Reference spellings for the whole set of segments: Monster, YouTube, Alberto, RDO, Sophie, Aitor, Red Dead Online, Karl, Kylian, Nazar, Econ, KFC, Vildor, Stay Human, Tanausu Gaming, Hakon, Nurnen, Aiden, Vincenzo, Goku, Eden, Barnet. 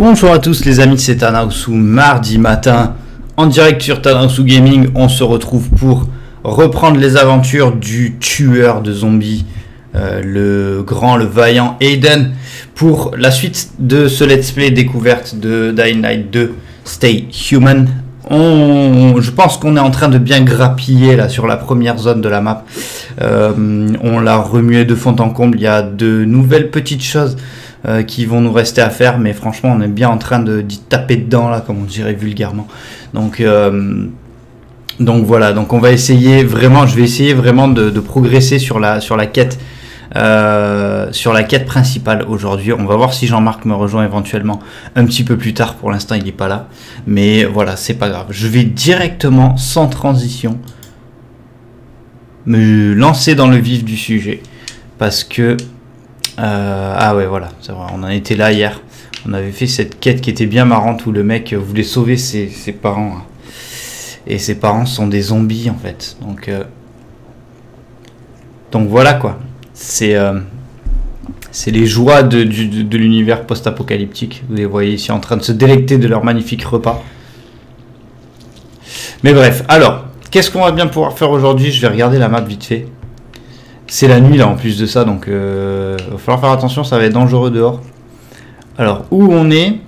Bonjour à tous les amis, c'est Tanausu, mardi matin, en direct sur Tanausu Gaming. On se retrouve pour reprendre les aventures du tueur de zombies, le grand, le vaillant Aiden, pour la suite de ce let's play découverte de Dying Light 2, Stay Human. Je pense qu'on est en train de bien grappiller là sur la première zone de la map. On l'a remué de fond en comble, il y a de nouvelles petites choses qui vont nous rester à faire, mais franchement on est bien en train d'y taper dedans là, comme on dirait vulgairement. Donc voilà, donc on va essayer vraiment, je vais essayer vraiment de progresser sur la quête principale aujourd'hui. On va voir si Jean-Marc me rejoint éventuellement un petit peu plus tard. Pour l'instant il n'est pas là, mais voilà, c'est pas grave. Je vais directement, sans transition, me lancer dans le vif du sujet, parce que ah ouais, voilà, c'est vrai, on en était là hier. On avait fait cette quête qui était bien marrante, où le mec voulait sauver ses parents, hein. Et ses parents sont des zombies en fait. Donc voilà quoi. C'est les joies de l'univers post-apocalyptique. Vous les voyez ici en train de se délecter de leur magnifique repas. Mais bref, alors, qu'est-ce qu'on va bien pouvoir faire aujourd'hui? Je vais regarder la map vite fait. C'est la nuit là en plus de ça, donc il va falloir faire attention, ça va être dangereux dehors. Alors où on est?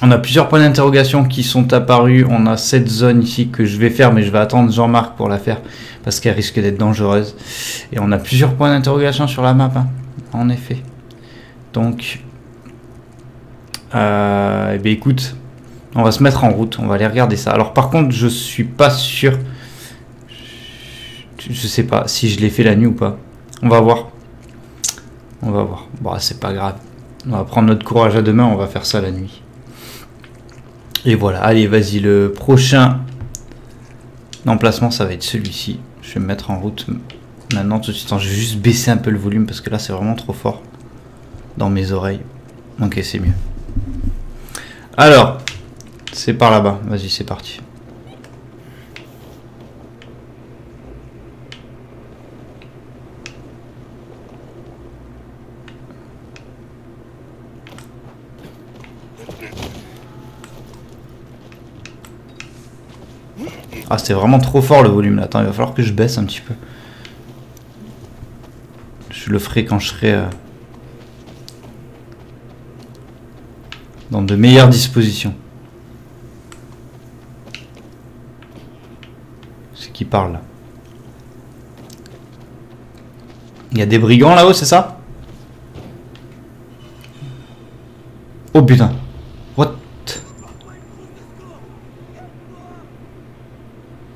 On a plusieurs points d'interrogation qui sont apparus. On a cette zone ici que je vais faire, mais je vais attendre Jean-Marc pour la faire, parce qu'elle risque d'être dangereuse. Et on a plusieurs points d'interrogation sur la map, hein, en effet. Donc eh bien, écoute, on va se mettre en route, on va aller regarder ça. Alors par contre je suis pas sûr, je sais pas si je l'ai fait la nuit ou pas. On va voir. On va voir. Bon, c'est pas grave. On va prendre notre courage à deux mains, on va faire ça la nuit. Et voilà, allez, vas-y, le prochain emplacement, ça va être celui-ci. Je vais me mettre en route maintenant tout de suite. Je vais juste baisser un peu le volume, parce que là, c'est vraiment trop fort dans mes oreilles. Ok, c'est mieux. Alors, c'est par là-bas. Vas-y, c'est parti. Ah, c'était vraiment trop fort le volume là. Attends, il va falloir que je baisse un petit peu. Je le ferai quand je serai dans de meilleures dispositions. C'est qui parle là? Il y a des brigands là-haut, c'est ça? Oh putain.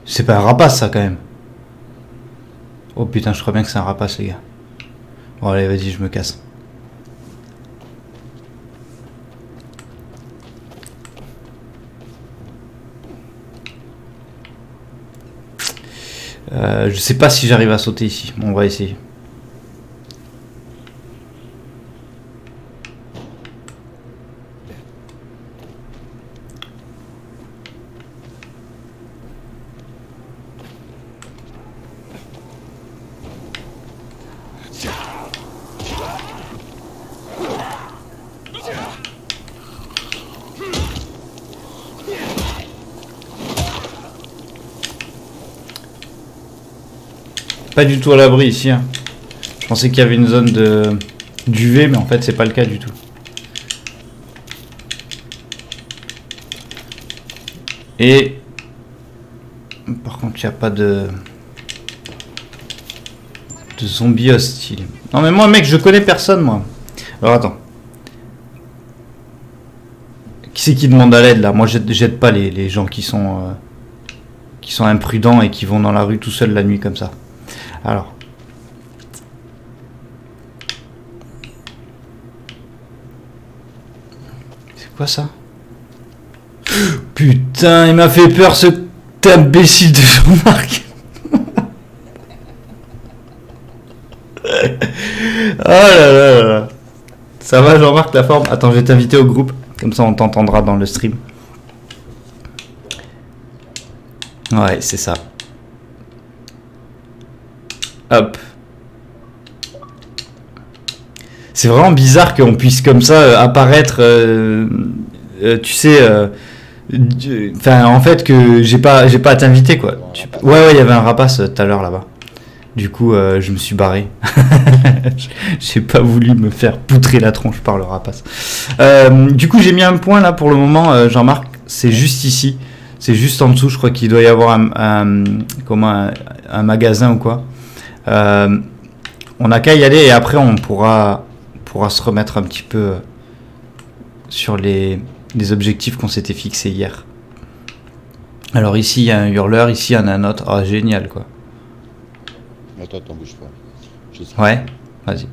C'est pas un rapace ça quand même. Oh putain, je crois bien que c'est un rapace les gars. Bon allez, vas-y, je me casse. Je sais pas si j'arrive à sauter ici. Bon, on va essayer. Pas du tout à l'abri ici, hein. Je pensais qu'il y avait une zone d'UV, mais en fait c'est pas le cas du tout. Et par contre il n'y a pas de zombies hostiles. Non mais moi mec, je connais personne moi. Alors attends, qui c'est qui demande à l'aide là? Moi j'aide pas les gens qui sont imprudents et qui vont dans la rue tout seuls la nuit comme ça. Alors, c'est quoi ça? Putain, il m'a fait peur ce imbécile de Jean-Marc. Oh là là là. Ça va Jean-Marc, la forme? Attends, je vais t'inviter au groupe, comme ça on t'entendra dans le stream. Ouais, c'est ça. Hop. C'est vraiment bizarre qu'on puisse comme ça apparaître, tu sais, enfin en fait que j'ai pas à t'inviter quoi. Ouais, il y avait un rapace tout à l'heure là-bas. Du coup, je me suis barré. J'ai pas voulu me faire poutrer la tronche par le rapace. Du coup, j'ai mis un point là pour le moment, Jean-Marc. C'est juste ici. C'est juste en dessous. Je crois qu'il doit y avoir un magasin ou quoi. On n'a qu'à y aller et après on pourra se remettre un petit peu sur les objectifs qu'on s'était fixés hier. Alors ici, il y a un hurleur. Ici, il y en a un autre. Ah, génial quoi. Attends, bouge pas. Ouais, vas-y.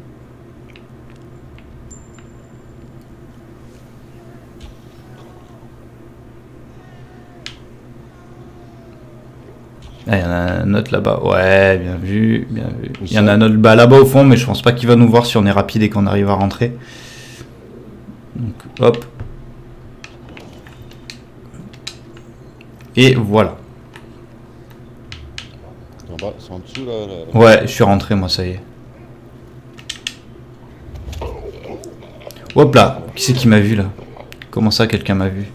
Ah, il y en a un autre là-bas. Ouais, bien vu, bien vu. Il y en a un autre là-bas au fond, mais je pense pas qu'il va nous voir si on est rapide et qu'on arrive à rentrer. Donc, hop. Et voilà. C'est en dessous, là. Ouais, je suis rentré, moi, ça y est. Hop là, qui c'est qui m'a vu, là? Comment ça, quelqu'un m'a vu?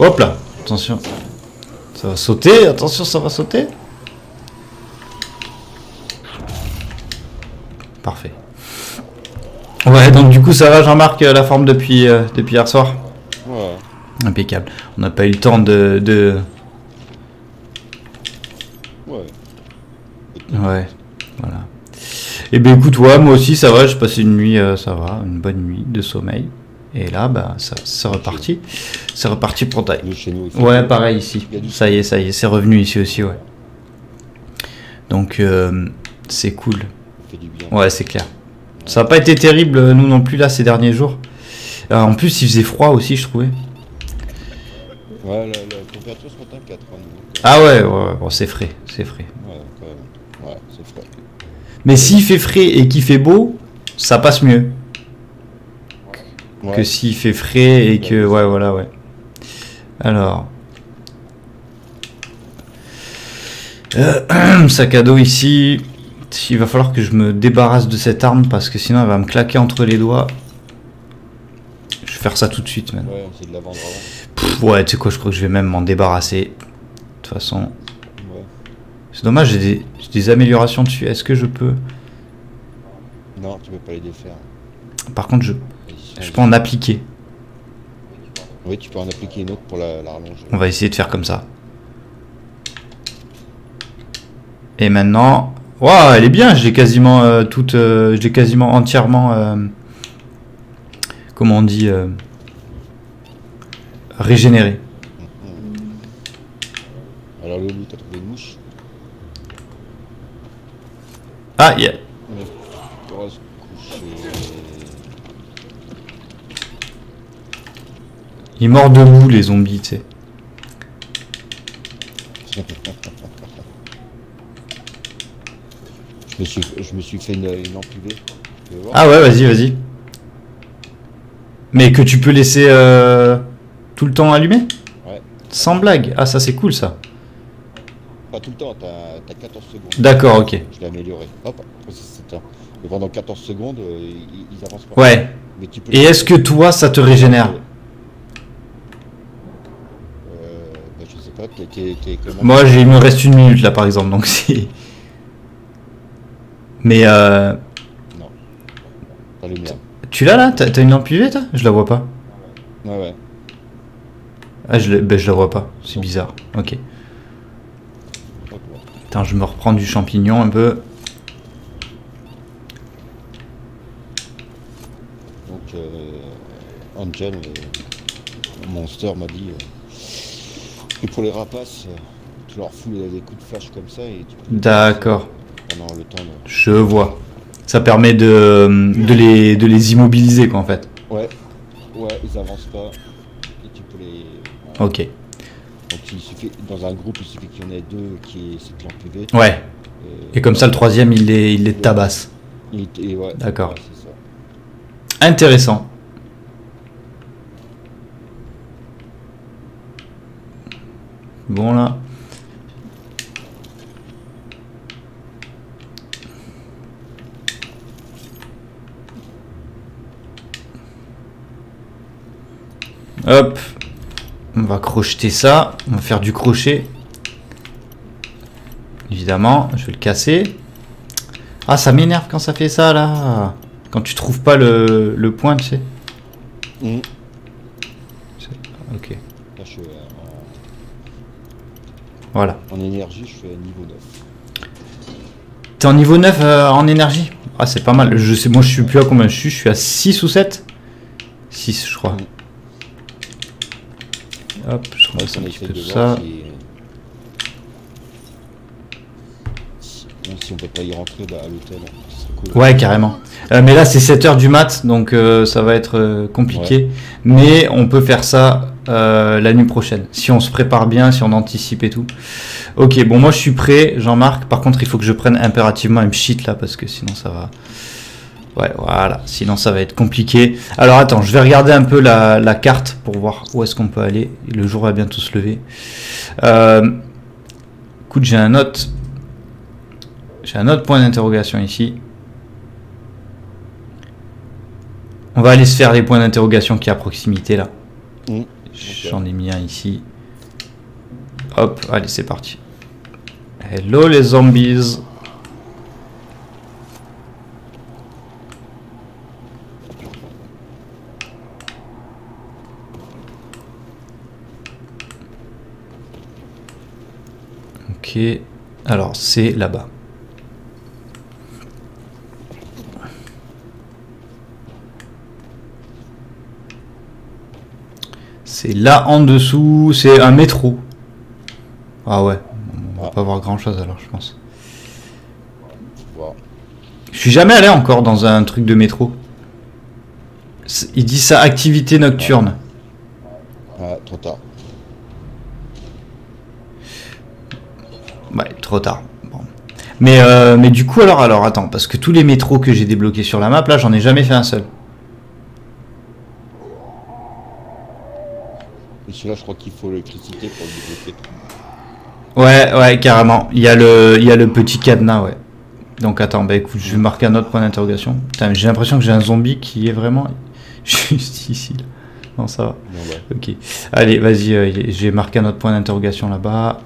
Hop là, attention. Ça va sauter, attention, ça va sauter. Parfait. Ouais, donc du coup, ça va, Jean-Marc, la forme depuis hier soir. Ouais. Impeccable. On n'a pas eu le temps de... Ouais. Ouais, voilà. Et ben écoute, ouais, moi aussi, ça va, j'ai passé une nuit, ça va, une bonne nuit de sommeil. Et là, bah, c'est reparti. C'est reparti pour taille. Ouais, pareil ici. Ça y est, c'est revenu ici aussi, ouais. Donc, c'est cool. Ouais, c'est clair. Ça n'a pas été terrible, nous non plus, là, ces derniers jours. En plus, il faisait froid aussi, je trouvais. Ouais, la température ce matin, 4. Ah ouais, bon, c'est frais, c'est frais. Ouais, quand même. Ouais, c'est frais. Mais s'il fait frais et qu'il fait beau, ça passe mieux. Que s'il fait frais et que... Ouais, voilà, ouais. Alors... sac à dos ici. Il va falloir que je me débarrasse de cette arme parce que sinon elle va me claquer entre les doigts. Je vais faire ça tout de suite, maintenant. Ouais, on essaie de la vendre avant. Pff, ouais, tu sais quoi, je crois que je vais même m'en débarrasser. De toute façon... Ouais. C'est dommage, j'ai des améliorations dessus. Est-ce que je peux... Non, tu peux pas les défaire. Par contre, je peux en appliquer. Oui, tu peux en appliquer une autre pour la rallonger. On va essayer de faire comme ça. Et maintenant... Waouh, elle est bien. Je l'ai quasiment toute... je l'ai quasiment entièrement... comment on dit régénérée. Alors, Lolo, t'as trouvé une mouche? Ah, yeah. Ils mordent debout les zombies, tu sais. Je me suis fait une empilée. Ah ouais, vas-y. Mais que tu peux laisser tout le temps allumé? Ouais. Sans blague. Ah, ça c'est cool ça. Pas tout le temps, t'as 14 secondes. D'accord, ok. Je l'ai amélioré. Hop, mais pendant 14 secondes, ils avancent pas. Ouais. Mais tu peux... Et est-ce que toi, ça te régénère? Moi, il me reste une minute là par exemple, donc si. Mais non. Tu l'as là? T'as une lampe UV toi? Je la vois pas. Ouais. Ah, je la vois pas, c'est bizarre. Ok. Attends, je me reprends du champignon un peu. Donc, Angel, Monster m'a dit. Et pour les rapaces, tu leur fous des coups de flash comme ça et tu... D'accord. Pendant le temps de... Je vois. Ça permet de les immobiliser quoi en fait. Ouais, ils avancent pas. Et tu peux les... Voilà. Ok. Donc il suffit, dans un groupe, il suffit qu'il y en ait deux qui s'éclairent plus vite. Ouais. Et comme ça le troisième il les tabasse. Ouais, d'accord. Ouais, intéressant. Bon là. Hop. On va crocheter ça. On va faire du crochet. Évidemment, je vais le casser. Ah, ça m'énerve quand ça fait ça, là. Quand tu trouves pas le point, tu sais. Mmh. Ok. Là, je suis en... Voilà. En énergie, je suis à niveau 9. T'es en niveau 9 en énergie? Ah, c'est pas mal. Je sais, moi, je suis plus à combien je suis à 6 ou 7 6, je crois. Mmh. Hop, je remets un petit peu de ça. Si on peut pas y rentrer bah, à l'hôtel, c'est cool. Ouais, carrément. Mais là, c'est 7h du mat, donc ça va être compliqué. Ouais. Mais on peut faire ça la nuit prochaine, si on se prépare bien, si on anticipe et tout. Ok, bon, moi, je suis prêt, Jean-Marc. Par contre, il faut que je prenne impérativement une sheet, là, parce que sinon, ça va... Ouais, voilà, sinon ça va être compliqué. Alors attends, je vais regarder un peu la carte pour voir où est-ce qu'on peut aller. Le jour va bientôt se lever. Écoute, j'ai un autre point d'interrogation ici. On va aller se faire les points d'interrogation qui est à proximité là. Mmh. J'en ai mis un ici. Hop, allez, c'est parti. Hello les zombies. Ok, alors c'est là-bas. C'est là en dessous, c'est un métro. Ah ouais, on va pas voir grand-chose alors je pense. Je suis jamais allé encore dans un truc de métro. Il dit ça, activité nocturne. Ah, trop tard. Ouais, trop tard. Bon. Mais du coup, alors attends, parce que tous les métros que j'ai débloqués sur la map, là, j'en ai jamais fait un seul. Et celui-là, je crois qu'il faut le critiquer pour le débloquer. Ouais, carrément. Il y a le petit cadenas, ouais. Donc attends, bah écoute, je vais marquer un autre point d'interrogation. Putain, j'ai l'impression que j'ai un zombie qui est vraiment juste ici. Là. Non, ça va. Non, ouais. Ok. Allez, vas-y, j'ai marqué un autre point d'interrogation là-bas.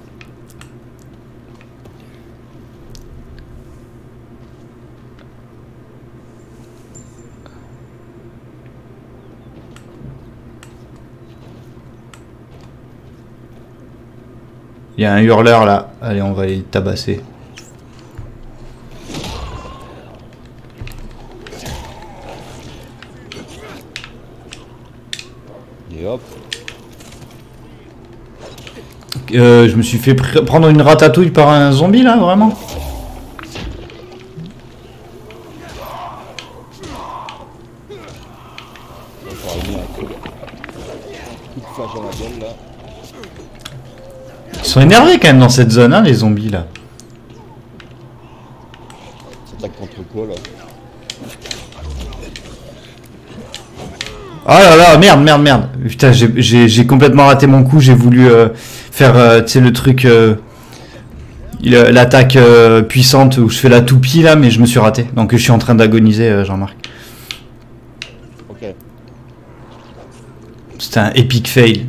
Il y a un hurleur là, allez on va aller le tabasser. Et hop. Je me suis fait prendre une ratatouille par un zombie là, vraiment. Ils sont énervés quand même dans cette zone, hein, les zombies là. Ça attaque contre quoi là? Oh là là, merde. Putain, j'ai complètement raté mon coup. J'ai voulu faire, tu sais, le truc, l'attaque puissante où je fais la toupie là, mais je me suis raté. Donc je suis en train d'agoniser, Jean-Marc. Ok. C'était un epic fail.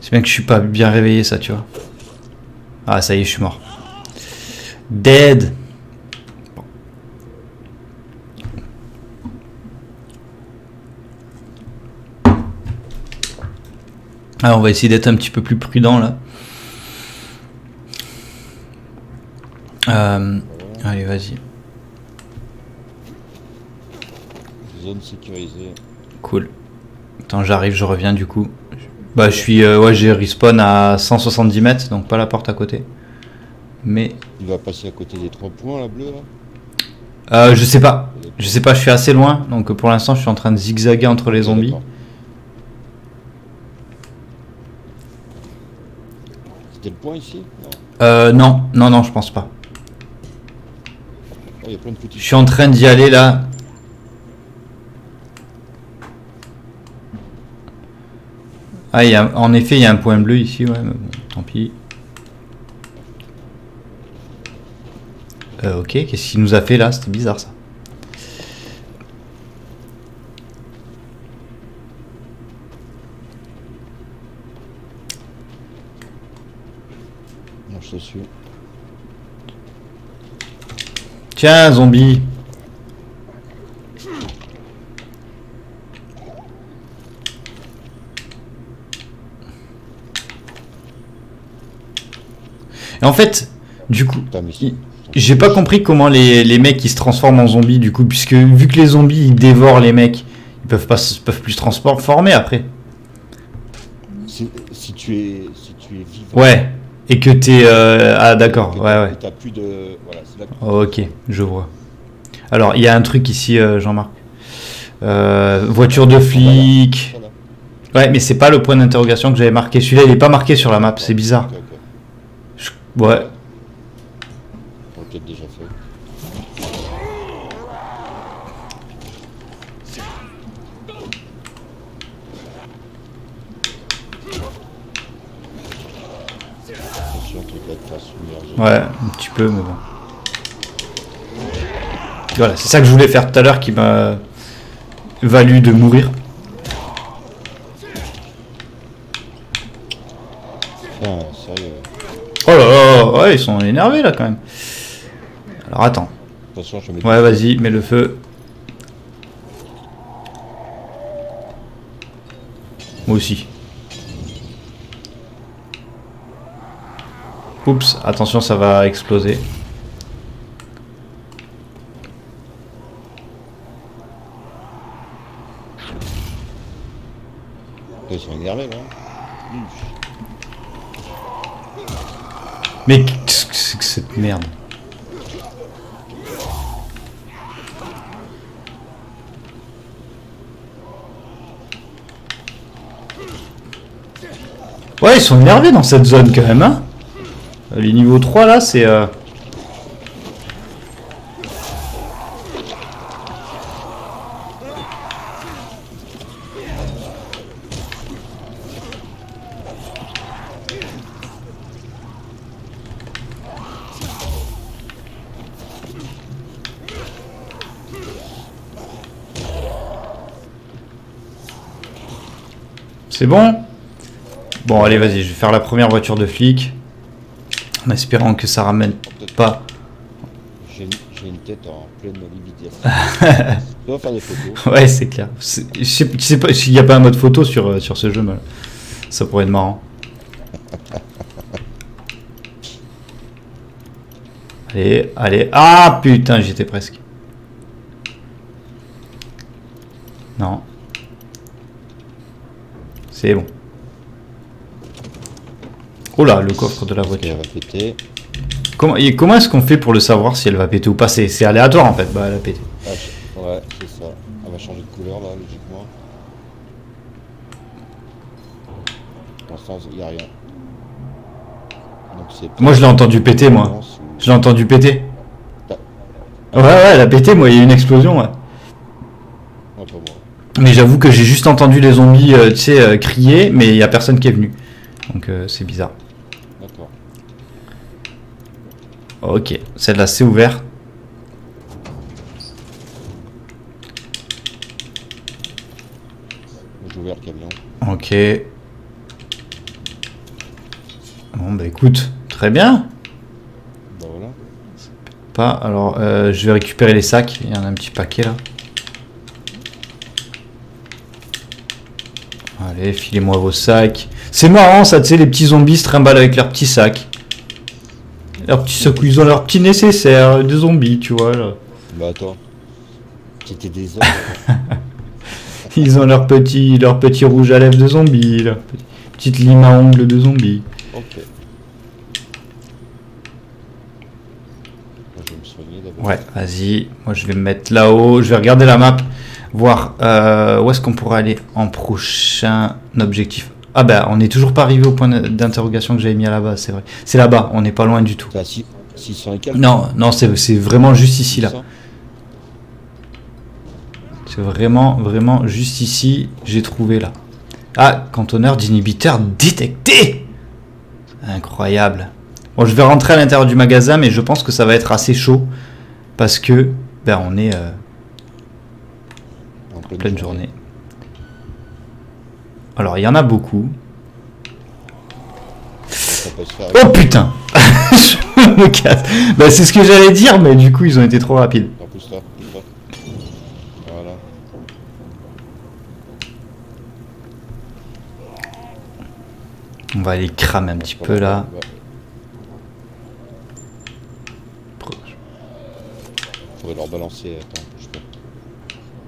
C'est bien que je suis pas bien réveillé, ça, tu vois. Ah, ça y est, je suis mort. Dead. Bon. Alors, on va essayer d'être un petit peu plus prudent, là. Allez, vas-y. Zone sécurisée. Cool. Attends, j'arrive, je reviens, du coup. Bah je suis, ouais j'ai respawn à 170 mètres, donc pas la porte à côté. Mais... Il va passer à côté des 3 points, la bleue là. Je sais pas, je suis assez loin, donc pour l'instant je suis en train de zigzaguer entre les zombies. C'était le point ici? Non, je pense pas. Oh, il y a plein de petits... Je suis en train d'y aller là. Ah, y a, en effet, il y a un point bleu ici, ouais, mais bon, tant pis. Ok, qu'est-ce qu'il nous a fait là? C'était bizarre ça. Non, je te suis. Tiens, zombie! Et en fait, du coup, j'ai pas compris comment les mecs qui se transforment en zombies, du coup, puisque vu que les zombies ils dévorent les mecs, ils peuvent plus se transformer après. Si tu es vivant. Ouais, et que t'es... ah d'accord, ouais, ouais. T'as plus de... Voilà, c'est là que... Oh, ok, je vois. Alors, il y a un truc ici, Jean-Marc. Voiture de flic... Ouais, mais c'est pas le point d'interrogation que j'avais marqué. Celui-là, il est pas marqué sur la map, c'est bizarre. Ouais. Enquête déjà faite. Ouais, un petit peu, mais bon. Voilà, c'est ça que je voulais faire tout à l'heure qui m'a valu de mourir. Ouais, ils sont énervés là quand même. Alors attends. Attention, je mets... Ouais, vas-y, mets le feu. Moi aussi. Oups, attention, ça va exploser. Ils sont énervés là. Mais qu'est-ce que c'est que cette merde? Ouais, ils sont énervés dans cette zone quand même, hein? Les niveaux 3 là, c'est... C'est bon? Bon, allez, vas-y, je vais faire la première voiture de flic. En espérant que ça ramène pas. J'ai une tête en pleine libidière. Tu dois faire des photos. Ouais, c'est clair. Je sais pas s'il n'y a pas un mode photo sur ce jeu, mais ça pourrait être marrant. Allez, allez. Ah putain, j'étais presque. Non. C'est bon. Oh là, le coffre de la voiture. Comment est-ce qu'on fait pour le savoir si elle va péter ou pas? C'est aléatoire en fait. Bah elle a pété. Ah, ouais, c'est ça. Elle va changer de couleur là, logiquement. Pour l'instant, il n'y a rien. Donc, moi je l'ai entendu péter, moi. Je l'ai entendu péter. Ouais, elle a pété, moi. Il y a eu une explosion, ouais. Mais j'avoue que j'ai juste entendu les zombies tu sais, crier, mais il n'y a personne qui est venu. Donc c'est bizarre. D'accord. Ok, celle-là c'est ouvert. J'ai ouvert le camion. Ok. Bon bah écoute, très bien. Bah voilà. Ça pète pas. Alors je vais récupérer les sacs, il y en a un petit paquet là. Allez, filez-moi vos sacs. C'est marrant ça, tu sais, les petits zombies se trimballent avec leurs petits sacs. Leurs petits sacs où ils ont leurs petits nécessaires de zombies, tu vois là. Bah attends, c'était des zombies. Ils ont leur petit rouge à lèvres de zombies, leur petite lime à ongles de zombies. Ok. Moi, je vais me soigner d'abord. Ouais, vas-y, moi je vais me mettre là-haut, je vais regarder la map. Voir où est-ce qu'on pourrait aller en prochain objectif. Ah bah on n'est toujours pas arrivé au point d'interrogation que j'avais mis à la base, c'est vrai. C'est là-bas, on n'est pas loin du tout. C'est à si sur les calques. Non, non, c'est vraiment juste ici, là. C'est vraiment, vraiment juste ici, j'ai trouvé, là. Ah, conteneur d'inhibiteur détecté! Incroyable. Bon, je vais rentrer à l'intérieur du magasin, mais je pense que ça va être assez chaud. Parce que, ben, on est en pleine journée. Alors, il y en a beaucoup. Oh putain! Je me casse. Bah, c'est ce que j'allais dire, mais du coup, ils ont été trop rapides. Voilà. On va aller cramer un petit peu là. Faudrait leur balancer. Attends, je peux.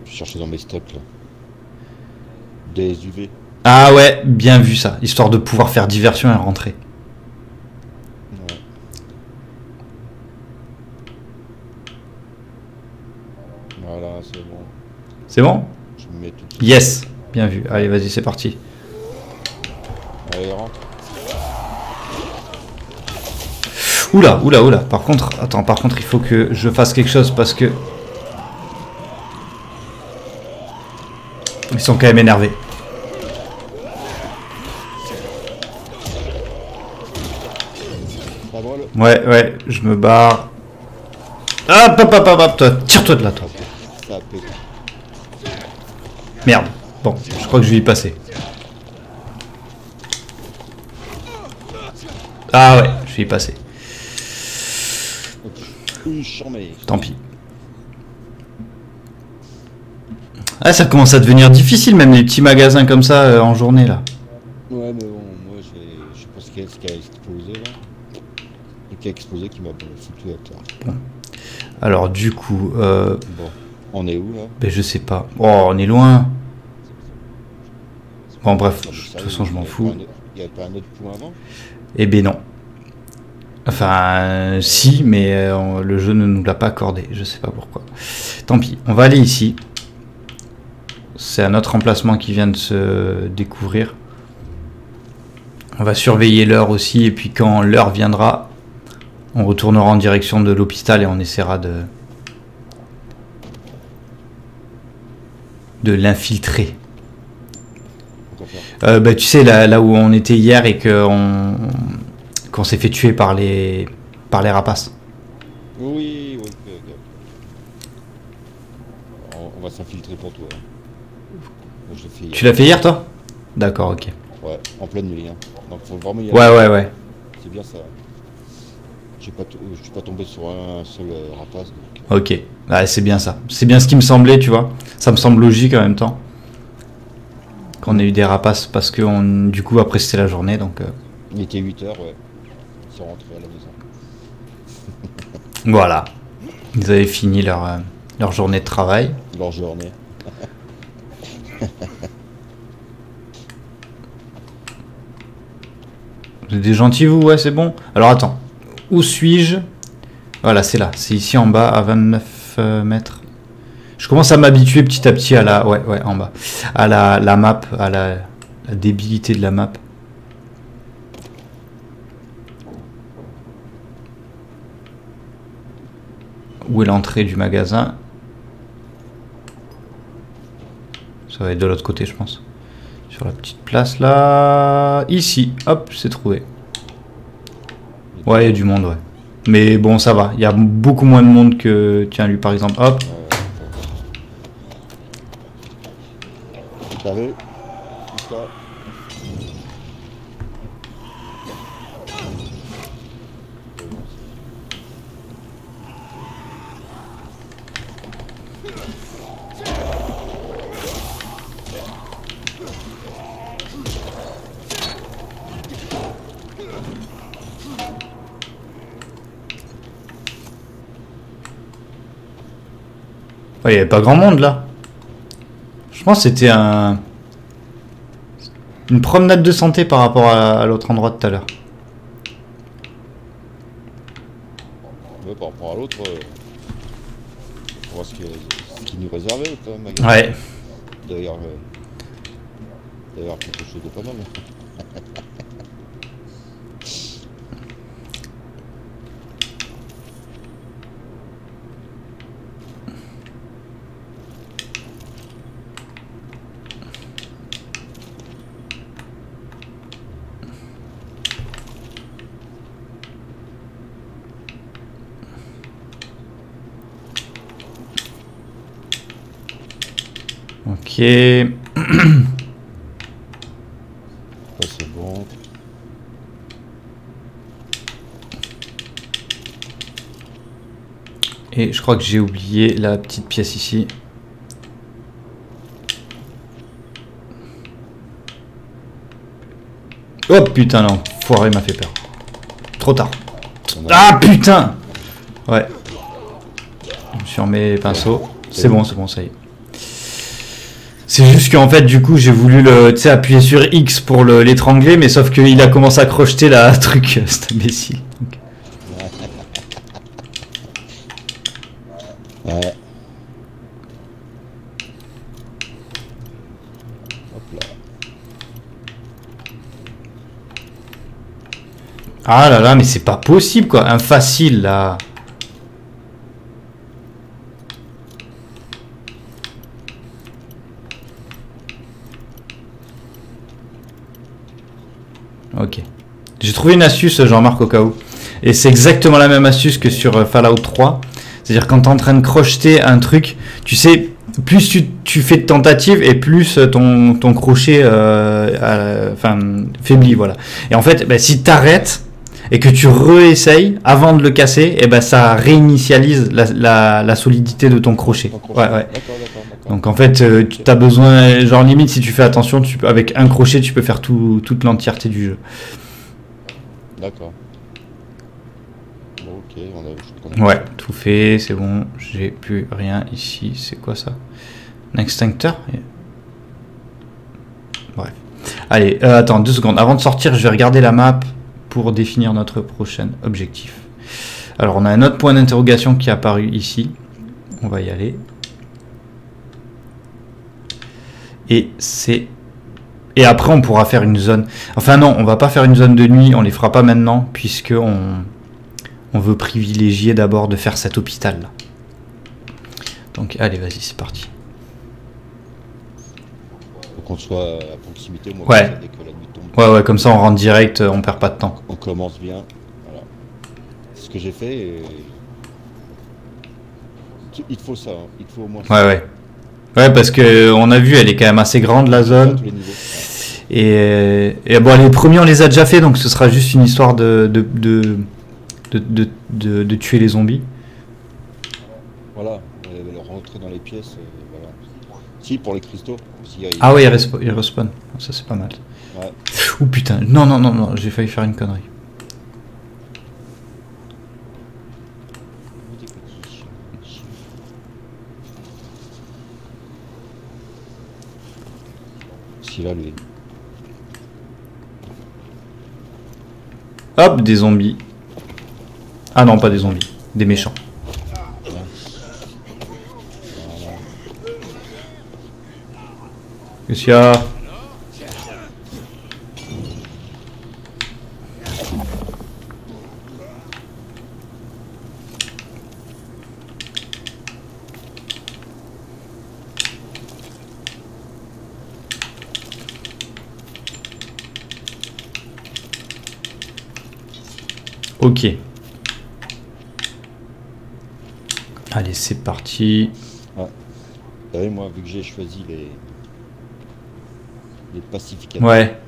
Je vais chercher dans mes stocks là. Des UV. Ah ouais, bien vu ça, histoire de pouvoir faire diversion et rentrer. Ouais. Voilà, c'est bon. C'est bon? Je me mets tout de suite. Yes, bien vu. Allez, vas-y, c'est parti. Allez, rentre. Oula, oula, oula. Par contre, attends, par contre, il faut que je fasse quelque chose parce que... Ils sont quand même énervés. Ouais, ouais, je me barre. Hop, hop, hop, hop, hop, tire-toi de là, toi. Merde. Bon, je crois que je vais y passer. Ah ouais, je vais y passer. Tant pis. Ah, ça commence à devenir difficile, même les petits magasins comme ça, en journée, là. Ouais, mais bon, moi, je sais pas ce qu'a explosé, là. Exposé qui m'a foutu à terre. Bon. Alors du coup, bon, on est où là? Ben je sais pas. Oh, on est loin. Bon bref, de toute façon je m'en fous. Il n'y avait pas un autre point avant? Eh ben non. Enfin si, mais le jeu ne nous l'a pas accordé. Je sais pas pourquoi. Tant pis. On va aller ici. C'est un autre emplacement qui vient de se découvrir. On va surveiller l'heure aussi, et puis quand l'heure viendra, on retournera en direction de l'hôpital et on essaiera de l'infiltrer. Bah, tu sais, là où on était hier et qu'on s'est fait tuer par les rapaces. Oui, oui. On va s'infiltrer pour toi. Moi, je l'ai fait hier. Tu l'as fait hier, toi? D'accord, ok. Ouais, en pleine nuit. Hein. Donc, faut vraiment y aller. Ouais, ouais, ouais. C'est bien ça. Je suis pas tombé sur un seul rapace. Donc. Ok, ah, c'est bien ça. C'est bien ce qui me semblait, tu vois. Ça me semble logique en même temps. Qu'on ait eu des rapaces parce que du coup après c'était la journée. Donc, il était 8 h, ouais. Ils sont rentrés à la maison. Voilà. Ils avaient fini leur journée de travail. Leur journée. Vous êtes des gentils, vous, ouais, c'est bon. Alors attends. Où suis-je? Voilà, c'est là. C'est ici en bas, à 29 mètres. Je commence à m'habituer petit à petit à la... Ouais, ouais, en bas. À la map, à la débilité de la map. Où est l'entrée du magasin? Ça va être de l'autre côté, je pense. Sur la petite place, là... Ici, hop, c'est trouvé. Ouais, il y a du monde, ouais. Mais bon, ça va. Il y a beaucoup moins de monde que... Tiens, lui, par exemple. Hop. T'as vu? Il n'y avait pas grand monde là. Je pense que c'était une promenade de santé par rapport à l'autre endroit de tout à l'heure. Par rapport à l'autre, on voit ce qui nous réservait. Ouais. D'ailleurs, quelque chose de pas mal. Ok. C'est bon. Et je crois que j'ai oublié la petite pièce ici. Oh putain, l'enfoiré m'a fait peur. Trop tard. Ah putain! Ouais. Sur mes pinceaux. C'est bon, ça y est. C'est juste qu'en fait, du coup, j'ai voulu le, appuyer sur X pour l'étrangler, mais sauf qu'il a commencé à crocheter la truc, cet imbécile. Ouais. Hop là. Ah là là, mais c'est pas possible quoi, un facile là. Ok. J'ai trouvé une astuce, Jean-Marc, au cas où. Et c'est exactement la même astuce que sur Fallout 3. C'est-à-dire quand t'es en train de crocheter un truc, tu sais, plus tu fais de tentatives et plus ton crochet faiblit, voilà. Et en fait, bah, si t'arrêtes et que tu réessayes avant de le casser, et bah, ça réinitialise la solidité de ton crochet. Ouais, ouais. D'accord. Donc en fait, tu as besoin, genre limite, si tu fais attention, avec un crochet, tu peux faire toute l'entièreté du jeu. D'accord. Okay, ouais, tout fait, c'est bon, j'ai plus rien ici, c'est quoi ça? Un extincteur? Bref. Allez, attends, 2 secondes, avant de sortir, je vais regarder la map pour définir notre prochain objectif. Alors, on a un autre point d'interrogation qui est apparu ici, on va y aller. Et c'est... Et après, on pourra faire une zone... Enfin non, on va pas faire une zone de nuit, on les fera pas maintenant, puisque on veut privilégier d'abord de faire cet hôpital là. Donc allez, vas-y, c'est parti. Faut qu'on soit à proximité au moins. Ouais. Dès que la nuit tombe. Ouais, ouais, comme ça on rentre direct, on perd pas de temps. On commence bien. Voilà. C'est ce que j'ai fait. Et... Il te faut ça, hein. Il te faut au moins. Ouais, ça. Ouais. Ouais, parce que on a vu, elle est quand même assez grande la zone. Et bon, les premiers on les a déjà fait, donc ce sera juste une histoire de tuer les zombies. Voilà, rentrer dans les pièces. Voilà. Si, pour les cristaux. Si, ah oui, ils respawnent. Ça, c'est pas mal. Ouais. Ouh putain, non, non, non, non, j'ai failli faire une connerie. Si, là, lui. Hop, des zombies. Ah non, pas des zombies, des méchants. Qu'est-ce qu'il y a? Ok. Allez, c'est parti. Ouais. Vous savez, moi, vu que j'ai choisi les pacificateurs. Ouais.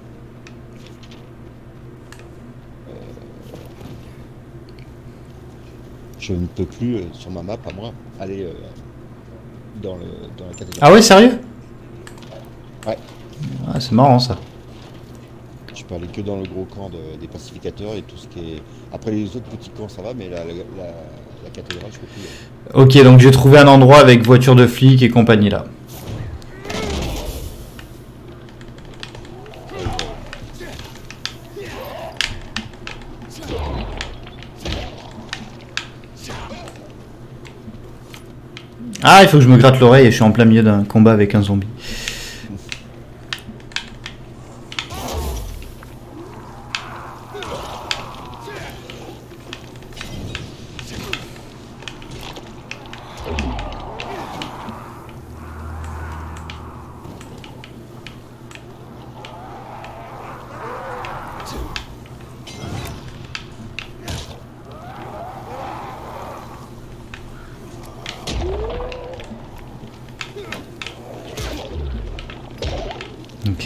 Je ne peux plus, sur ma map, à moi, aller dans la cathédrale. Ah ouais, sérieux? Ouais. Ah, c'est marrant, ça. Je peux aller que dans le gros camp des pacificateurs et tout ce qui est... Après, les autres petits camps, ça va, mais la cathédrale, je peux plus... Ok, donc j'ai trouvé un endroit avec voiture de flic et compagnie là. Ah, il faut que je me gratte l'oreille et je suis en plein milieu d'un combat avec un zombie.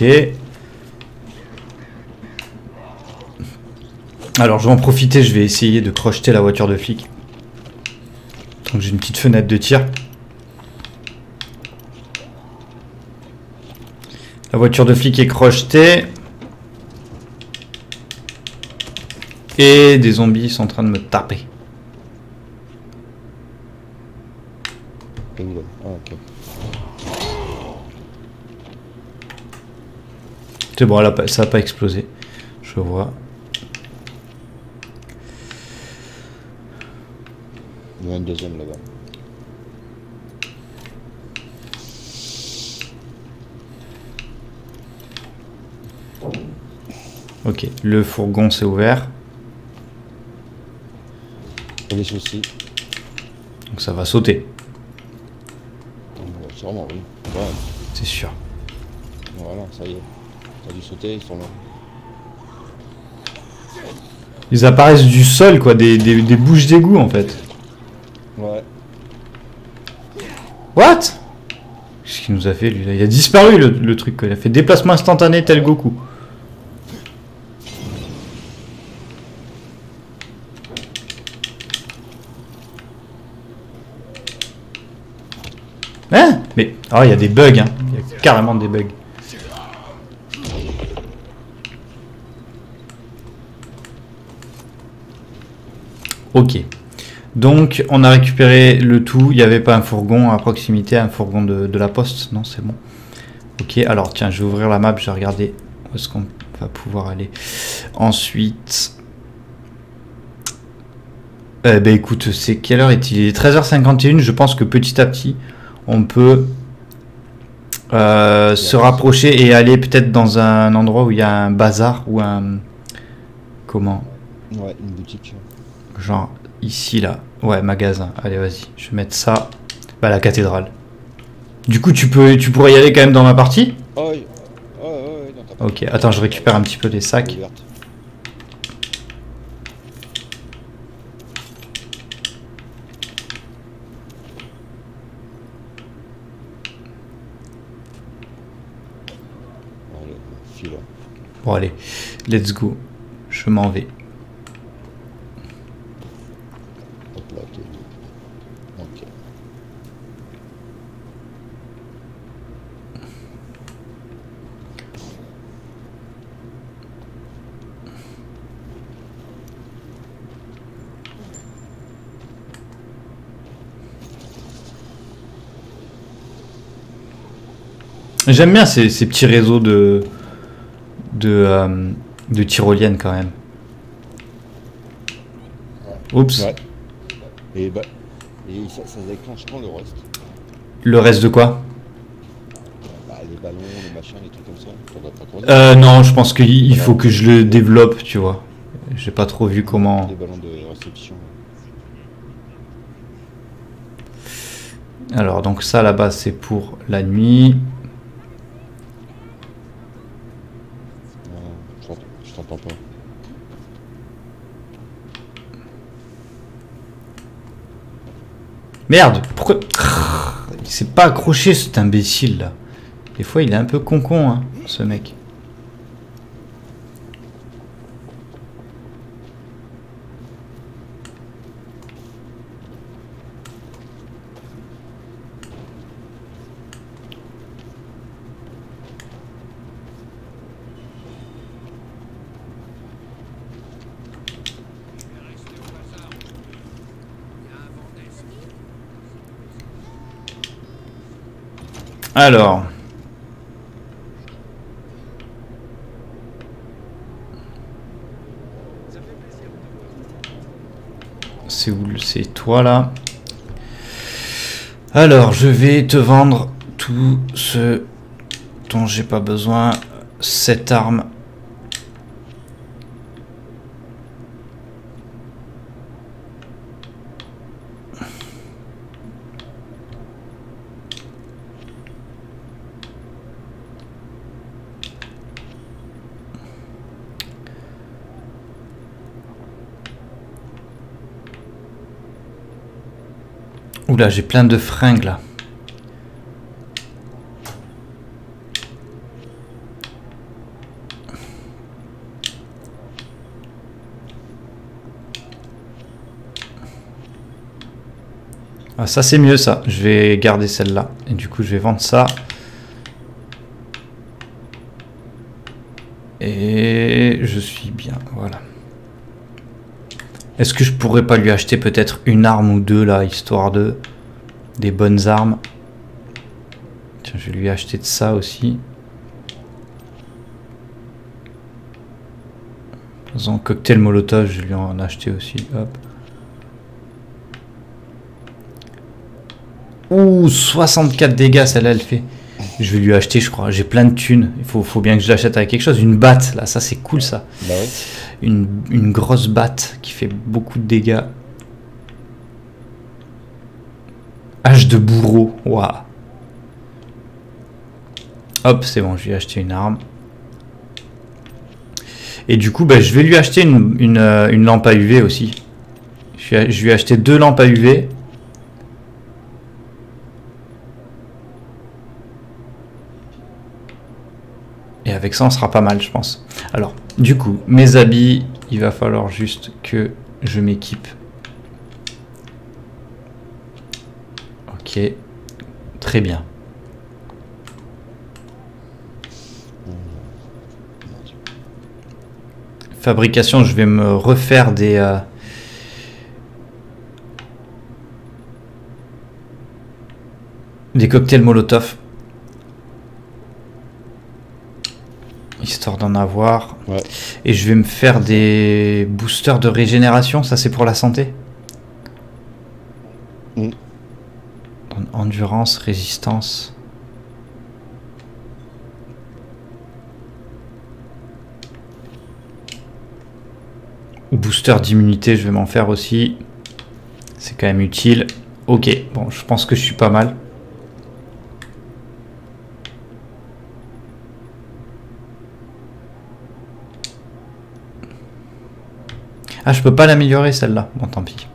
Ok. Alors je vais en profiter, je vais essayer de projeter la voiture de flic. Donc j'ai une petite fenêtre de tir. La voiture de flic est crochetée. Et des zombies sont en train de me taper. C'est bon, là, ça n'a pas explosé. Je vois. Il y en a une deuxième là-bas. Ok, le fourgon s'est ouvert. Et les soucis. Donc ça va sauter. Sûrement, oui. Ouais. C'est sûr. Voilà, ça y est. Ça a dû sauter, ils sont là. Ils apparaissent du sol, quoi, des bouches d'égout en fait. Ouais. What? Qu'est-ce qu'il nous a fait lui là? Il a disparu le truc, quoi. Il a fait déplacement instantané tel Goku. Hein? Mais... Ah, il y a des bugs, hein. Il y a carrément des bugs. Ok. Donc, on a récupéré le tout. Il n'y avait pas un fourgon à proximité, un fourgon de la poste. Non, c'est bon. Ok, alors tiens, je vais ouvrir la map. Je vais regarder où est-ce qu'on va pouvoir aller. Ensuite... ben écoute, c'est quelle heure est-il? Il est 13h51. Je pense que petit à petit... on peut se rapprocher et aller peut-être dans un endroit où il y a un bazar ou un... Comment? Ouais, une boutique. Genre ici, là. Ouais, magasin. Allez, vas-y. Je vais mettre ça. Bah, la cathédrale. Du coup, tu pourrais y aller quand même dans ma partie? Oh, oui. Oh, oui, dans ta partie. Ok, attends, je récupère un petit peu des sacs. Bon allez, let's go, je m'en vais. Hop là, ok. J'aime bien ces petits réseaux de tyrolienne quand même. Ouais. Oups. Ouais. Et bah, et ça déclenche quand le reste? Le reste de quoi? Bah, les ballons, les machins, les trucs comme ça. Non, je pense qu'il faut que je le développe, tu vois. J'ai pas trop vu comment. Les ballons de réception. Alors donc ça là-bas c'est pour la nuit. Merde, pourquoi... Il s'est pas accroché cet imbécile là. Des fois il est un peu con hein, ce mec. Alors, c'est où? C'est toi là. Alors, je vais te vendre tout ce dont j'ai pas besoin. Cette arme. Oula, j'ai plein de fringues là. Ah, ça c'est mieux ça, je vais garder celle-là. Et du coup je vais vendre ça. Et je suis bien, voilà. Est-ce que je pourrais pas lui acheter peut-être une arme ou deux là, histoire de... Des bonnes armes. Tiens, je vais lui acheter de ça aussi. En cocktail molotov, je lui en ai acheté aussi. Hop. Ouh, 64 dégâts, celle-là, elle fait. Je vais lui acheter, je crois. J'ai plein de thunes. Il faut bien que je l'achète avec quelque chose. Une batte, là, ça, c'est cool, ça. Bah oui. Une grosse batte qui fait beaucoup de dégâts. Hache de bourreau. Waouh. Hop, c'est bon, je lui ai acheté une arme. Et du coup, bah, je vais lui acheter une lampe à UV aussi. Je lui ai acheté deux lampes à UV. Et avec ça, on sera pas mal, je pense. Alors, du coup, mes habits, il va falloir juste que je m'équipe. Ok, très bien. Fabrication, je vais me refaire des... des cocktails molotov. Histoire d'en avoir. Ouais. Et je vais me faire des boosters de régénération. Ça, c'est pour la santé. Mmh. Endurance, résistance. Booster d'immunité, je vais m'en faire aussi. C'est quand même utile. Ok, bon, je pense que je suis pas mal. Ah, je peux pas l'améliorer celle-là. Bon, tant pis.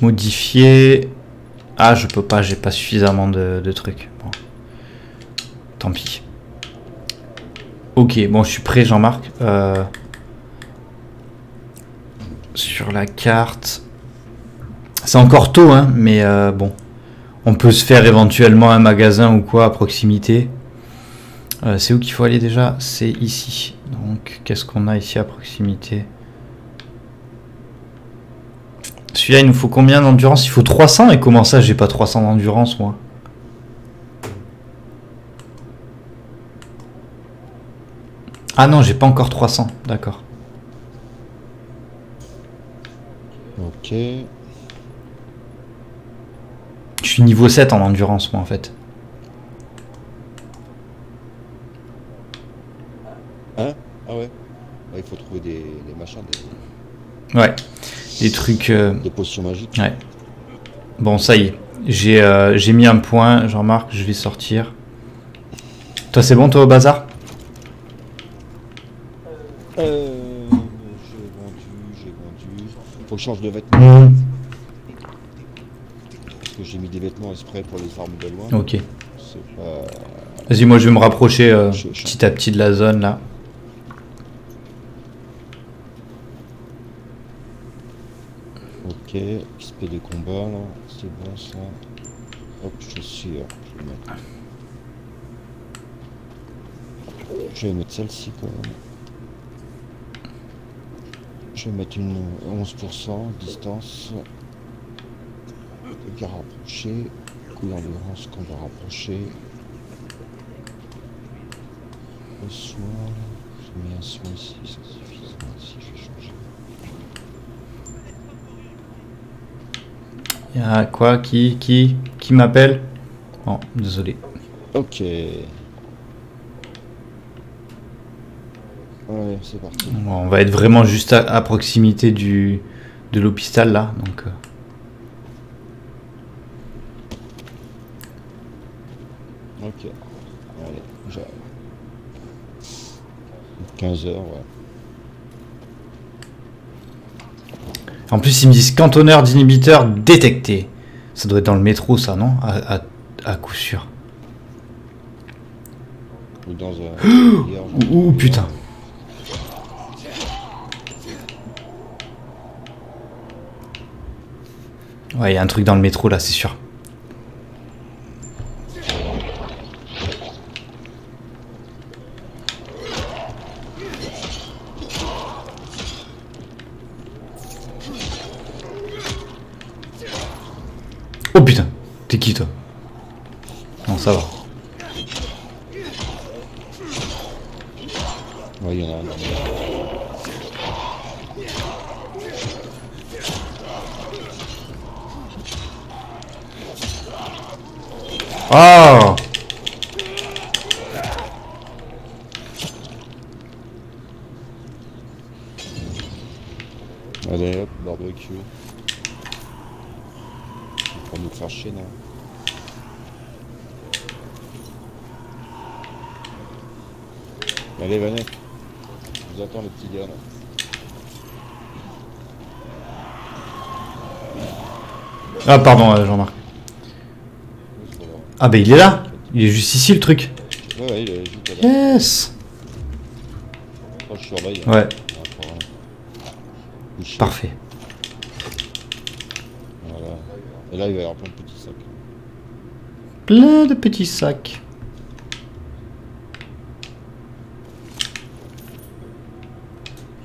Modifier. Ah, je peux pas, j'ai pas suffisamment de trucs. Bon. Tant pis. Ok, bon, je suis prêt, Jean-Marc. Sur la carte. C'est encore tôt, hein, mais bon. On peut se faire éventuellement un magasin ou quoi à proximité. C'est où qu'il faut aller déjà? C'est ici. Donc, qu'est-ce qu'on a ici à proximité? Celui-là, il nous faut combien d'endurance? Il faut 300. Et comment ça, j'ai pas 300 d'endurance, moi? Ah non, j'ai pas encore 300. D'accord. Ok. Je suis niveau 7 en endurance, moi, en fait. Hein? Ah ouais. Il faut trouver des machins. Des... Ouais. Des trucs... Des potions magiques. Ouais. Bon, ça y est. J'ai mis un point, Jean-Marc, je vais sortir. Toi, c'est bon, toi, au bazar? J'ai vendu. Faut que je change de vêtements. Parce que j'ai mis des vêtements exprès pour les armes de loin. Ok. Pas... Vas-y, moi, je vais me rapprocher petit à petit de la zone, là. Ok, XP des combats là, c'est bon ça. Hop, chaussures, je vais mettre celle-ci quand même. Je vais mettre une 11% distance. Regard rapproché, couleur d'endurance qu'on va rapprocher. Le soin, je mets un soin ici, c'est suffisant si je vais changer. Il y a quoi? Qui m'appelle? Oh, désolé. Ok. Ouais, c'est parti. Bon, on va être vraiment juste à proximité de l'hôpital, là. Donc, ok. Allez, j'arrive. 15h, ouais. En plus, ils me disent cantonneur d'inhibiteur détecté. Ça doit être dans le métro, ça, non? À coup sûr. ou dans un... Ouh putain. Ouais, il y a un truc dans le métro là, c'est sûr. Oh putain, t'es qui toi? Non, ça va. Ouais, il y en a un. Oh! Allez hop, barbecue. Pour nous faire chier, non? Allez, venez. Je vous attends, les petits gars, là. Ah, pardon, Jean-Marc. Ah bah il est là. Il est juste ici le truc. Ouais, il est juste là. Yes. Oh, je surveille. Ouais. Parfait. Voilà. Et là il va y avoir plein de petits sacs. Plein de petits sacs.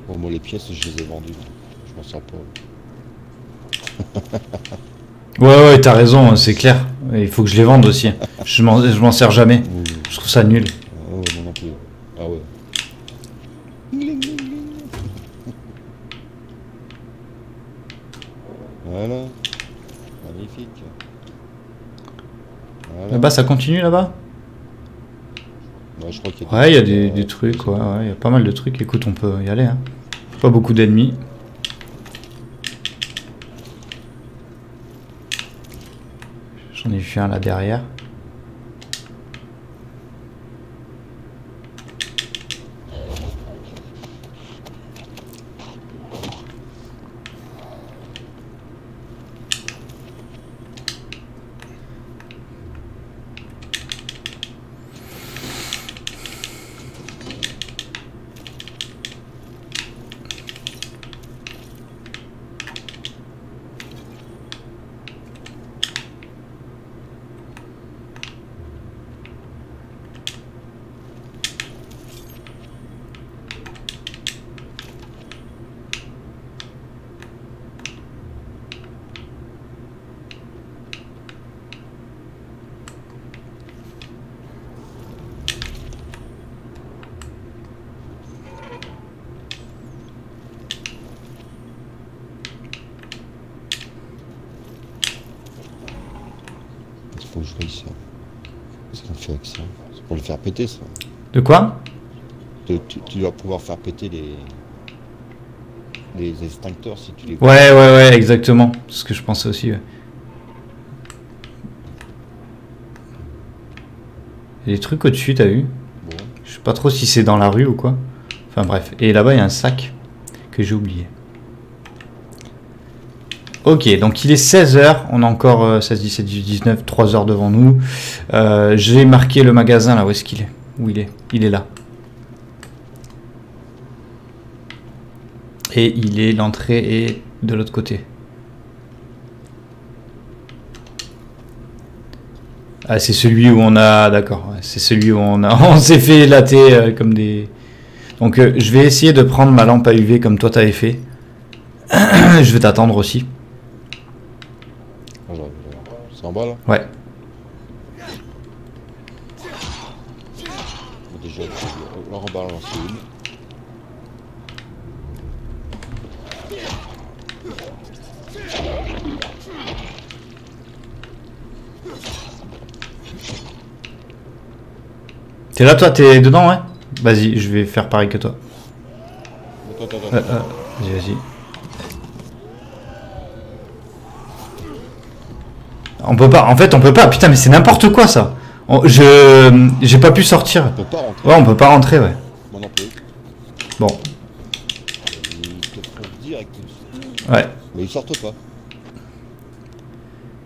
Bon, moi les pièces je les ai vendues. Je m'en sors pas. Ouais, t'as raison, c'est clair. Il faut que je les vende aussi. Je m'en sers jamais. Oui. Je trouve ça nul. Oh, non, non plus. Ah ouais. Voilà. Magnifique. Voilà. Là-bas, ça continue là-bas? Ouais, je crois qu'il y a des, ouais, y a des trucs. Ouais, ouais, il y a pas mal de trucs. Écoute, on peut y aller. Hein. Pas beaucoup d'ennemis. J'en ai vu un là derrière. Faire péter ça. De quoi? Tu dois pouvoir faire péter les extincteurs si tu les... Ouais, exactement. C'est ce que je pensais aussi. Ouais. Il y a des trucs au-dessus, t'as vu? Bon. Je sais pas trop si c'est dans la rue ou quoi. Enfin bref. Et là-bas, il y a un sac que j'ai oublié. Ok, donc il est 16h, on a encore 16, 17, 18, 19, 3 heures devant nous. J'ai marqué le magasin là, où est-ce qu'il est? Où il est? Il est là. Et il est, l'entrée est de l'autre côté. Ah, c'est celui où on a... D'accord, c'est celui où on a... On s'est fait latter comme des... Donc je vais essayer de prendre ma lampe à UV comme toi t'avais fait. Je vais t'attendre aussi. C'est en bas là? Ouais. Déjà, là en bas, là, c'est une. T'es là toi, t'es dedans, ouais? Vas-y, je vais faire pareil que toi. Vas-y. On peut pas, en fait on peut pas, putain mais c'est n'importe quoi ça. J'ai pas pu sortir. On peut pas rentrer. Ouais, on peut pas rentrer, ouais. Bon, non plus. Bon. Ils te font direct. Ouais. Mais ils sortent pas.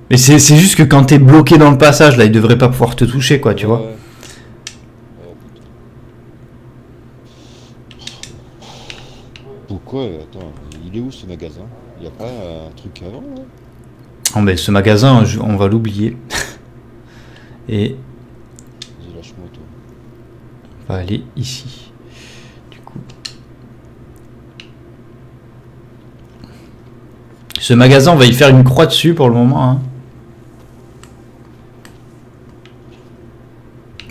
Mais c'est juste que quand t'es bloqué dans le passage là, ils devraient pas pouvoir te toucher quoi, tu vois. Ouais. ouais, attends, il est où ce magasin? Il n'y a pas un truc avant là? Oh, mais ce magasin, on va l'oublier. Et... vas-y, lâche-moi, toi. On va aller ici. Du coup... ce magasin, on va y faire une croix dessus pour le moment, hein.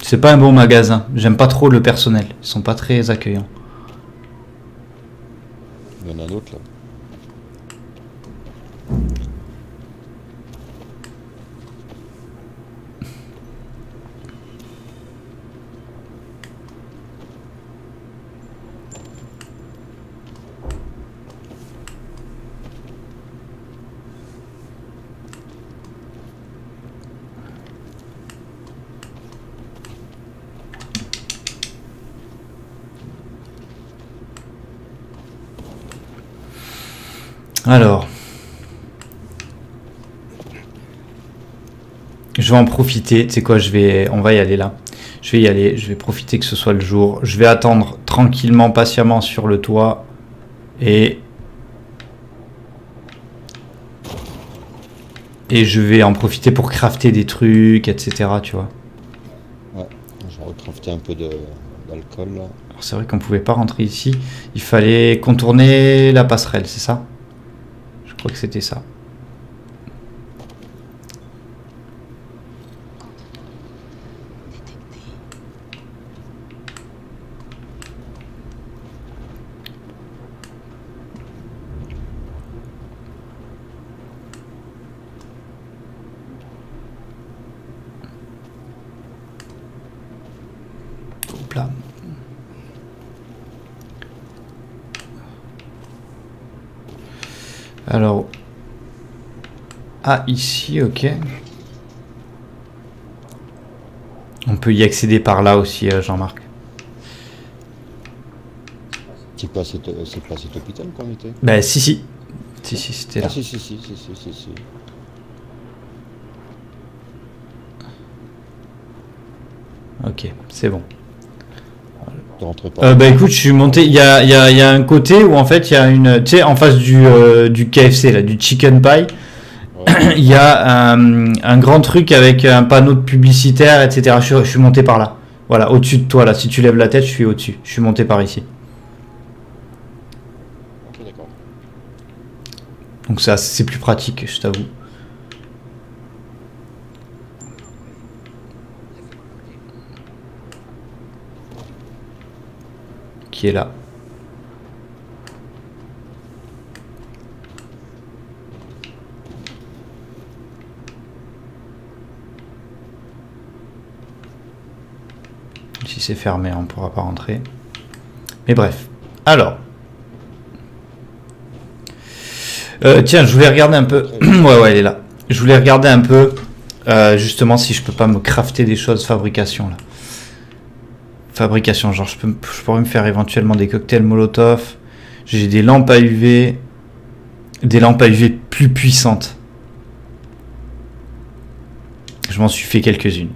C'est pas un bon magasin. J'aime pas trop le personnel. Ils sont pas très accueillants. Il y en a un autre là. Alors, je vais en profiter, tu sais quoi, on va y aller là, je vais y aller, je vais profiter que ce soit le jour, je vais attendre tranquillement, patiemment sur le toit, et je vais en profiter pour crafter des trucs, etc, tu vois. Ouais, je vais recrafter un peu d'alcool là. C'est vrai qu'on pouvait pas rentrer ici, il fallait contourner la passerelle, c'est ça? Je crois que c'était ça. Alors, ah, ici, ok. On peut y accéder par là aussi, Jean-Marc. C'est pas cet hôpital qu'on était? Bah, si, si. Si, si, c'était là. Ah, si, si, si, si, si, si, si. Ok, c'est bon. Bah écoute, je suis monté, il y a un côté où en fait il y a une, tu sais, en face du KFC là, du chicken pie, ouais. Il y a un grand truc avec un panneau de publicitaire, etc. Je suis monté par là, voilà, au-dessus de toi là, si tu lèves la tête, je suis au-dessus, je suis monté par ici. Okay, d'accord. Donc ça, c'est plus pratique, je t'avoue. Qui est là. Si c'est fermé, on ne pourra pas rentrer. Mais bref. Alors. Tiens, je voulais regarder un peu. ouais, elle est là. Je voulais regarder un peu, justement, si je peux pas me crafter des choses fabrication là. Fabrication, genre je pourrais me faire éventuellement des cocktails molotov. J'ai des lampes à UV, des lampes à UV plus puissantes. Je m'en suis fait quelques-unes.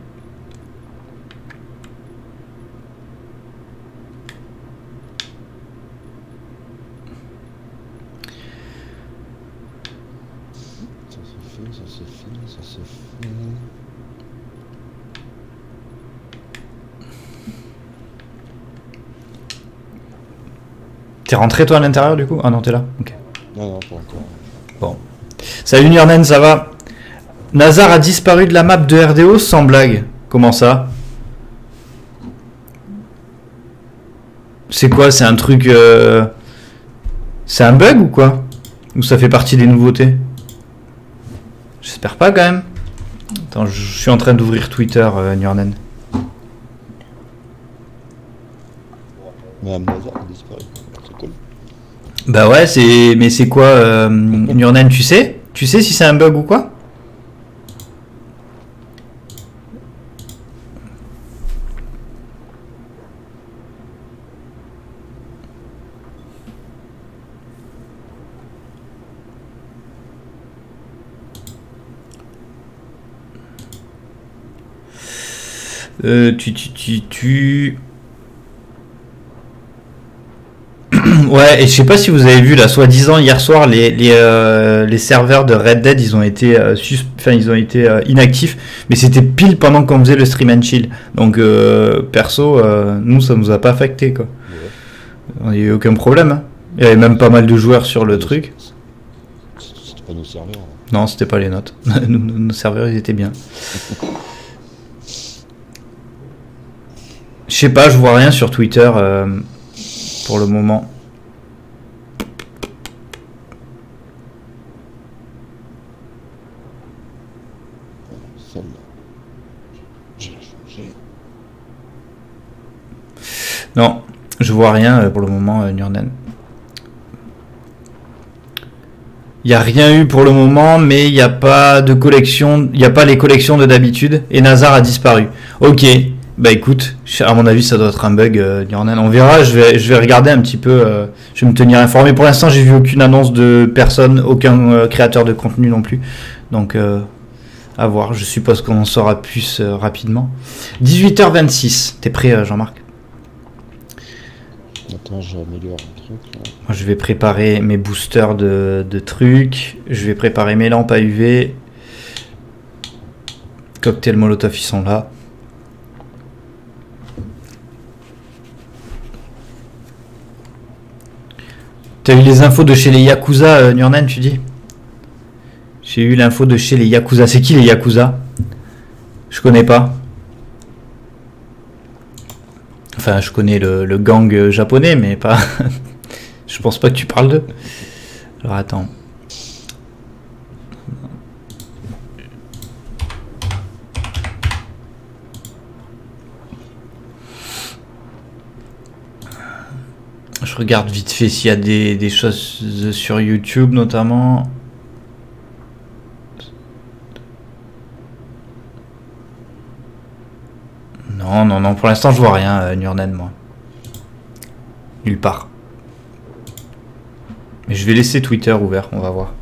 T'es rentré toi à l'intérieur du coup? Ah non, t'es là? Ok. Non, non, pas encore. Bon. Salut Nurnen, ça va? Nazar a disparu de la map de RDO sans blague. Comment ça? C'est quoi? C'est un truc... c'est un bug ou quoi? Ou ça fait partie des nouveautés? J'espère pas quand même. Attends, je suis en train d'ouvrir Twitter, Nurnen. Madame Nazar a disparu. Bah ouais, c'est... mais c'est quoi, Nurnen, tu sais? Tu sais si c'est un bug ou quoi? Ouais, et je sais pas si vous avez vu là, soi-disant hier soir, les serveurs de Red Dead, ils ont été inactifs, mais c'était pile pendant qu'on faisait le stream and chill. Donc perso, nous ça nous a pas affecté quoi. Il n'y a eu aucun problème. Hein. Il y avait même pas mal de joueurs sur le truc. C'était pas nos serveurs. Hein. Non, c'était pas les notes. Nos serveurs ils étaient bien. Je sais pas, je vois rien sur Twitter pour le moment. Non, je vois rien pour le moment, Nurnen. Il n'y a rien eu pour le moment, mais il n'y a pas de collection, il n'y a pas les collections de d'habitude, et Nazar a disparu. Ok. Bah écoute, à mon avis ça doit être un bug, Nurnen. On verra, je vais regarder un petit peu, je vais me tenir informé. Pour l'instant j'ai vu aucune annonce de personne, aucun créateur de contenu non plus. Donc à voir, je suppose qu'on en saura plus rapidement. 18h26, t'es prêt Jean-Marc? Attends, j'améliore un truc. Moi, je vais préparer mes boosters de trucs, je vais préparer mes lampes à UV. Cocktail Molotov, ils sont là. T'as eu les infos de chez les Yakuza, Nurnen, tu dis? J'ai eu l'info de chez les Yakuza. C'est qui les Yakuza? Je connais pas. Enfin, je connais le gang japonais, mais pas... je pense pas que tu parles d'eux. Alors, attends. Je regarde vite fait s'il y a des choses sur YouTube notamment. Non, non, non, pour l'instant je vois rien, Nurnen, moi. Nulle part. Mais je vais laisser Twitter ouvert, on va voir.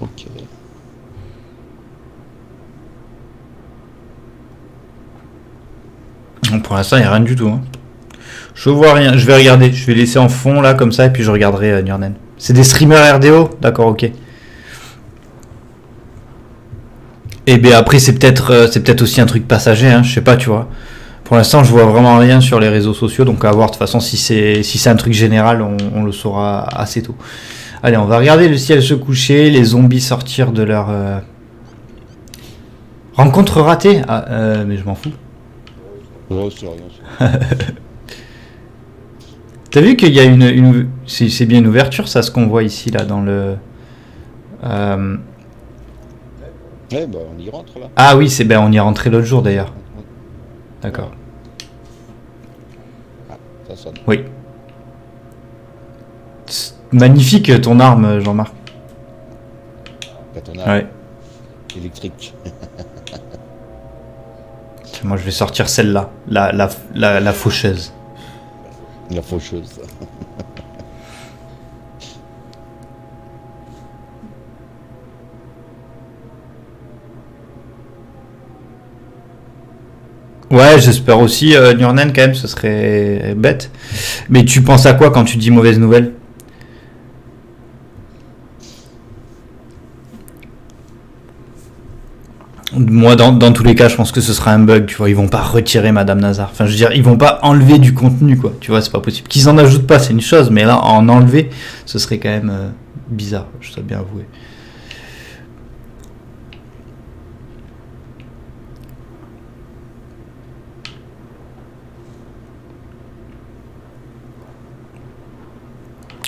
Ok. Bon, pour l'instant, il n'y a rien du tout. Hein. Je vois rien. Je vais regarder. Je vais laisser en fond, là, comme ça, et puis je regarderai Nurnen. C'est des streamers RDO? D'accord, ok. Et bien après, c'est peut-être aussi un truc passager. Hein, je sais pas, tu vois. Pour l'instant, je vois vraiment rien sur les réseaux sociaux. Donc, à voir, de toute façon, si c'est un truc général, on le saura assez tôt. Allez, on va regarder le ciel se coucher, les zombies sortir de leur... Rencontre ratée? Ah, mais je m'en fous. Ouais, c'est rien. T'as vu qu'il y a une... C'est bien une ouverture, ça, ce qu'on voit ici, là, dans le... Ouais, bah, on y rentre, là. Ah oui, c'est... Ben, on y est rentré l'autre jour, d'ailleurs. D'accord. Ah, ça sonne. Oui. Magnifique ton arme, Jean-Marc. Ton arme. Ouais. Électrique. Moi, je vais sortir celle-là, la faucheuse. La faucheuse. Ouais, j'espère aussi, Nurnen, quand même, ce serait bête. Mais tu penses à quoi quand tu dis mauvaise nouvelle? Moi, dans tous les cas, je pense que ce sera un bug, tu vois. Ils vont pas retirer Madame Nazar. Enfin, je veux dire, ils vont pas enlever du contenu, quoi. Tu vois, c'est pas possible. Qu'ils en ajoutent pas, c'est une chose, mais là, en enlever, ce serait quand même bizarre, je dois bien avouer.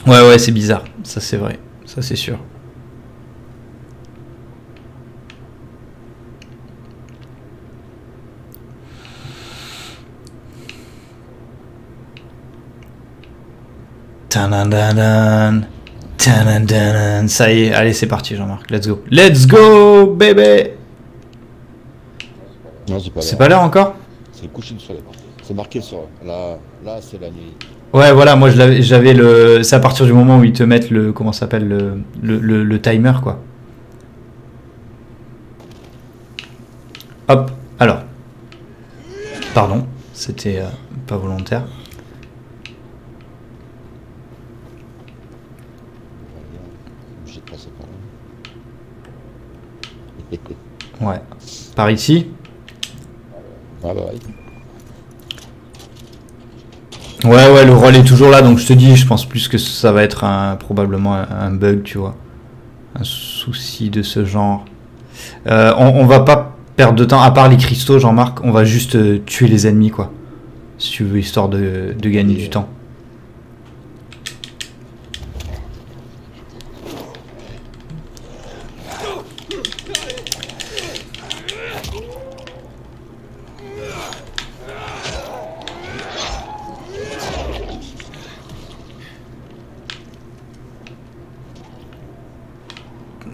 Ouais, c'est bizarre. Ça, c'est vrai. Ça, c'est sûr. Ça y est, allez, c'est parti, Jean-Marc. Let's go. Let's go, bébé. C'est pas l'heure encore? C'est le coucher du soleil. C'est marqué sur là, là c'est la nuit. Ouais, voilà, moi j'avais le... C'est à partir du moment où ils te mettent le... Comment ça s'appelle le timer, quoi. Hop, alors. Pardon, c'était pas volontaire. Ouais, par ici. Ouais, ouais, le rôle est toujours là, donc je te dis, je pense plus que ça va être probablement un bug, tu vois. Un souci de ce genre. On va pas perdre de temps, à part les cristaux, Jean-Marc, on va juste tuer les ennemis, quoi. Si tu veux, histoire de gagner du temps.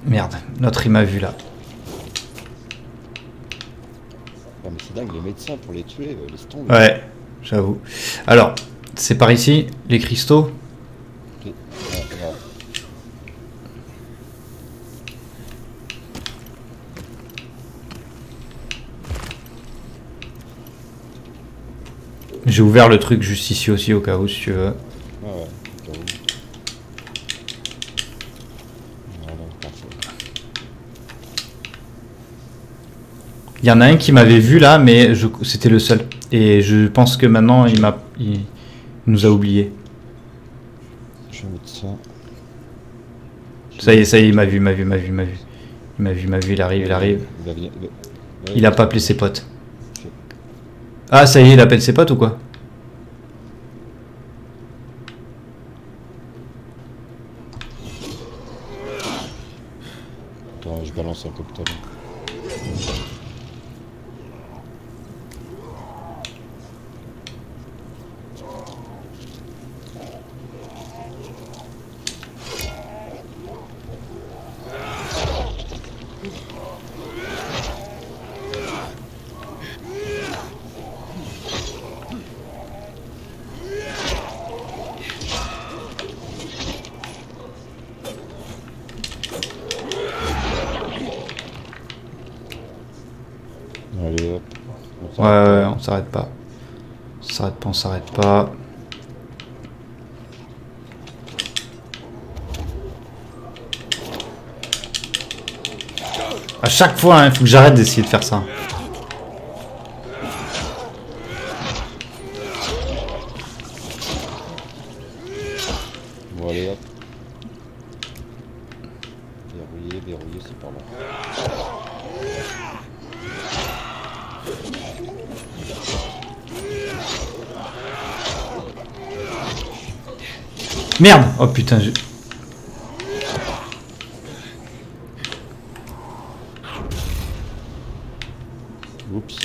Merde, notre il m'a vu là. Non mais c'est dingue, les médecins pour les tuer, laisse tomber. Ouais, j'avoue. Alors, c'est par ici, les cristaux. Okay. Ouais. J'ai ouvert le truc juste ici aussi, au cas où, si tu veux. Ouais. Il y en a un qui m'avait vu là, mais c'était le seul. Et je pense que maintenant, il nous a oubliés. Je vais mettre ça. Ça y est, il m'a vu. Il m'a vu, il arrive. Il a pas appelé ses potes. Ah, ça y est, il appelle ses potes ou quoi? Attends, je balance un cocktail. On s'arrête pas. À chaque fois, il faut que j'arrête d'essayer de faire ça. Bon, allez, hop. Verrouiller, c'est par là. Merde! Oh putain, je... Oups.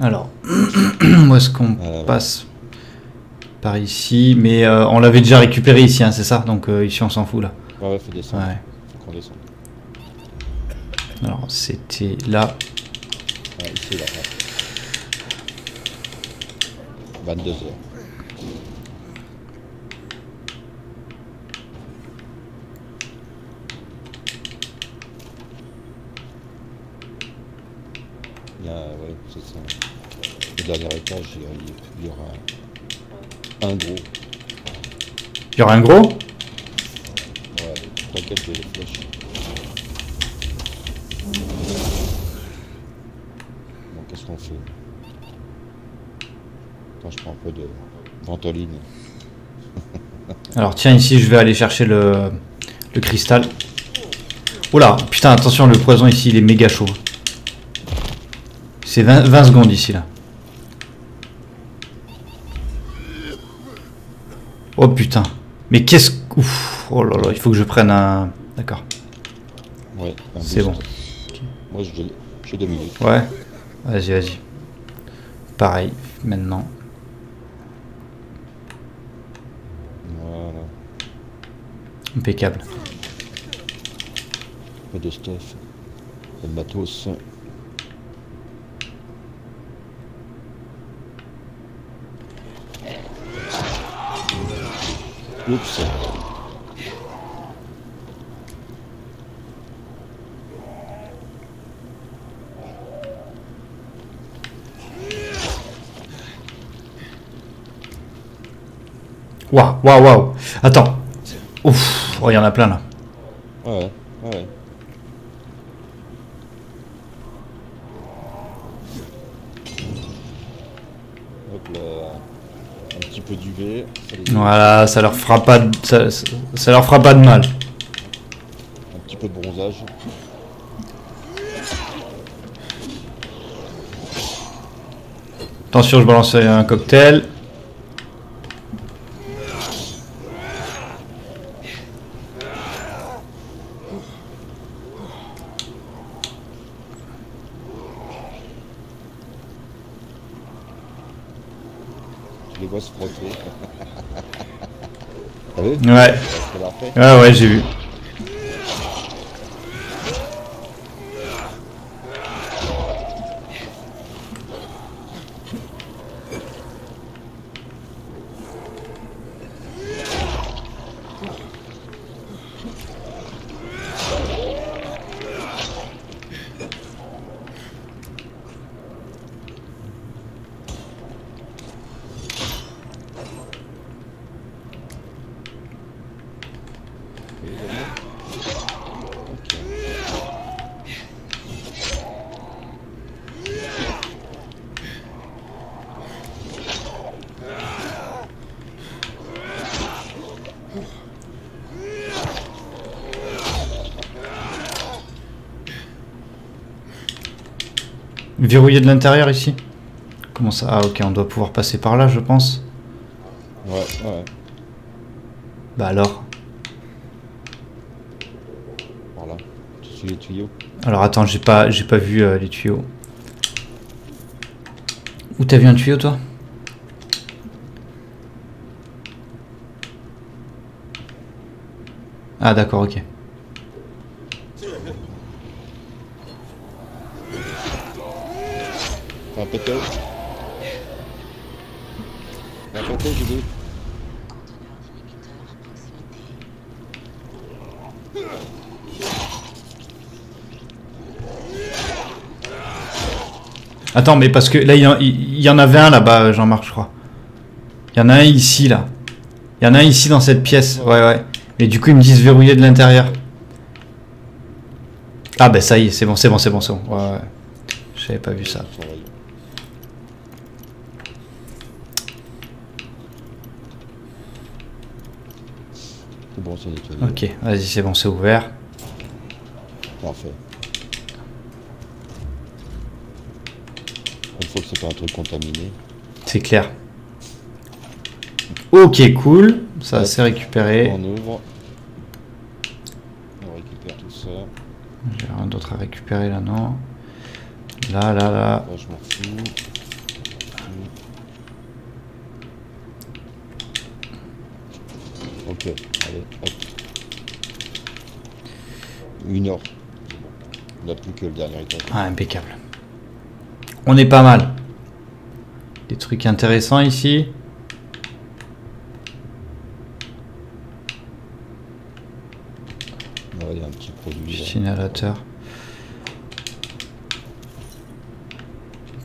Alors, où est-ce qu'on passe? Par ici, mais on l'avait déjà récupéré ici, hein, c'est ça? Donc ici on s'en fout là. Ouais, faut descendre. Ouais. Faut qu'on descende. Alors c'était là. Ouais, ici là. 22h. Ouais, c'est ça. Le dernier étage, il y aura un gros. Il y aura un gros? Ouais, t'inquiète, j'ai les flèches. Bon, qu'est-ce qu'on fait? Attends, je prends un peu de ventoline. Alors, tiens, ici, je vais aller chercher le cristal. Oula, putain, attention, le poison ici, il est méga chaud. C'est 20 secondes ici là. Oh putain. Mais qu'est-ce que... Oh là là, il faut que je prenne un... D'accord. Ouais, c'est bon. Okay. Moi j'ai 2 minutes. Ouais. Vas-y, vas-y. Pareil, maintenant. Voilà. Impeccable. Pas de stuff. Pas de matos. Oups. Waouh, waouh, waouh. Attends. Ouf, oh, il y en a plein là. Ouais, ouais. Hop là. Un petit peu d'UV. Voilà, ça leur fera pas de... ça leur fera pas de mal. Un petit peu de bronzage. Attention, je balance un cocktail. Ouais. Ah ouais, j'ai vu. Verrouillé de l'intérieur ici. Comment ça? Ah ok, on doit pouvoir passer par là je pense. Ouais, ouais. Bah alors. Voilà. Tu suis les tuyaux. Alors attends, j'ai pas vu les tuyaux. Où t'as vu un tuyau toi? Ah d'accord, ok. Attends, mais parce que là, il y en avait un là-bas, Jean-Marc, je crois. Il y en a un ici, là. Il y en a un ici dans cette pièce. Ouais, ouais. Et du coup, ils me disent verrouiller de l'intérieur. Ah, ben ça y est, c'est bon, c'est bon, c'est bon, c'est bon. Ouais, ouais. J'avais pas vu ça. Bon, ok, vas-y, c'est bon, c'est ouvert. Parfait. Il faut que c'est pas un truc contaminé. C'est clair. Ok, cool. Ça ouais, s'est récupéré. On ouvre. On récupère tout ça. J'ai rien d'autre à récupérer là, non? Là, là, là. Ouais, je m'en fous. Ok, allez, hop. 1 heure. On n'a plus que le dernier étage. Ah, impeccable. On est pas mal. Des trucs intéressants ici. Ouais, il y a un petit produit. Signateur.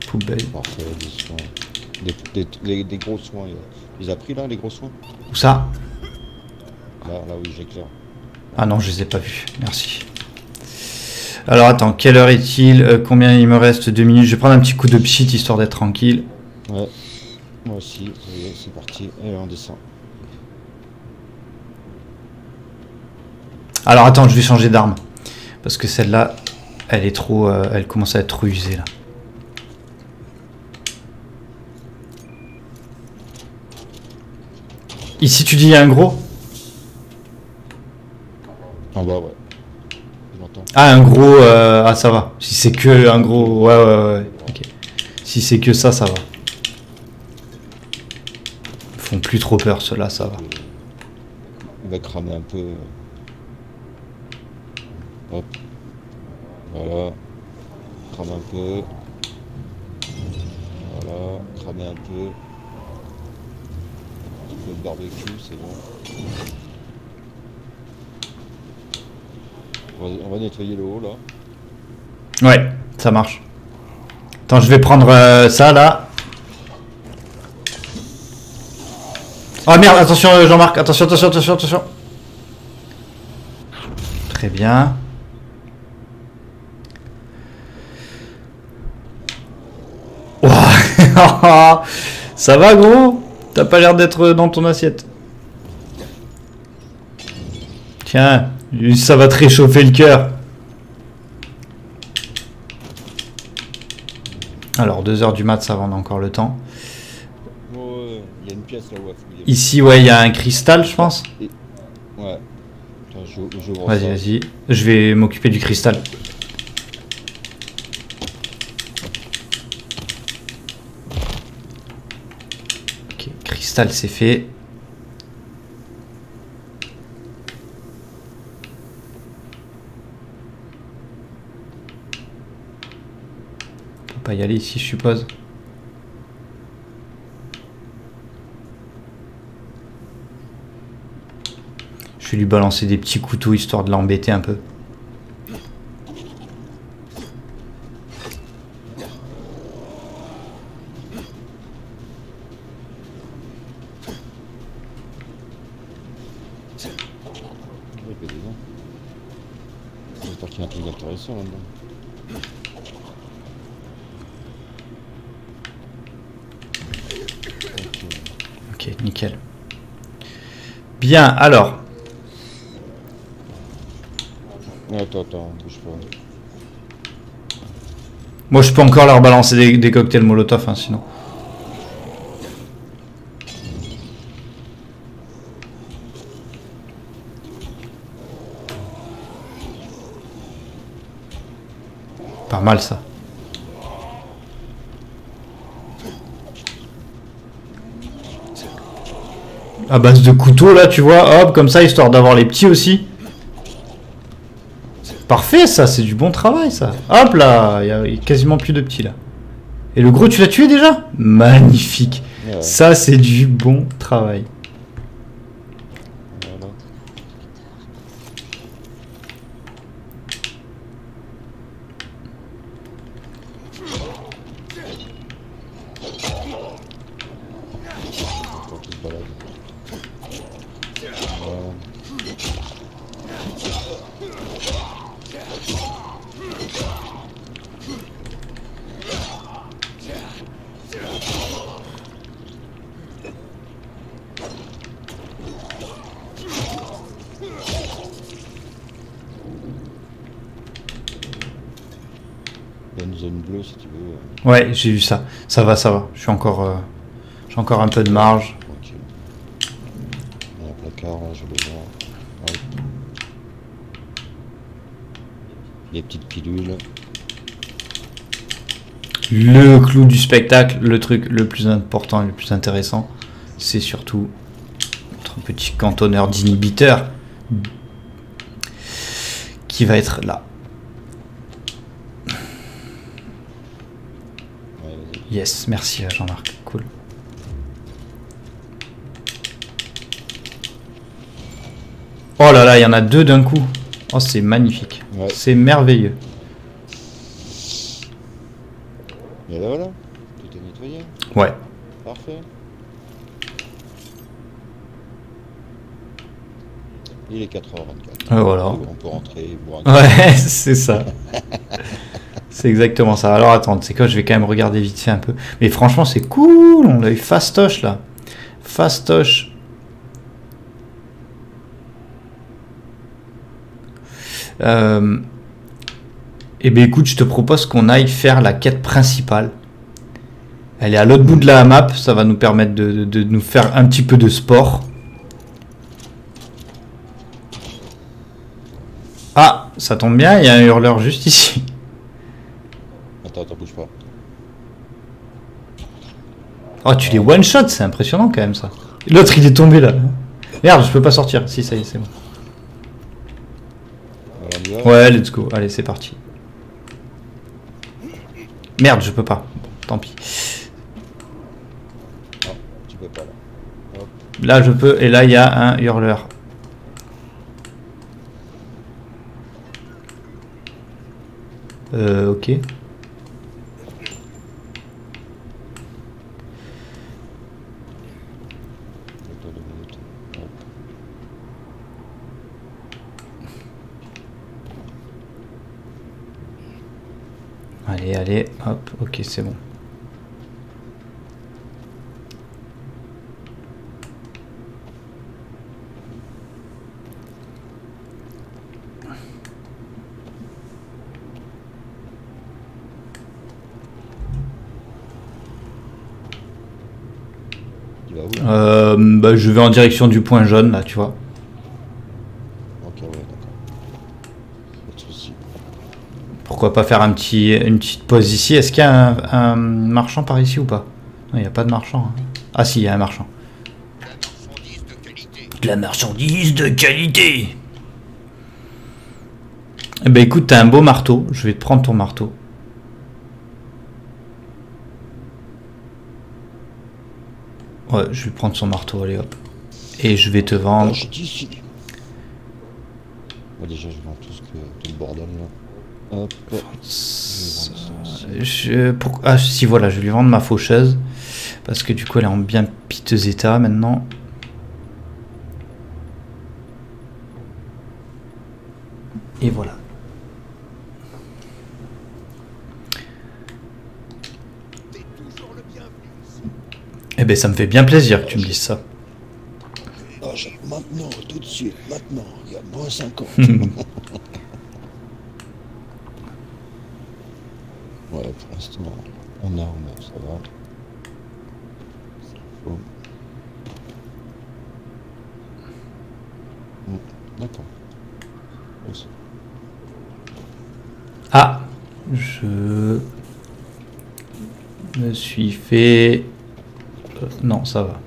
Poubelle. Parfait, des soins. Des gros soins. Il les a pris là, les gros soins? Où ça? Là oui, j'éclaire. Ah non, je les ai pas vus. Merci. Alors attends, quelle heure est-il? Combien il me reste? 2 minutes. Je vais prendre un petit coup de pchit histoire d'être tranquille. Ouais. Moi aussi. C'est parti. Et on descend. Alors attends, je vais changer d'arme parce que celle-là, elle est trop, elle commence à être trop usée là. Ici, tu dis il y a un gros? En bas, ouais. Ah, un gros... ah, ça va. Si c'est que un gros... Ouais, ouais, ouais. Okay. Si c'est que ça, ça va. Ils font plus trop peur, ceux-là, ça va. On va cramer un peu. Hop. Voilà. Cramer un peu. Voilà. Cramer un peu. Un peu de barbecue, c'est bon. On va nettoyer le haut là. Ouais, ça marche. Attends, je vais prendre ça là. Oh merde, attention Jean-Marc, attention, attention, attention, attention. Très bien. Oh. Ça va gros? T'as pas l'air d'être dans ton assiette. Tiens. Ça va te réchauffer le cœur. Alors, 2 h du mat, ça va, on a encore le temps. Y a une pièce là où il y a... Ici, ouais, il y a un cristal, je pense. Et... Ouais. Vas-y, vas-y. Je vais m'occuper du cristal. Ok, cristal, c'est fait. Y aller ici, je suppose. Je vais lui balancer des petits couteaux histoire de l'embêter un peu. J'espère qu'il y a un truc intéressant là-dedans. Nickel. Bien, alors. Attends, attends, bouge pas. Moi, je peux encore leur balancer des cocktails Molotov, hein, sinon. Pas mal, ça. À base de couteau là, tu vois, hop, comme ça, histoire d'avoir les petits aussi. Parfait, ça, c'est du bon travail, ça. Hop là, il y a quasiment plus de petits là. Et le gros, tu l'as tué déjà? Magnifique. Ouais. Ça, c'est du bon travail. Voilà. Ouais, j'ai vu ça. Ça va, ça va. Je suis encore, j'ai encore un peu de marge. Okay. Il y a un placard, là, je le vois. Ouais. Les petites pilules. Le clou du spectacle, le truc le plus important et le plus intéressant, c'est surtout notre petit cantonneur d'inhibiteurs qui va être là. Yes, merci Jean-Marc, cool. Oh là là, il y en a 2 d'un coup. Oh, c'est magnifique. Ouais. C'est merveilleux. Et là, voilà, tout est nettoyé. Ouais. Parfait. Il est 4 h 24. Voilà. On peut rentrer, boire un café. Ouais, c'est ça. C'est exactement ça. Alors attends, c'est quoi, je vais quand même regarder vite fait un peu. Mais franchement, c'est cool, on a eu fastoche là. Fastoche. Eh bien écoute, je te propose qu'on aille faire la quête principale. Elle est à l'autre bout de la map, ça va nous permettre de nous faire un petit peu de sport. Ça tombe bien, il y a un hurleur juste ici. Attends, attends, bouge pas. Oh, tu les one shot, c'est impressionnant quand même ça. L'autre il est tombé là. Merde, je peux pas sortir. Si, ça y est, c'est bon. Ouais, let's go. Allez, c'est parti. Merde, je peux pas. Bon, tant pis. Non, tu peux pas là. Hop. Là, je peux. Et là, il y a un hurleur. Ok. Allez, allez, hop, ok, c'est bon. Bah, je vais en direction du point jaune là, tu vois. Ok, ouais, d'accord. Pas de soucis. Pourquoi pas faire un petit, une petite pause ici? Est-ce qu'il y a un marchand par ici ou pas? Non, il n'y a pas de marchand. Hein. Ah si, il y a un marchand. De la marchandise de qualité. Eh ben écoute, t'as un beau marteau. Je vais te prendre ton marteau. Ouais, je vais prendre son marteau, allez hop. Et je vais te vendre. Moi déjà, je vends tout le bordel là. Hop. Ah si, voilà, je vais lui vendre ma faucheuse. Parce que du coup, elle est en bien piteux état maintenant. Et voilà. Eh ben ça me fait bien plaisir que tu me dises ça. Maintenant, tout de suite, maintenant, il y a moins 50. Ouais, pour l'instant, on a, ça va. Oh. D'accord. Ah, je me suis fait... non, ça va.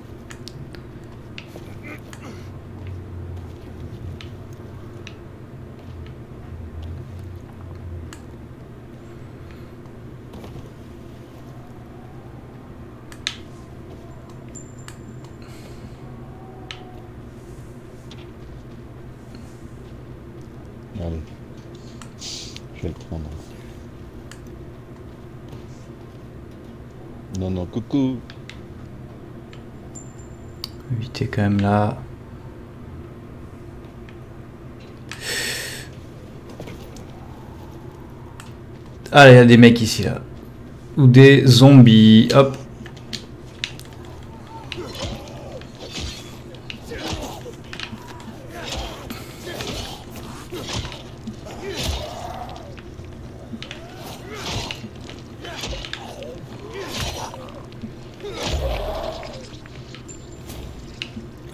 Allez, je vais le prendre. Non, non, coucou. 8 est quand même là. Ah, il y a des mecs ici là. Ou des zombies. Hop.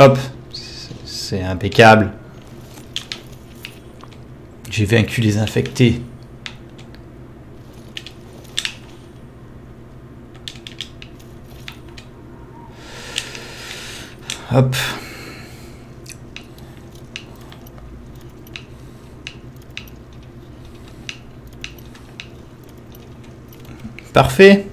Hop, c'est impeccable. J'ai vaincu les infectés. Hop. Parfait.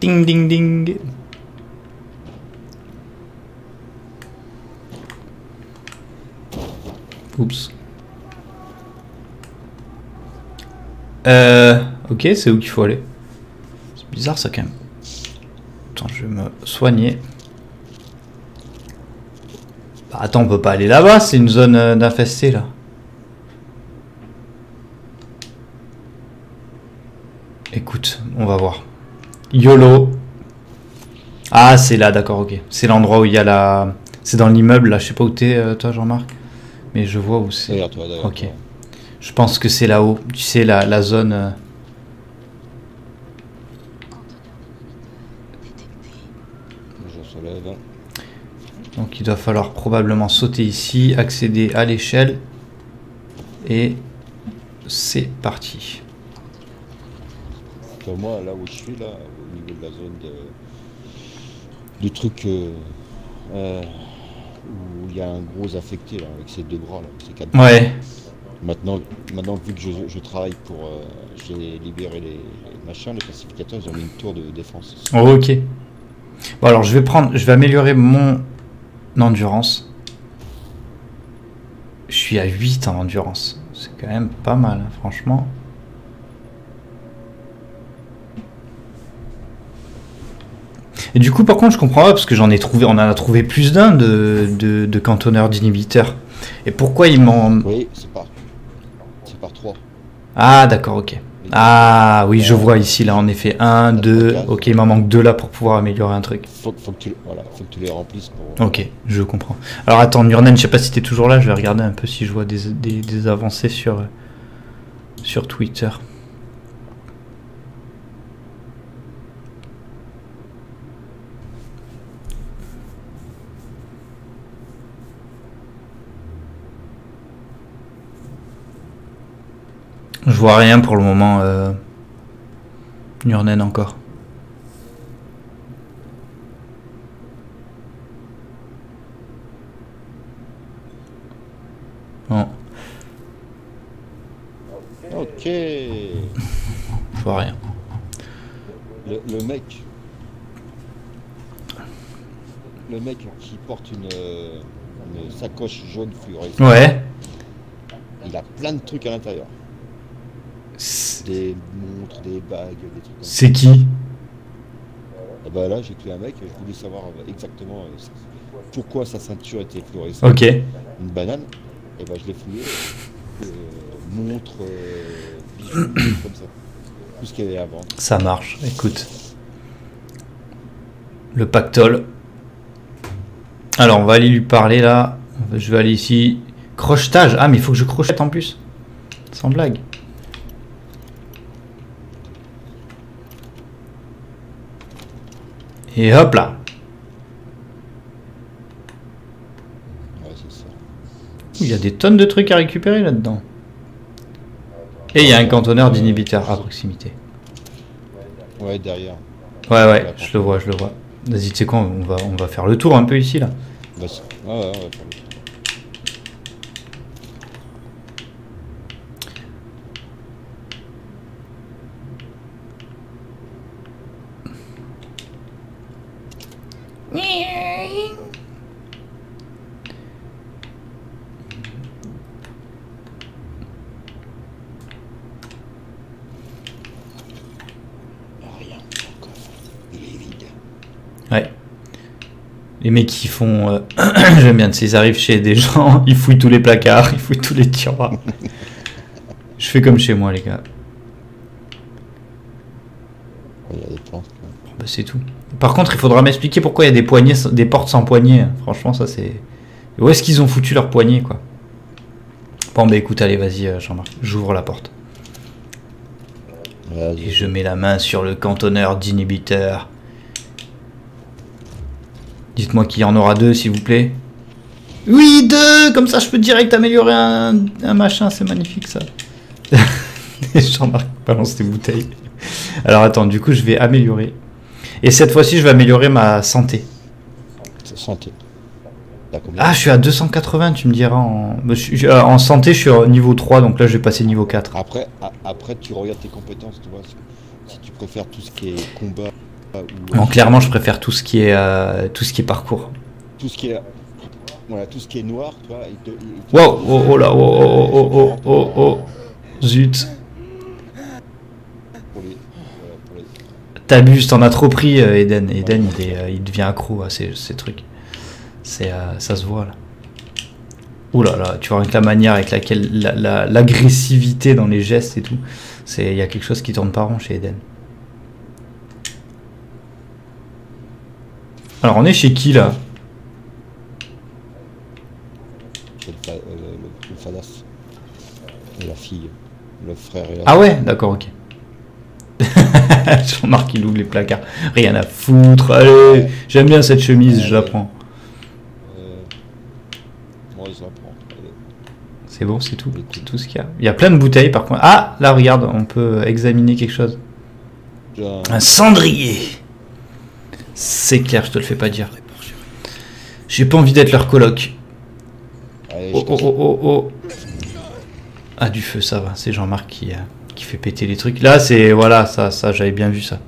Ding ding ding. Oups. Ok, c'est où qu'il faut aller? C'est bizarre ça quand même. Attends, je vais me soigner. Bah, attends, on peut pas aller là-bas, c'est une zone d'infestée là. Écoute, on va voir. YOLO. Ah, c'est là, d'accord, ok. C'est l'endroit où il y a la... C'est dans l'immeuble, là. Je sais pas où t'es, toi, Jean-Marc. Mais je vois où c'est. Ok. Toi. Je pense que c'est là-haut. Tu sais, la zone... Bonjour, ça lève, hein. Donc, il doit falloir probablement sauter ici, accéder à l'échelle. Et c'est parti. Pour moi, là où je suis, là, au niveau de la zone de... du truc... où il y a un gros affecté là, avec ses deux bras, là, ses quatre bras. Ouais. Maintenant, vu que je travaille pour j'ai libéré les machins, les pacificateurs, ils ont mis une tour de défense. Oh, ok. Bon, alors je vais améliorer mon endurance. Je suis à 8 en endurance. C'est quand même pas mal, hein, franchement. Et du coup, par contre, je comprends pas, parce que j'en ai trouvé, on en a trouvé plus d'un de cantonneurs d'inhibiteurs. Et pourquoi ils m'ont... Oui, c'est par 3. Ah, d'accord, ok. Ah, oui, je vois ici, là, en effet, 1, 2, ok, il m'en manque 2 là pour pouvoir améliorer un truc. Faut que tu les remplisses pour... Ok, je comprends. Alors, attends, Nurnen, je sais pas si t'es toujours là, je vais regarder un peu si je vois des avancées sur Twitter. Je vois rien pour le moment, Nurnen encore. Bon. Ok. Je vois rien. Le mec qui porte une sacoche jaune fluorescente. Ouais. Il a plein de trucs à l'intérieur. Des montres, des bagues, des trucs. C'est qui? Ah bah là, j'ai tué un mec, je voulais savoir exactement pourquoi sa ceinture était fluorescente. Ok. Une banane, et bah je l'ai fouillé. Montre, bijoux, comme ça. Tout ce qu'il y avait avant. Ça marche, écoute. Le pactole. Alors, on va aller lui parler là. Je vais aller ici. Crochetage. Ah, mais il faut que je crochette en plus. Sans blague. Et hop là. Ouais, c'est ça. Il y a des tonnes de trucs à récupérer là-dedans. Et il y a un cantonneur d'inhibiteurs à proximité. Ouais, derrière. Ouais, ouais, je le vois, je le vois. Vas-y, tu sais quoi, on va faire le tour un peu ici, là. Bah, ouais, ouais, on va faire le tour. Les mecs qui font... J'aime bien, s'ils arrivent chez des gens, ils fouillent tous les placards, ils fouillent tous les tiroirs. Je fais comme chez moi, les gars. Il y a des plantes. Oh, bah, c'est tout. Par contre, il faudra m'expliquer pourquoi il y a des portes sans poignées. Franchement, ça c'est... Où est-ce qu'ils ont foutu leurs poignées, quoi? Bon, bah écoute, allez, vas-y, Jean-Marc. J'ouvre la porte. Et je mets la main sur le cantonneur d'inhibiteur. Dites-moi qu'il y en aura 2, s'il vous plaît. Oui, 2. Comme ça, je peux direct améliorer un machin. C'est magnifique, ça. Jean-Marc balance des bouteilles. Alors, attends. Du coup, je vais améliorer. Et cette fois-ci, je vais améliorer ma santé. Santé. Ah, je suis à 280, tu me diras. En santé, je suis au niveau 3. Donc là, je vais passer niveau 4. Après tu regardes tes compétences. Tu vois, si tu préfères tout ce qui est combat... Non, clairement, je préfère tout ce qui est parcours. Tout ce qui est, voilà, tout ce qui est noir, toi. Wow, oh là, oh, zut. T'abuses, t'en as trop pris, Eden. Eden, il devient accro à ces trucs. Ça se voit là. Ouh là là, tu vois, avec la manière, avec laquelle l'agressivité dans les gestes et tout, il y a quelque chose qui tourne pas rond chez Eden. Alors on est chez qui là? Le Fadas. Et la fille. Le frère et la... Ah ouais, d'accord, ok. Jean-Marc il ouvre les placards. Rien à foutre. Allez, j'aime bien cette chemise, je la prends. Moi je la prends. C'est bon, c'est tout. C'est tout ce qu'il y a. Il y a plein de bouteilles par contre. Ah, là regarde, on peut examiner quelque chose. Un cendrier. C'est clair, je te le fais pas dire. J'ai pas envie d'être leur coloc. Allez, oh, oh, oh, oh, oh. Ah, du feu, ça va. C'est Jean-Marc qui fait péter les trucs. Là, c'est... Voilà, ça j'avais bien vu ça.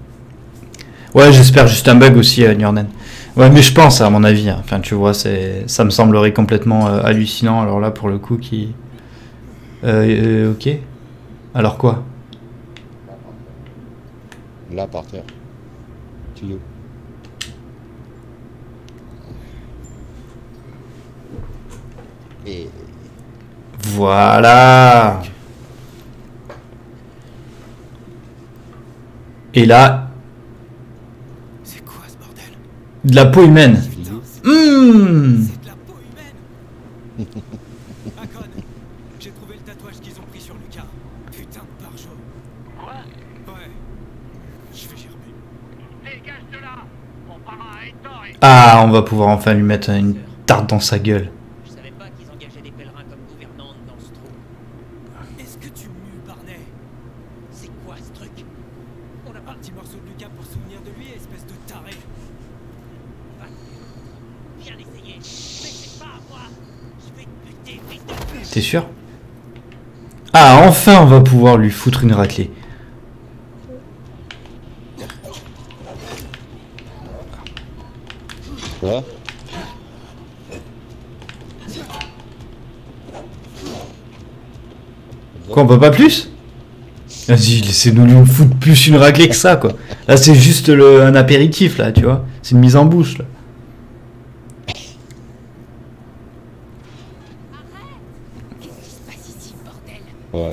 Ouais, j'espère juste un bug aussi, Nurnen. Ouais, mais je pense, à mon avis. Hein. Enfin, tu vois, ça me semblerait complètement hallucinant. Alors là, pour le coup, qui... ok. Alors quoi? Là, par terre. Tuyau. Et... Voilà. Et là, c'est quoi ce bordel? De la peau humaine. C'est de la peau humaine. Hakon, j'ai trouvé le tatouage qu'ils ont pris sur Lucas. Putain de barjo. Quoi? Ouais. Je vais gerber. Dégage de là. On parlera à Aitor et... Ah, on va pouvoir enfin lui mettre une tarte dans sa gueule. C'est sûr. Ah, enfin, on va pouvoir lui foutre une raclée. Quoi? Quoi, on peut pas plus? Vas-y, laissez-nous lui foutre plus une raclée que ça, quoi. Là, c'est juste un apéritif, là, tu vois. C'est une mise en bouche, là.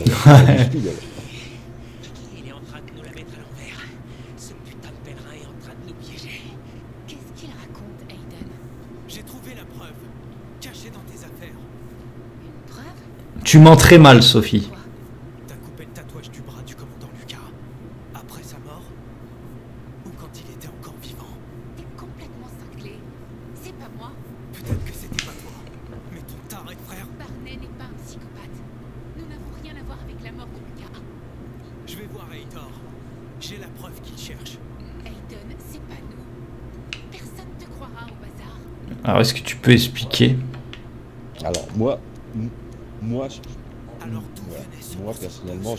Il est en train de nous la mettre à l'envers. Ce putain de pèlerin est en train de nous piéger. Qu'est-ce qu'il raconte, Aiden? J'ai trouvé la preuve, cachée dans tes affaires. Une preuve? Tu mens très mal, Sophie. T'as coupé le tatouage du bras du commandant Lucas. Après sa mort? Ou quand il était encore vivant? T'es complètement cinglé. C'est pas moi. Peut-être que c'était pas toi. Mais ton taré frère Barnet n'est pas un psychopathe. Nous n'avons rien à voir avec la mort de Lucas. Je vais voir Aitor. J'ai la preuve qu'il cherche. Aiden, c'est pas nous. Personne te croira au bazar. Alors, est-ce que tu peux expliquer? Alors, moi personnellement,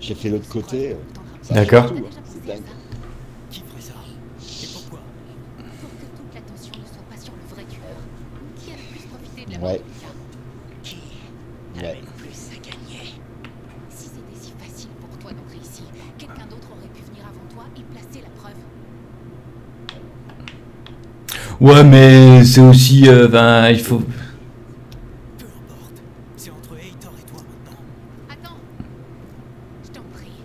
j'ai fait l'autre côté. D'accord. C'est dingue. Qui ferait ça? Et pourquoi? Pour que toute l'attention ne soit pas sur le vrai tueur. Qui a le plus profité de la mort de Lucas? Ouais. Plus à gagner. Si c'était si facile pour toi d'entrer ici, quelqu'un d'autre aurait pu venir avant toi et placer la preuve. Ouais, mais c'est aussi... ben, il faut... Peu importe, c'est entre Aitor et toi maintenant. Attends, je t'en prie.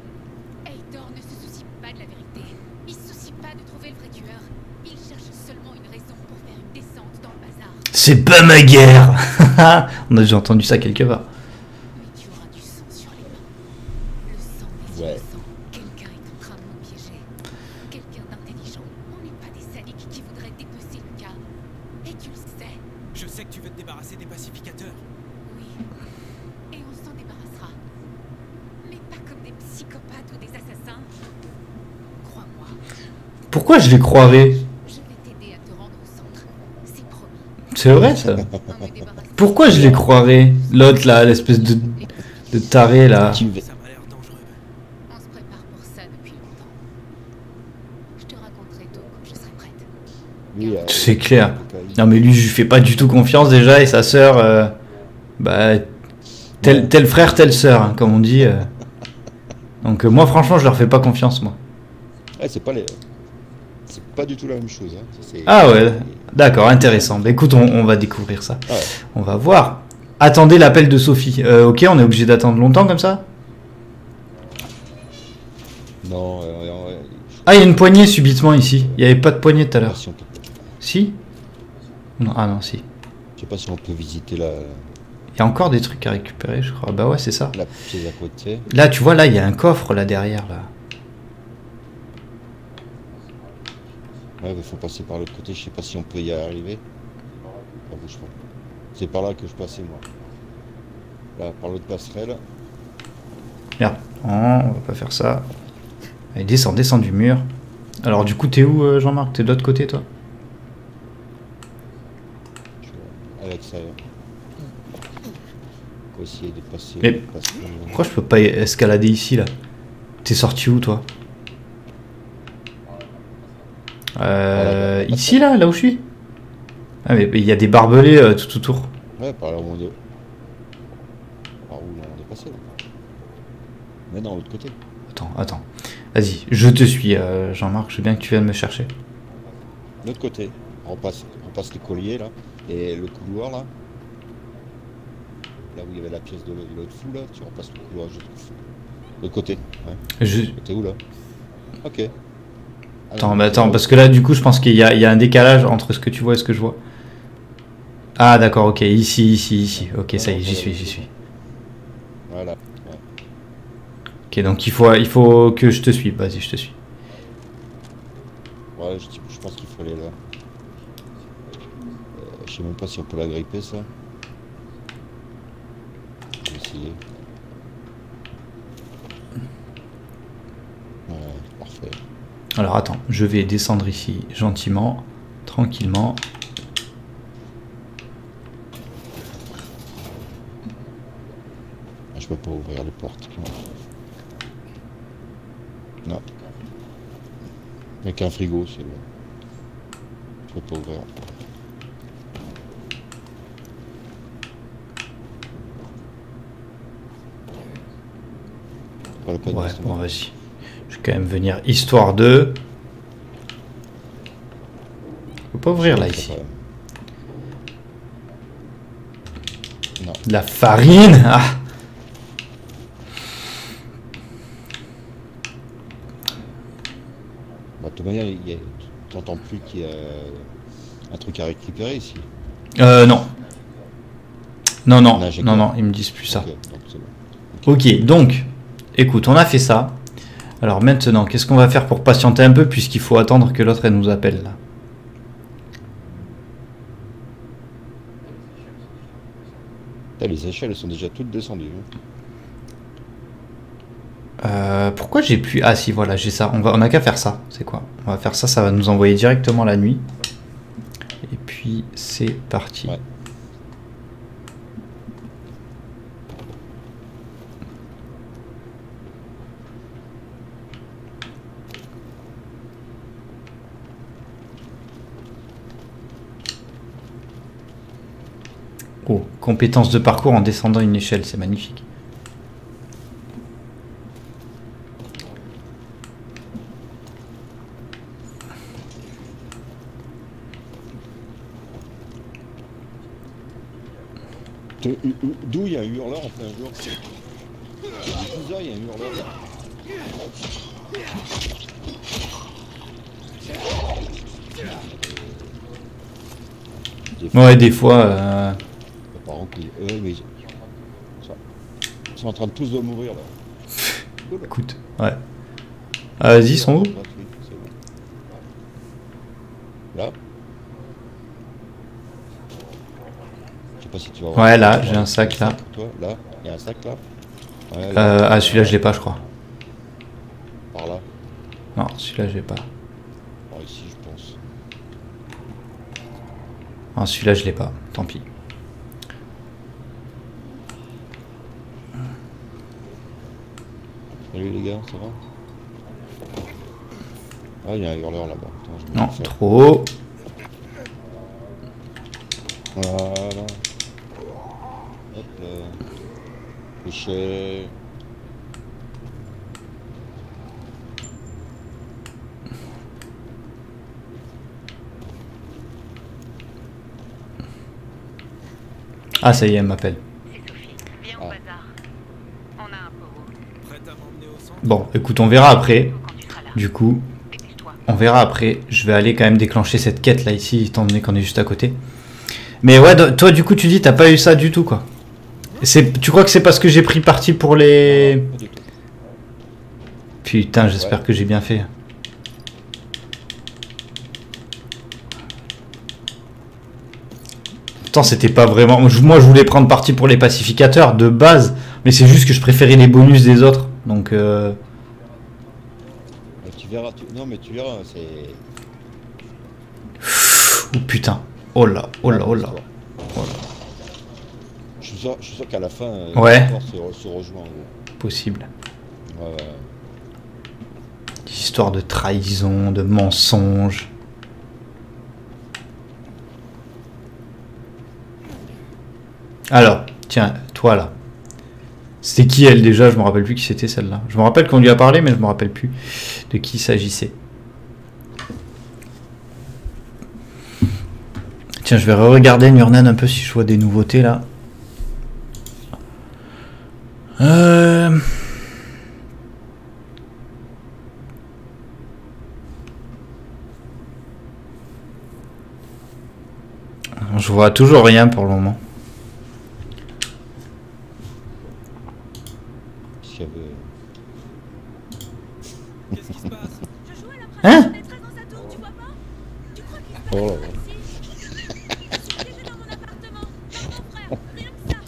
Aitor ne se soucie pas de la vérité. Il se soucie pas de trouver le vrai tueur. Il cherche seulement une raison pour faire une descente dans le bazar. C'est pas ma guerre. On a déjà entendu ça quelque part. Mais tu auras du sang sur les mains. Le sang des innocents. Quelqu'un est en train de nous piéger. Quelqu'un d'intelligent. On n'est pas des sadiques qui voudraient dépecer le cas. Et tu le sais. Je sais que tu veux te débarrasser des pacificateurs. Oui. Et on s'en débarrassera. Mais pas comme des psychopathes ou des assassins. Crois-moi. Pourquoi je les croirais? Je vais t'aider à te rendre au centre. C'est promis. C'est vrai ça? Pourquoi je les croirais? L'autre là, l'espèce de taré là. Ça m'a l'air dangereux. On se prépare pour ça depuis longtemps. Je te raconterai tout quand je serai prête. C'est clair. Non mais lui, je lui fais pas du tout confiance déjà, et sa sœur, bah, tel frère, telle sœur, hein, comme on dit. Donc moi, franchement, je leur fais pas confiance, moi. Ouais, c'est pas du tout la même chose. Hein. Ah ouais, d'accord, intéressant. Bah, écoute, on va découvrir ça. Ouais. On va voir. Attendez l'appel de Sophie. Ok, on est obligé d'attendre longtemps comme ça? Non. Ah, il y a une poignée subitement ici. Il n'y avait pas de poignée tout à l'heure. Si? Non, ah non, si. Je sais pas si on peut visiter la... Il y a encore des trucs à récupérer, je crois. Bah ouais, c'est ça. La pièce à côté. Là, tu vois, là, il y a un coffre, là, derrière, là. Ouais, mais faut passer par l'autre côté. Je sais pas si on peut y arriver. Ah, bouge pas. C'est par là que je passais, moi. Là, par l'autre passerelle. Merde. Oh, on va pas faire ça. Allez, descends, descends du mur. Alors, du coup, t'es où, Jean-Marc? T'es de l'autre côté, toi? Je suis à l'extérieur. Essayer de passer, mais pourquoi je peux pas escalader ici là? T'es sorti où toi? Ici là, là où je suis? Ah mais il y a des barbelés tout autour. Ouais, par là au moins deux. Par où là on est passé là? Mais non, l'autre côté. Attends, attends. Vas-y, je te suis Jean-Marc, je veux bien que tu viennes me chercher. L'autre côté, on passe les colliers là, et le couloir là. Là où il y avait la pièce de l'autre fou, là, tu repasses le couloir jusqu'au l'autre côté. Ouais. T'es où là? Ok. Attends, mais attends, parce que là, du coup, je pense qu'il y a un décalage entre ce que tu vois et ce que je vois. Ah, d'accord, ok, ici, ici, ici. Ok, ouais, ça y est, j'y suis. Voilà. Ouais. Ok, donc il faut que je te suive. Vas-y, je te suis. Ouais, je pense qu'il faut aller là. Je sais même pas si on peut la gripper, ça. Ouais, parfait. Alors attends, je vais descendre ici gentiment, tranquillement. Je peux pas ouvrir les portes. Non. Avec un frigo, c'est bon. Je peux pas ouvrir. Ouais, bon, vas-y. Je vais quand même venir histoire de. Je peux pas ouvrir là ici. Non. De la farine. Ah. Bah, de toute manière, t'entends plus qu'il y a un truc à récupérer ici. Non. Non, non, non, non, ils me disent plus ça. Ok, donc c'est bon. Okay. Okay, donc. Écoute, on a fait ça. Alors maintenant, qu'est-ce qu'on va faire pour patienter un peu, puisqu'il faut attendre que l'autre elle nous appelle là. Les échelles elles sont déjà toutes descendues. Pourquoi j'ai pu... Ah si, voilà, j'ai ça. On a qu'à faire ça. C'est quoi? On va faire ça, ça va nous envoyer directement la nuit. Et puis c'est parti. Ouais. Oh, compétence de parcours en descendant une échelle, c'est magnifique. D'où il y a un hurleur en plein jour? D'où il y a un hurleur? Ouais, des fois... mais ils sont en train de tous de mourir là. Écoute, ouais. Ah, vas-y, ils sont où? Là. Je sais pas si tu vas voir. Ouais, là, j'ai un sac là. Toi, là, il y a un sac là. Ouais, là. Ah, celui-là, je l'ai pas, je crois. Par là. Non, celui-là, je l'ai pas. Par ici, je pense. Ah, celui-là, je l'ai pas. Tant pis. Salut les gars, ça va? Ah, il y a un hurleur là-bas. Non, trop haut. Voilà. Hop là. Échelle. Ah ça y est, elle m'appelle. Bon, écoute, on verra après. Du coup, on verra après. Je vais aller quand même déclencher cette quête là ici, étant donné qu'on est juste à côté. Mais ouais, toi du coup tu dis t'as pas eu ça du tout quoi. Tu crois que c'est parce que j'ai pris parti pour les... Putain, j'espère que j'ai bien fait. Pourtant c'était pas vraiment... Moi je voulais prendre parti pour les pacificateurs de base, mais c'est juste que je préférais les bonus des autres. Donc tu verras, non mais tu verras, c'est... Oh putain, oh là, oh là, oh là, oh là. Je suis sûr qu'à la fin, ouais, se rejoint. Ouais. Possible. Histoire de trahison, de mensonge. Alors, tiens, toi là. C'était qui elle déjà? Je me rappelle plus qui c'était celle-là. Je me rappelle qu'on lui a parlé, mais je me rappelle plus de qui il s'agissait. Tiens, je vais regarder Nurnen un peu si je vois des nouveautés là. Je vois toujours rien pour le moment. Hein?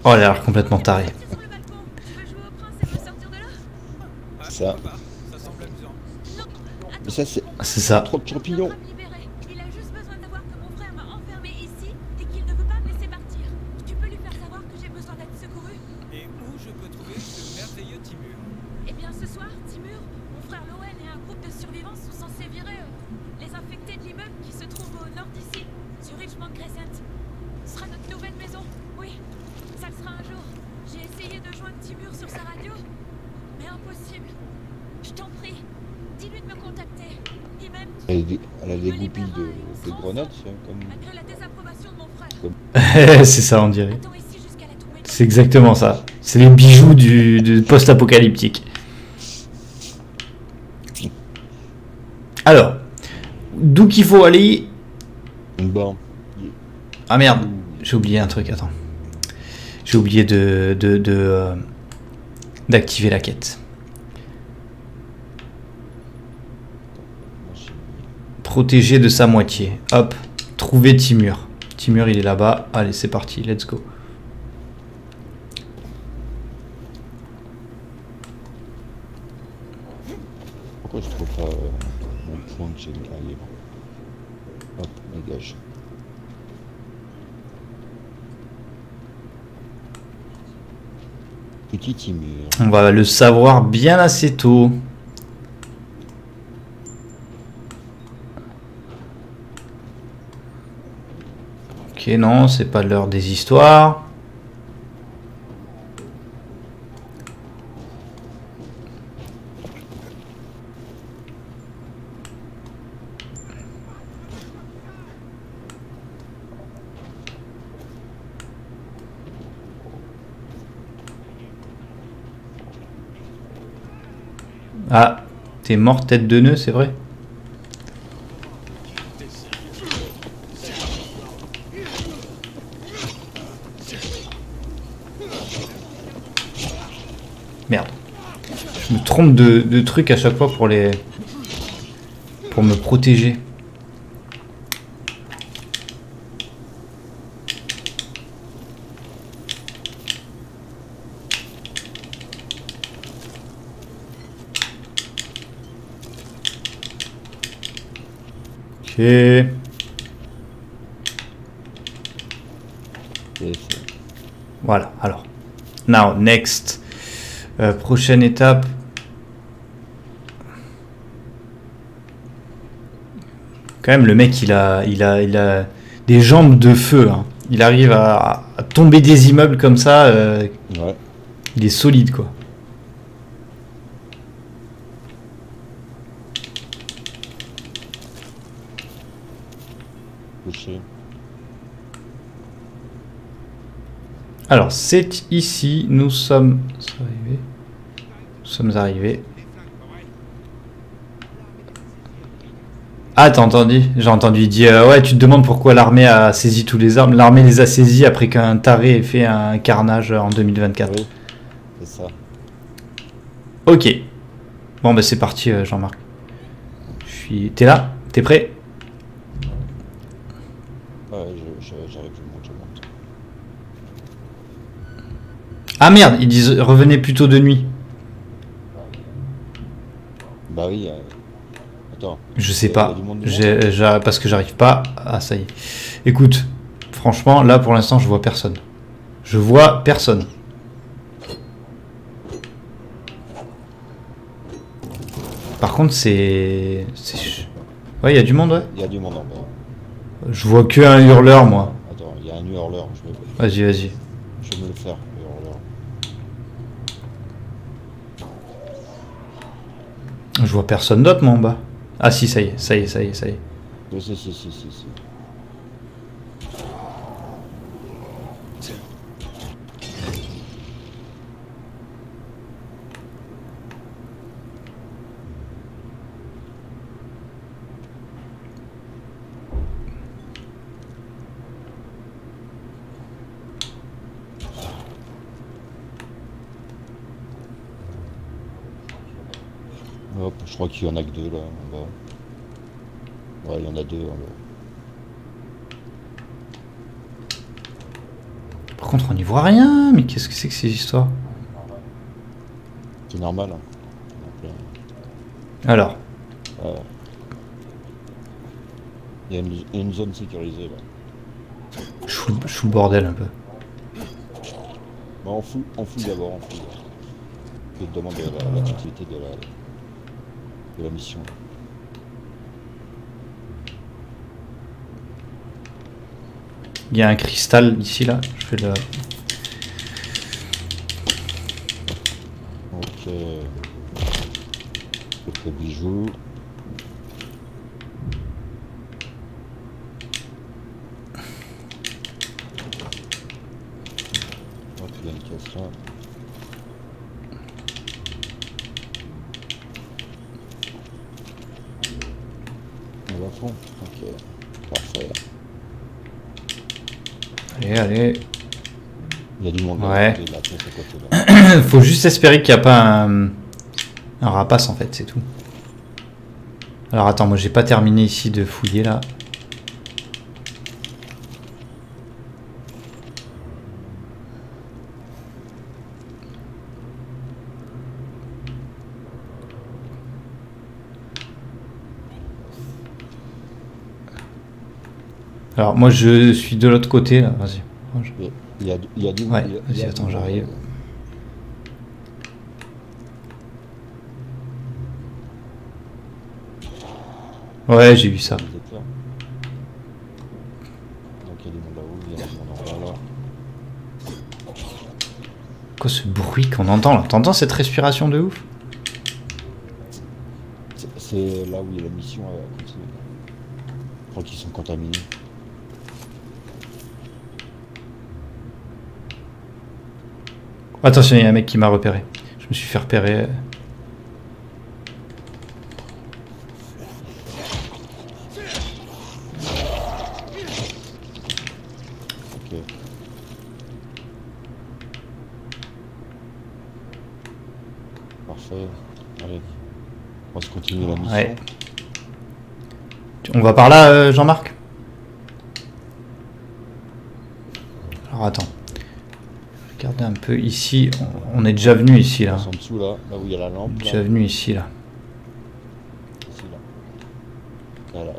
Oh, elle a l'air complètement tarée. Ça. Mais ça c'est ça. Trop de champignons. C'est ça, on dirait. C'est exactement ça. C'est les bijoux du post-apocalyptique. Alors, d'où qu'il faut aller? Bon. Ah merde, j'ai oublié un truc, attends. J'ai oublié d'activer la quête. Protéger de sa moitié. Hop, trouver Timur. Timur il est là-bas, allez c'est parti, let's go. Pourquoi je trouve pas mon point que j'ai mis là libre? Hop, dégage. Petit Timur. On va le savoir bien assez tôt. Ok, non, c'est pas l'heure des histoires. Ah, t'es mort tête de nœud, c'est vrai? De trucs à chaque fois pour les me protéger. Ok. Voilà, alors. Now, next. Prochaine étape. Quand même, le mec, il a des jambes de feu. Hein. Il arrive à tomber des immeubles comme ça. Ouais. Il est solide, quoi. Alors, c'est ici, nous sommes arrivés. Ah, t'as entendu? J'ai entendu dire, ouais, tu te demandes pourquoi l'armée a saisi toutes les armes. L'armée les a saisies après qu'un taré ait fait un carnage en 2024. Oui, c'est ça. Ok. Bon, bah c'est parti, Jean-Marc. T'es là? T'es prêt? Ouais, j'arrive, je monte. Ah merde, ils disent, revenez plutôt de nuit. Bah oui, attends. Je sais pas, parce que j'arrive pas. Ah, ça y est. Écoute, franchement, là pour l'instant, je vois personne. Je vois personne. Par contre, c'est... Ouais, il y a du monde, ouais. Il y a du monde en bas. Je vois que un hurleur, moi. Attends, il y a un hurleur. Vas-y, vas-y. Je vais me le faire, le hurleur. Je vois personne d'autre, moi, en bas. Ah si, ça y est. Oui, si. Je crois qu'il y en a que deux là en bas. Ouais, il y en a deux en bas. Par contre, on n'y voit rien, mais qu'est-ce que c'est que ces histoires? C'est normal. Hein. Alors. Il y a une zone sécurisée là. Je suis le bordel un peu. Bah, on fout d'abord. Je vais te demander l'activité de la mission. Il y a un cristal ici là, je fais le... Ok. Le bijou. Ok, il y a une caisse là. Ok, parfait. Allez. Il y a du monde. Ouais. Faut juste espérer qu'il n'y a pas un rapace en fait, c'est tout. Alors attends, moi j'ai pas terminé ici de fouiller là. Alors moi je suis de l'autre côté là, vas-y. Il y a du... Ouais, vas-y, attends, j'arrive. Ouais, j'ai vu ça. Donc il y a du monde là-haut, il y a du monde en bas là. Quoi ce bruit qu'on entend là? T'entends cette respiration de ouf? C'est là où il y a la mission à continuer. Je crois qu'ils sont contaminés. Attention, il y a un mec qui m'a repéré. Je me suis fait repérer. Ok. Parfait. Allez. On va se continuer la mission. Ouais. On va par là, Jean-Marc? Alors attends. Regardez un peu ici, on est déjà venu ici là. En dessous là, là où il y a la lampe. On est déjà venu ici là. Ici là. Voilà.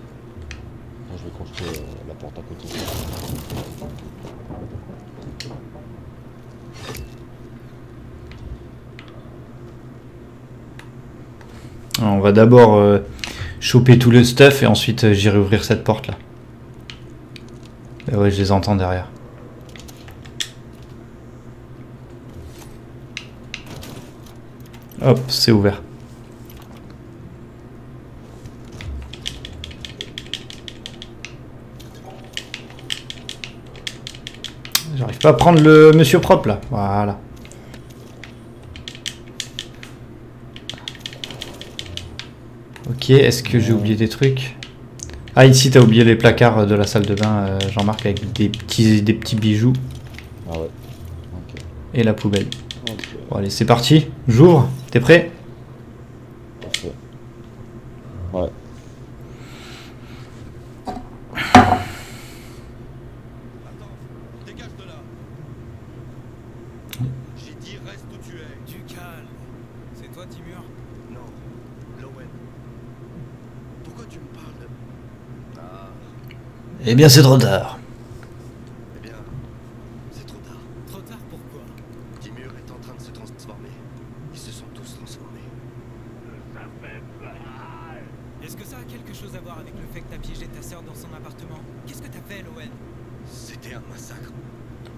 Je vais construire la porte à côté. Alors, on va d'abord choper tout le stuff et ensuite j'irai ouvrir cette porte là. Et ouais, je les entends derrière. Hop, c'est ouvert. J'arrive pas à prendre le monsieur propre là. Voilà. Ok, est-ce que j'ai oublié des trucs? Ah, ici t'as oublié les placards de la salle de bain, Jean-Marc, avec des petits bijoux. Ah ouais. Okay. Et la poubelle. Okay. Bon allez, c'est parti. J'ouvre. T'es prêt? Parfait. Ouais. Eh bien, c'est trop tard. Eh bien, c'est trop tard. Trop tard pourquoi? Timur est en train de se transformer. Ils se sont tous transformés. Ça fait mal. Est-ce que ça a quelque chose à voir avec le fait que t'as piégé ta sœur dans son appartement? Qu'est-ce que t'as fait, Lowen? C'était un massacre.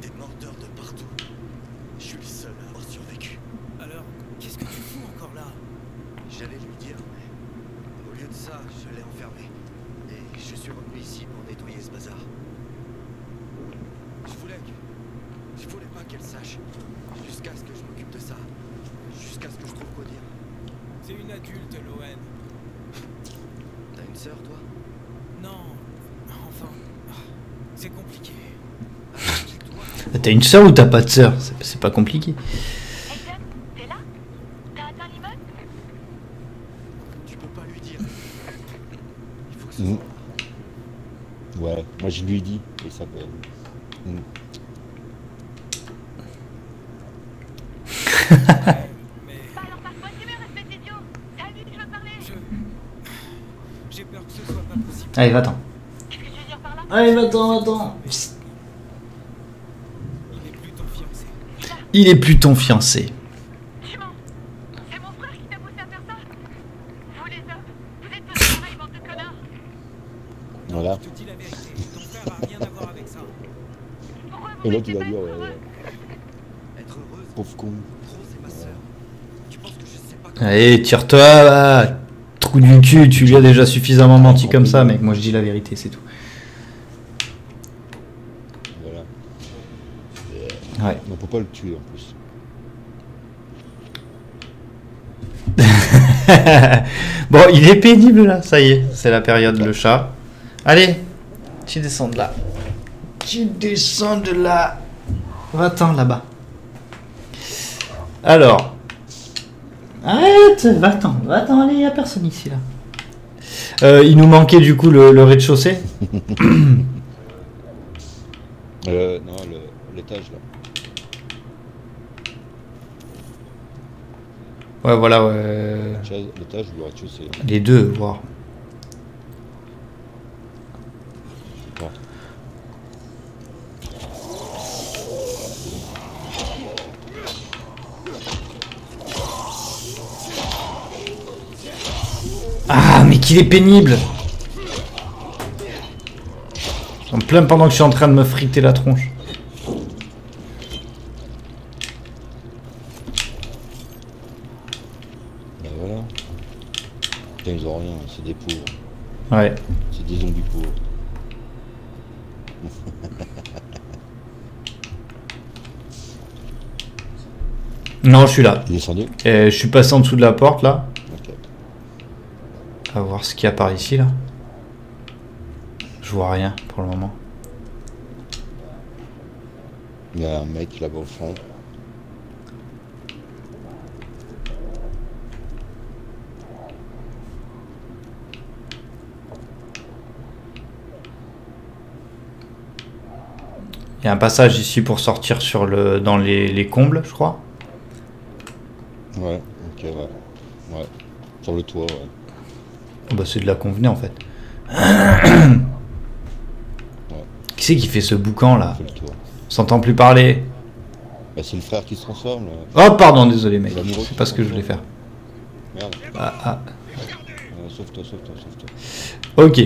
Des mordeurs de partout. Je suis le seul à avoir survécu. Alors, qu'est-ce que tu fous encore là? J'allais lui dire, mais au lieu de ça, je l'ai enfermé. Et je suis revenu ici pour nettoyer ce bazar. Je voulais pas qu'elle sache. Jusqu'à ce que je m'occupe de ça. Jusqu'à ce que je trouve quoi dire. C'est une adulte, Lowen. T'as une sœur, toi? Non. Enfin... c'est compliqué. T'as une sœur ou t'as pas de sœur? C'est pas compliqué. Aiden, t'es là? T'as atteint l'immeuble? Tu peux pas lui dire. Il faut que ça soit... Ouais, moi je lui dis et ça peut. Bah alors parfois c'est mieux, espèce d'idiot. Salut, je veux parler. J'ai peur que ce soit pas possible. Allez, va-t'en. Qu'est-ce que tu veux dire par là? Allez, va-t'en. Il est plus ton fiancé. Il est plus ton fiancé. Et l'autre il a dit être heureuse. Pauvre con. Allez, tire-toi là, trou du cul, tu lui as déjà suffisamment menti comme ça, mec. Moi je dis la vérité, c'est tout. Voilà. Ouais. On peut pas le tuer en plus. Bon, il est pénible là, ça y est, c'est la période le chat. Allez, tu descends de là. Tu descends de là. Va-t'en là-bas. Alors. Arrête. Va-t'en, allez, il n'y a personne ici là. Il nous manquait du coup le rez-de-chaussée. Non, l'étage là. Ouais, voilà. Ouais. L'étage ou le rez-de-chaussée? Les deux, voir. Ah, mais qu'il est pénible! En plein pendant que je suis en train de me friter la tronche. Ben voilà. Putain, ils ont rien, c'est des pauvres. Ouais. C'est des zombies pauvres. Non, je suis là. Il est descendu. Je suis passé en dessous de la porte là. On va voir ce qu'il y a par ici là. Je vois rien pour le moment. Il y a un mec là-bas au fond. Il y a un passage ici pour sortir sur le dans les combles, je crois. Ouais, ok, ouais. Sur le toit, ouais. Bah c'est de la convenée en fait. Ouais. Qui c'est qui fait ce boucan là? On s'entend plus parler. Bah c'est le frère qui se transforme là. Oh pardon, désolé mec, c'est pas ce que je voulais faire. Merde. Ah. Sauve-toi. Ok.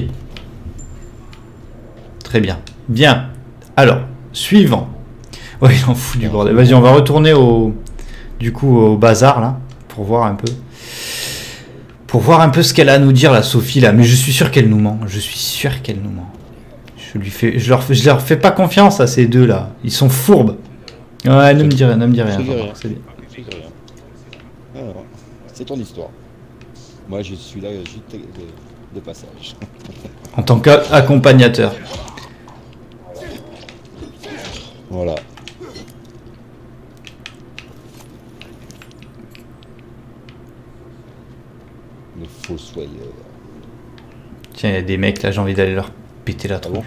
Très bien. Bien. Alors, suivant. Oh il en fout du bordel. Vas-y, on va retourner au bazar là, pour voir un peu. Pour voir un peu ce qu'elle a à nous dire, la Sophie, là. Mais je suis sûr qu'elle nous ment. Je leur fais pas confiance à ces deux là. Ils sont fourbes. Ouais, ne me dis rien, ne me dis rien. C'est bien. Alors, c'est ton histoire. Moi, je suis là juste de passage. En tant qu'accompagnateur. Voilà. Le fossoyeur. Tiens, il y a des mecs là, j'ai envie d'aller leur péter la tronche.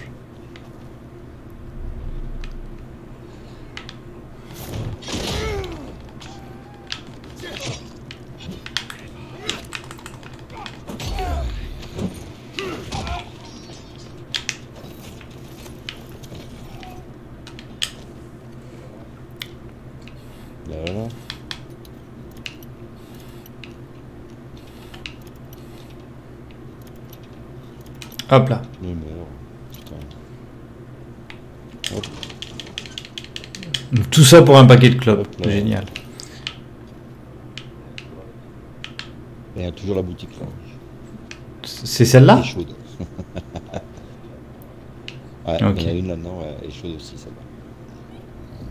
Hop là. Putain. Hop. Tout ça pour un paquet de clopes. Génial. Il y a toujours la boutique là. C'est celle-là? Elle est chaude. Ouais, okay. Il y en a une là-dedans, elle est chaude aussi celle-là.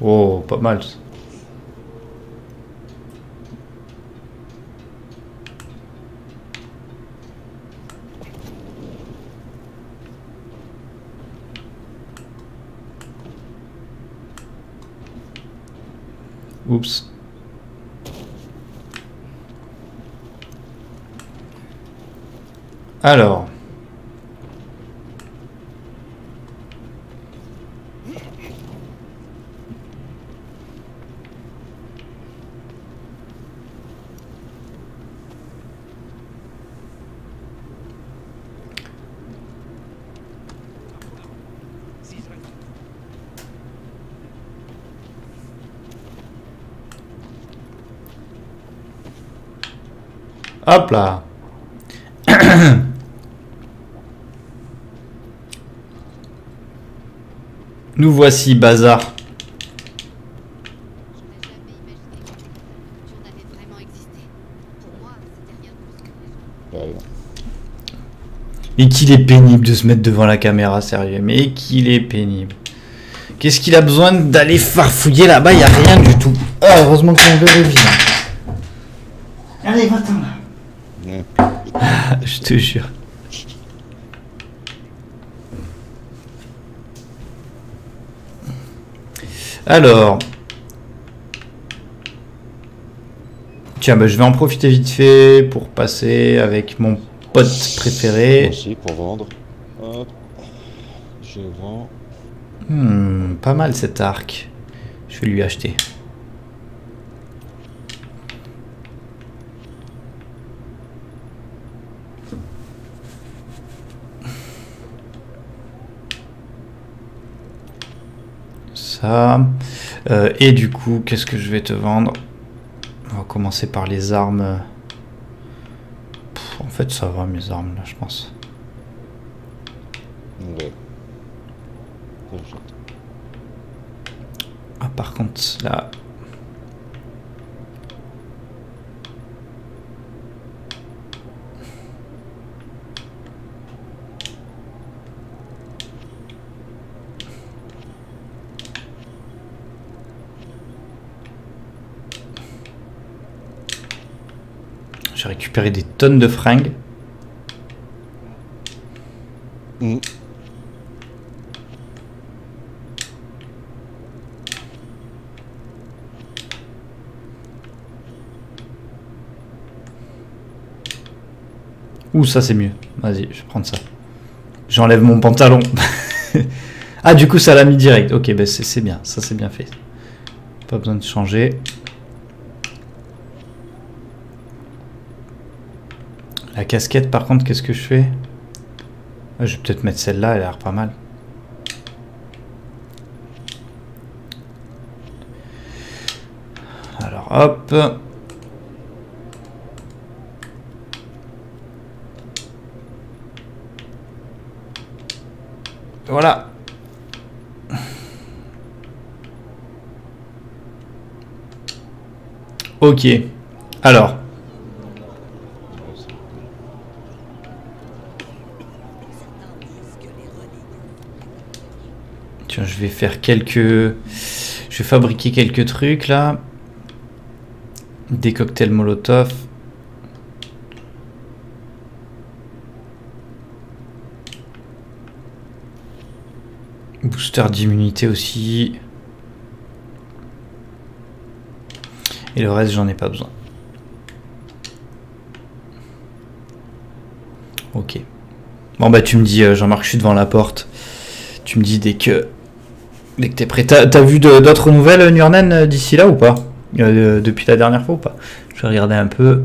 Oh, pas mal ça. Oups. Alors. Hop là. Nous voici, bazar. Et qu'il est pénible de se mettre devant la caméra, sérieux. Mais qu'il est pénible. Qu'est-ce qu'il a besoin d'aller farfouiller là-bas? Il n'y a rien du tout. Oh, heureusement qu'on veut le vivre. Allez, va-t'en là. Je te jure. Alors. Tiens, bah, je vais en profiter vite fait pour passer avec mon pote préféré. Aussi pour vendre. Hop. Je vends. Pas mal cet arc. Je vais lui acheter. Et du coup, qu'est-ce que je vais te vendre? On va commencer par les armes. Pff, en fait, ça va mes armes là, je pense. Ouais. Ah, par contre, là. J'ai récupéré des tonnes de fringues. Mmh. Ouh, ça c'est mieux. Vas-y, je vais prendre ça. J'enlève mon pantalon. Ah, du coup, ça l'a mis direct. Ok, bah, c'est bien. Ça, c'est bien fait. Pas besoin de changer. La casquette, par contre, qu'est-ce que je fais? Je vais peut-être mettre celle-là, elle a l'air pas mal. Alors, hop. Voilà. Ok. Alors. vais faire quelques... Je vais fabriquer quelques trucs là. Des cocktails Molotov. Booster d'immunité aussi. Et le reste, j'en ai pas besoin. Ok. Bon bah tu me dis, Jean-Marc, je suis devant la porte. Tu me dis dès que t'es prêt. T'as vu d'autres nouvelles, Nurnen, d'ici là ou pas? Depuis la dernière fois ou pas? Je vais regarder un peu.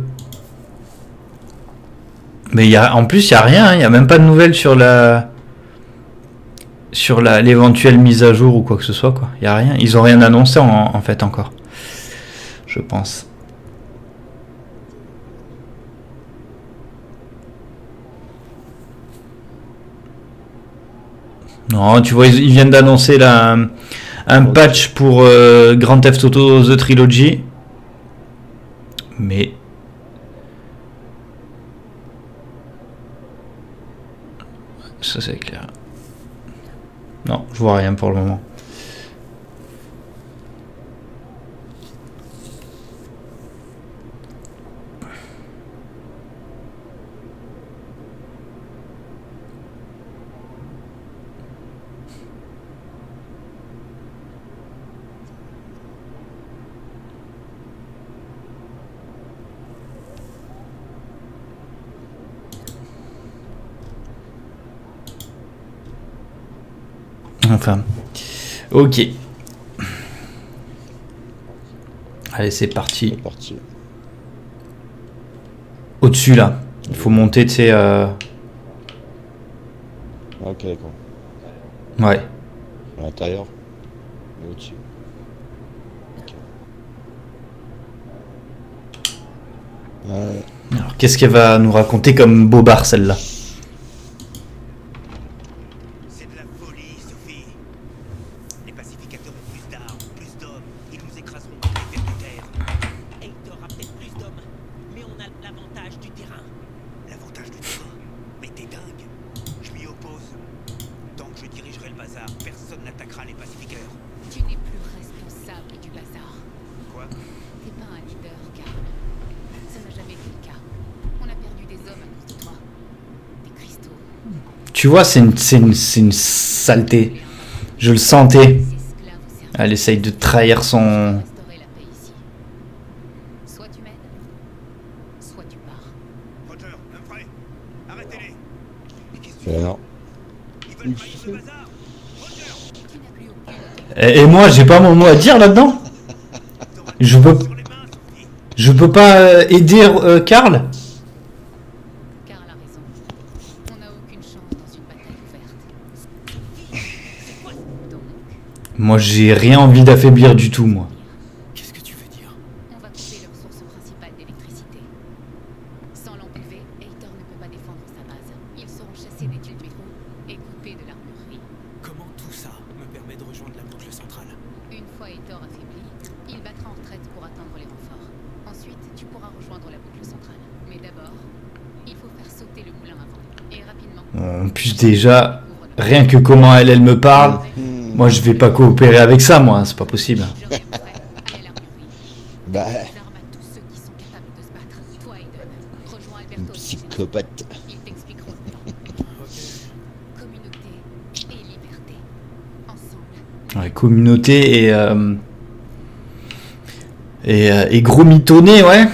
Mais en plus, il n'y a rien. Il n'y a même pas de nouvelles sur la... Sur l'éventuelle mise à jour ou quoi que ce soit, quoi. Il n'y a rien. Ils n'ont rien annoncé en fait encore. Je pense. Non, tu vois, ils viennent d'annoncer un patch pour Grand Theft Auto The Trilogy. Mais... Ça, c'est clair. Non, je vois rien pour le moment. Enfin, ok. Allez, c'est parti. Au-dessus, là. Il faut monter, tu sais... Ok, d'accord. Ouais. À l'intérieur. Au-dessus. Okay. Alors, qu'est-ce qu'elle va nous raconter comme bobard, celle-là ? Tu vois, c'est une saleté. Je le sentais. Elle essaye de trahir son... Et moi, j'ai pas mon mot à dire là-dedans. Je peux pas aider Karl. Moi, j'ai rien envie d'affaiblir du tout, moi. Qu'est-ce que tu veux dire? On va couper leur source principale d'électricité. Sans l'enlever, Aitor ne peut pas défendre sa base. Ils seront chassés des tuiles du trou et coupés de l'armurerie. Comment tout ça me permet de rejoindre la boucle centrale? Une fois Aitor affaibli, il battra en retraite pour atteindre les renforts. Ensuite, tu pourras rejoindre la boucle centrale. Mais d'abord, il faut faire sauter le moulin à vent. Et rapidement. On puisse déjà... Rien que comment elle me parle, moi je vais pas coopérer avec ça, moi, c'est pas possible. Bah. Une psychopathe. Ils t'expliqueront le plan. Communauté et liberté. Ensemble. Ouais, communauté et gros mitonné, ouais.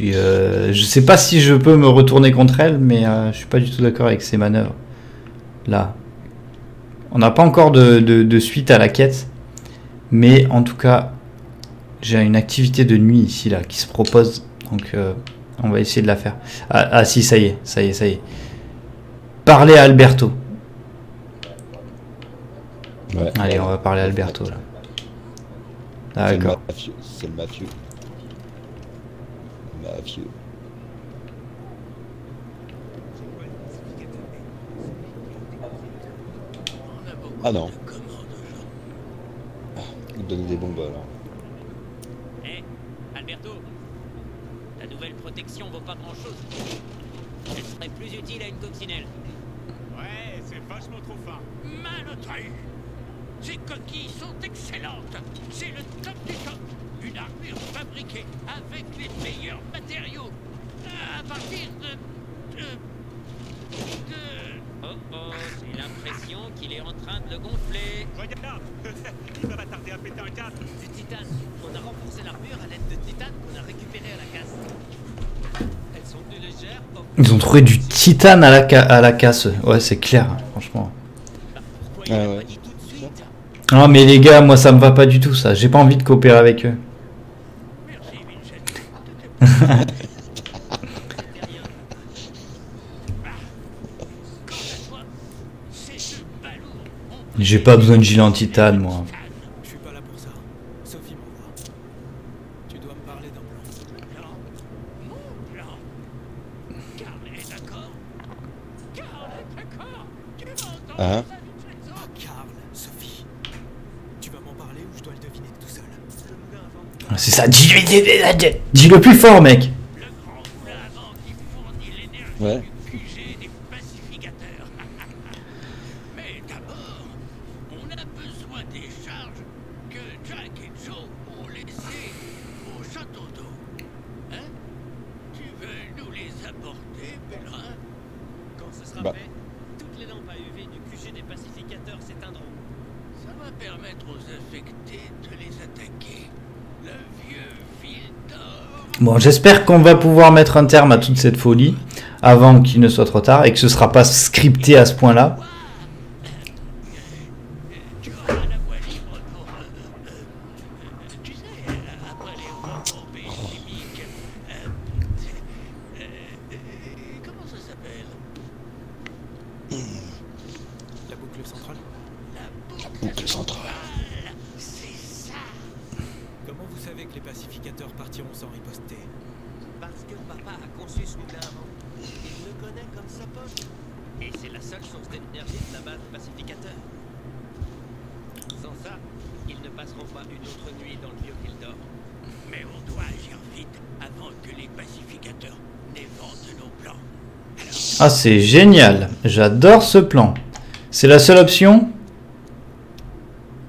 Je sais pas si je peux me retourner contre elle, mais je suis pas du tout d'accord avec ses manœuvres. Là, on n'a pas encore de suite à la quête, mais en tout cas, j'ai une activité de nuit ici là qui se propose, donc on va essayer de la faire. Ah si, ça y est. Parler à Alberto. Ouais. Allez, on va parler à Alberto là. D'accord. C'est le mafieux. Ah non. Il donne des bombes alors. Hé, Alberto, ta nouvelle protection vaut pas grand chose. Elle serait plus utile à une coccinelle. mais c'est vachement trop fin. Malotru. Ces coquilles sont excellentes. C'est le top du top. Une armure fabriquée avec les meilleurs matériaux. À partir de... Oh oh, j'ai l'impression qu'il est en train de le gonfler. Regarde là. Il va pas tarder à péter un câble. Du titane. On a renforcé l'armure à l'aide de titane qu'on a récupéré à la casse. Elles sont plus légères. Ils ont trouvé du titane à la casse. Ouais, c'est clair, franchement. Ah ouais. Ah mais les gars, moi ça me va pas du tout ça, j'ai pas envie de coopérer avec eux. Merci Vincenzo. J'ai pas besoin de gilet en titane moi. Je suis pas là pour ça. Sophie m'envoie. Tu dois me parler d'un plan. Mon plan. Karl est d'accord. Karl est d'accord. Tu m'entends? C'est ça, dis le plus fort, mec. Le grand moulin à vent qui fournit l'énergie du QG des pacificateurs. Mais d'abord, on a besoin des charges que Jack et Joe ont laissées au château d'eau. Hein? Tu veux nous les apporter, pèlerin? Quand ce sera fait, toutes les lampes à UV du QG des pacificateurs s'éteindront. Ça va permettre aux infectés de les attaquer. Bon, j'espère qu'on va pouvoir mettre un terme à toute cette folie avant qu'il ne soit trop tard et que ce sera pas scripté à ce point-là. Ah, c'est génial, j'adore ce plan. C'est la seule option.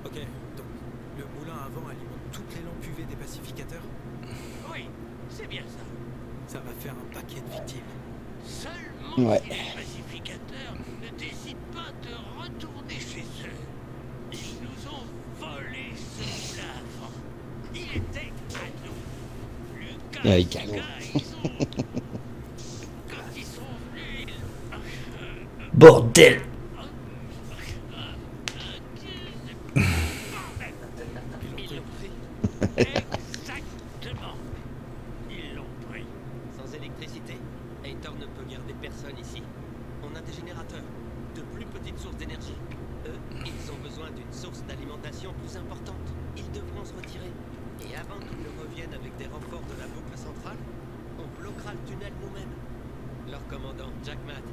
Ok, donc le moulin à vent alimente toutes les lampes UV des pacificateurs. Oui, c'est bien ça. Ça va faire un paquet de victimes. Seulement si les pacificateurs ne décident pas de retourner chez eux. Ils nous ont volé ce moulin à vent. Il était à nous. Le cas, ils ont... Bordel. Ils l'ont pris. Exactement. Ils l'ont pris. Sans électricité, Aitor ne peut garder personne ici. On a des générateurs, de plus petites sources d'énergie. Eux, ils ont besoin d'une source d'alimentation plus importante. Ils devront se retirer. Et avant qu'ils ne reviennent avec des renforts de la boucle centrale, on bloquera le tunnel nous-mêmes. Leur commandant, Jack Matt.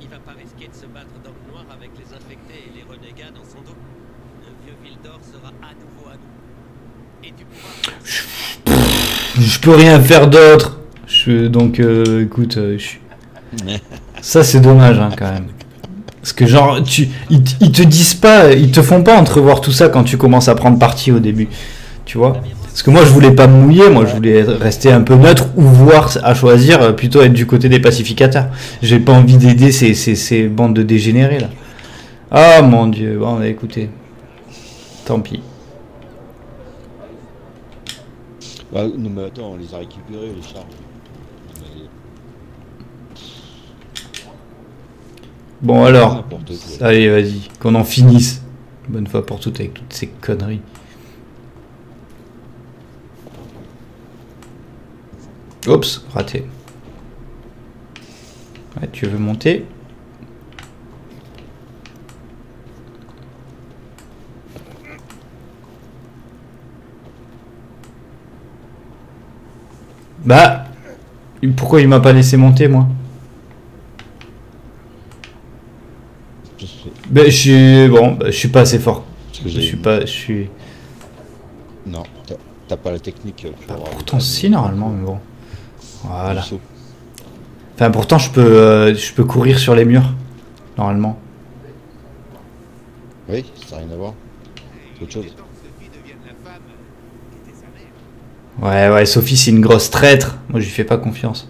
Il va pas risquer de se battre dans le noir avec les infectés et les renégats dans son dos. Le vieux Vildor sera à nouveau à nous. Et tu pourras... Je peux rien faire d'autre. Donc, écoute, ça c'est dommage hein, quand même. Parce que genre, ils te disent pas, ils te font pas entrevoir tout ça quand tu commences à prendre parti au début. Tu vois? Parce que moi je voulais pas me mouiller, moi je voulais rester un peu neutre ou voir à choisir plutôt être du côté des pacificateurs. J'ai pas envie d'aider ces bandes de dégénérés là. Ah mon dieu, bon écoutez, tant pis. Ouais, non mais attends, on les a récupérés les charges. Bon alors, allez vas-y, qu'on en finisse, bonne fois pour toutes avec toutes ces conneries. Oups, raté. Ouais, tu veux monter? Bah, pourquoi il m'a pas laissé monter, moi? Bah, je suis pas assez fort. Je suis. Non, t'as pas la technique. Bah, pourtant, si normalement, mais bon. Voilà. Enfin, pourtant, je peux courir sur les murs, normalement. Oui, ça n'a rien à voir. C'est autre chose. Ouais, ouais, Sophie, c'est une grosse traître. Moi, je lui fais pas confiance.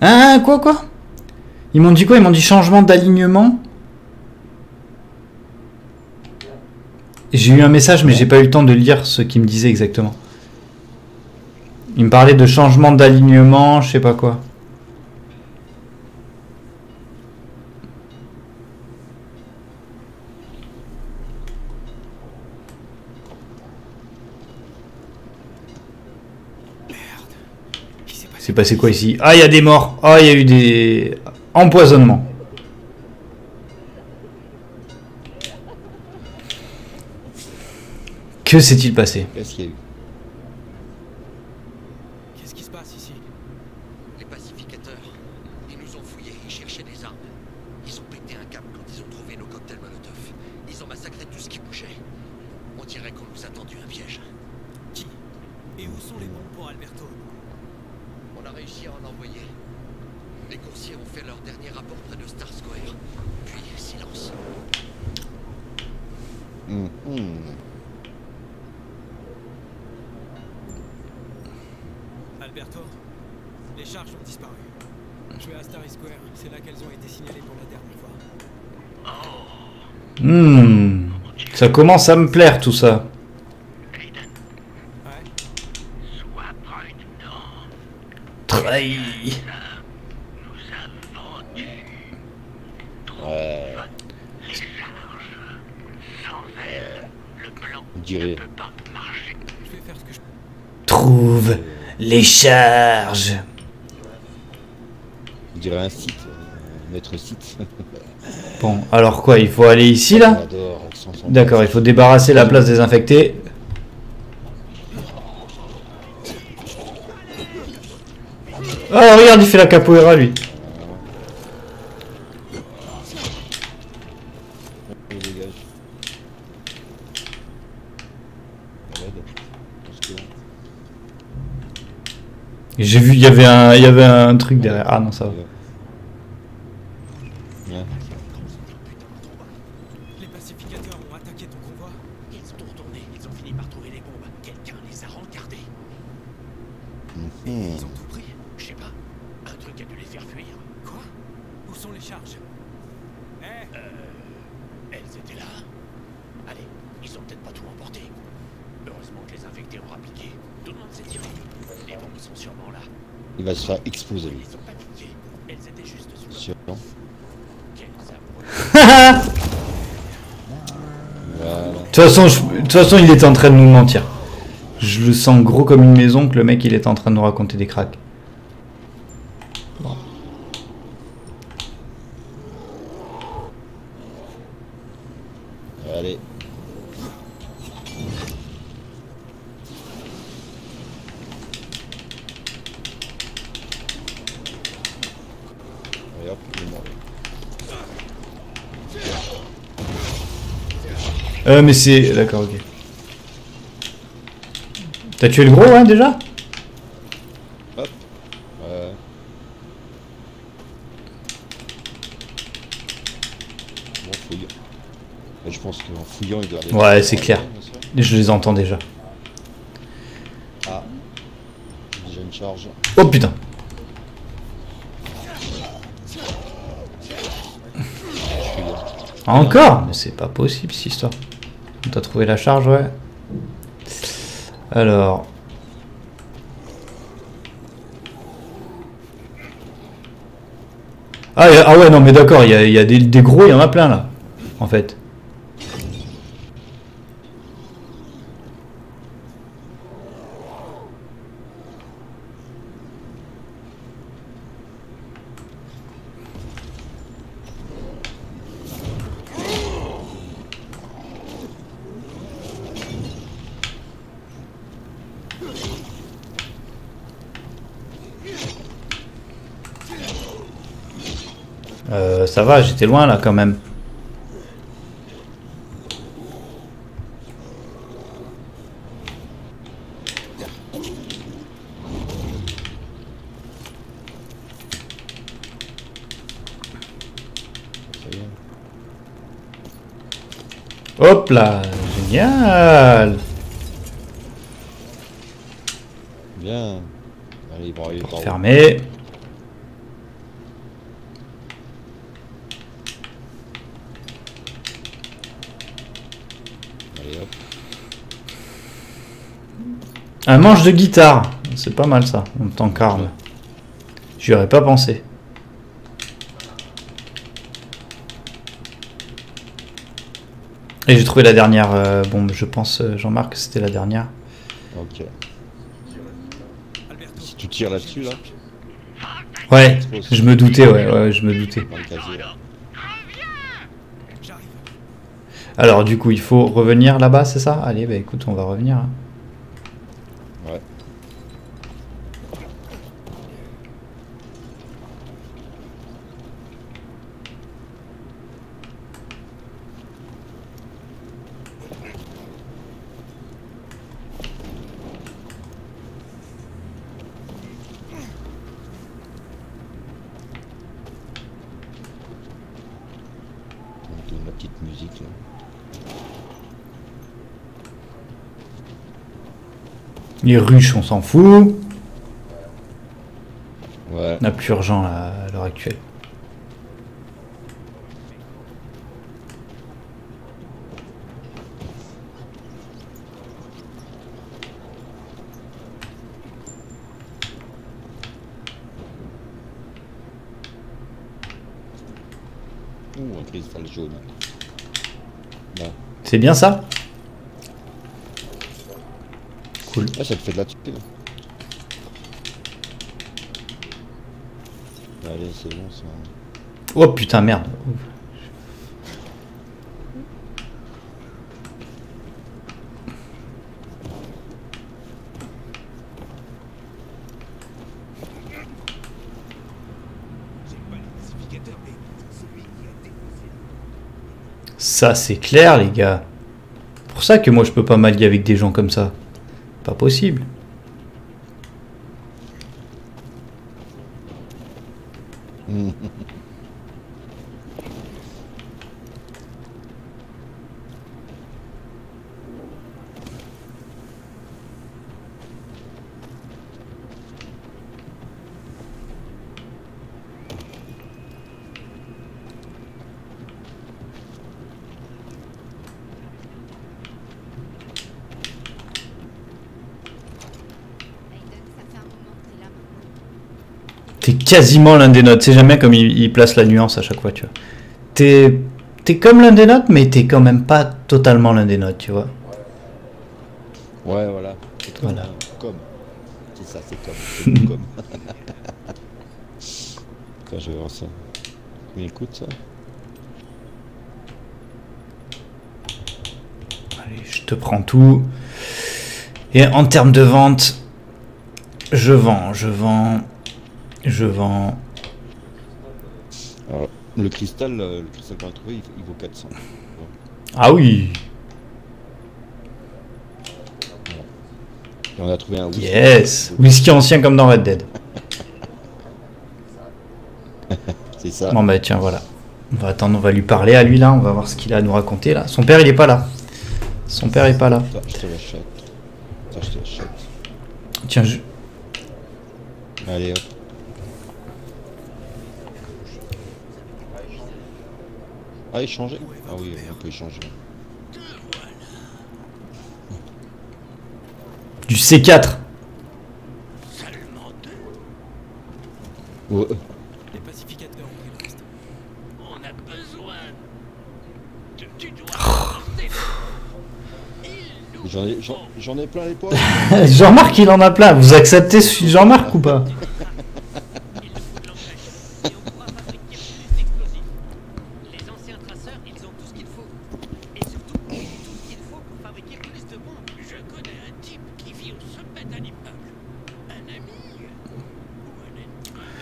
Ah, quoi? Ils m'ont dit quoi? Ils m'ont dit changement d'alignement. J'ai eu un message, mais j'ai pas eu le temps de lire ce qu'ils me disaient exactement. Ils me parlaient de changement d'alignement, je sais pas quoi. C'est passé quoi ici? Ah, il y a des morts. Ah, il y a eu des empoisonnements. Que s'est-il passé? Qu'est-ce qu'il y a eu? Qu'est-ce qui se passe ici? Les pacificateurs, ils nous ont fouillés, ils cherchaient des armes. Ils ont pété un câble quand ils ont trouvé nos cocktails Molotov. Ils ont massacré tout ce qui bougeait. On dirait qu'on nous a tendu un piège. Qui? Et où sont les bombes pour Alberto? On a réussi à en envoyer. Les coursiers ont fait leur dernier rapport près de Star Square. Puis silence. Alberto, les charges ont disparu. Je vais à Starry Square, c'est là qu'elles ont été signalées pour la dernière fois. Ça commence à me plaire tout ça. Aiden. Ouais. Sois prudent. Trahi. Nous avons dû trouver les charges. Sans elle, le plan ne peut pas marcher. Je vais faire ce que je peux. Trouve. Les charges. On dirait un site, notre site. Bon, alors quoi, il faut aller ici là? D'accord, il faut débarrasser la place désinfectée. Oh, regarde, il fait la capoeira lui. J'ai vu, il y avait un truc derrière. Ah non, ça va. Ouais. Les pacificateurs ont attaqué ton convoi. Ils ont retourné, ils ont fini par trouver les bombes. Quelqu'un les a rencardés. Ils ont tout pris. Je sais pas. Un truc a dû les faire fuir. Quoi? Où sont les charges? Elles étaient là. Allez, ils ont peut-être pas tout emporté. Heureusement que les infectés ont appliqué. Tout le monde s'est tiré. Les bombes sont sûrement là. Il va se faire exploser. Ils ont pas cliqué. Elles étaient juste sur le... Voilà. De toute façon, il était en train de nous mentir. Je le sens gros comme une maison que le mec il est en train de nous raconter des cracks. Allez. Mais c'est... D'accord, ok. T'as tué le gros, hein, déjà? Hop. Bon, fouille. Je pense qu'en fouillant, il doit aller... Ouais, c'est clair. Je les entends déjà. Ah. Déjà une charge. Oh, putain. Encore? Mais c'est pas possible, cette histoire. T'as trouvé la charge, ouais. Alors... Ah, ah ouais, non, mais d'accord, il y a des gros, il y en a plein, là, en fait. Ça va, j'étais loin là quand même. Hop là, génial. Bien. Allez, bon, allez, fermé. Allez, hop. Un manche de guitare. C'est pas mal ça, en tant qu'arme. J'y aurais pas pensé. Et j'ai trouvé la dernière bombe, je pense, Jean-Marc, c'était la dernière. Ok. Si tu tires là-dessus, là. Ouais, je me doutais, ouais, je me doutais. Alors, du coup, il faut revenir là-bas, c'est ça? Allez, bah écoute, on va revenir. Hein. Ouais. Les ruches, on s'en fout. Ouais. On n'a plus urgent là, à l'heure actuelle. Ouh, un cristal jaune. C'est bien ça? Cool. Ah, ça te fait de la tupe. Allez, c'est bon ça. Oh putain, merde. Ça c'est clair les gars. C'est pour ça que moi je peux pas m'allier avec des gens comme ça. Pas possible. T'es quasiment l'un des nôtres. Tu sais jamais comme il place la nuance à chaque fois, tu vois. T'es comme l'un des nôtres, mais t'es quand même pas totalement l'un des nôtres, tu vois. Ouais, voilà. C'est comme. Voilà. Comme. C'est ça, c'est comme. Comme. Putain, je vais voir ça. Mais écoute ça. Allez, je te prends tout. Et en termes de vente, je vends. Alors, le cristal qu'on a trouvé, il vaut 400. Ouais. Ah oui. Et on a trouvé un whisky. Yes. Whisky ancien comme dans Red Dead. C'est ça. Bon bah tiens, voilà. On va attendre, on va lui parler à lui là, on va voir ce qu'il a à nous raconter là. Son père il est pas là. Son père est pas là. Attends, je te l'achète. Tiens, je... Allez hop. Ah, échanger? Ah oui, on peut échanger. Du C4. Ouais. Les pacificateurs ont pris le reste. On a besoin de... Tu dois... J'en ai plein les poils. Jean-Marc, il en a plein. Vous acceptez Jean-Marc ou pas?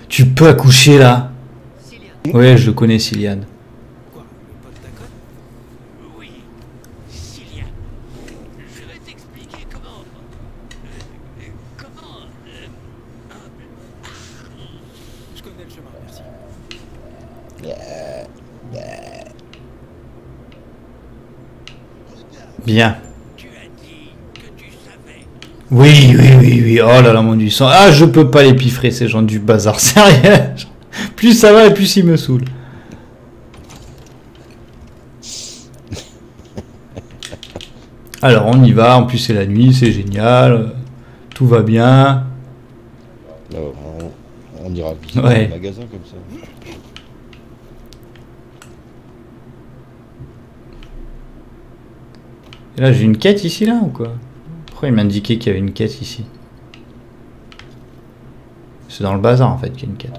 Tu peux accoucher là. Ouais, je le connais, Kylian. Quoi, le pote d'Acon ? Oui, Kylian. Je vais t'expliquer comment. Je connais le chemin, merci. Bien. Tu as dit que tu savais. Oui, oui, oui, oui. Oh là là, mon Dieu. Ah, je peux pas les piffrer, ces gens du bazar, sérieux. Plus ça va et plus il me saoule. Alors on y va, en plus c'est la nuit, c'est génial, tout va bien. Alors, on ira visiter un magasin comme ça. Et là j'ai une quête ici là ou quoi? Pourquoi il m'indiquait qu'il y avait une quête ici? C'est dans le bazar en fait qu'il y a une quête.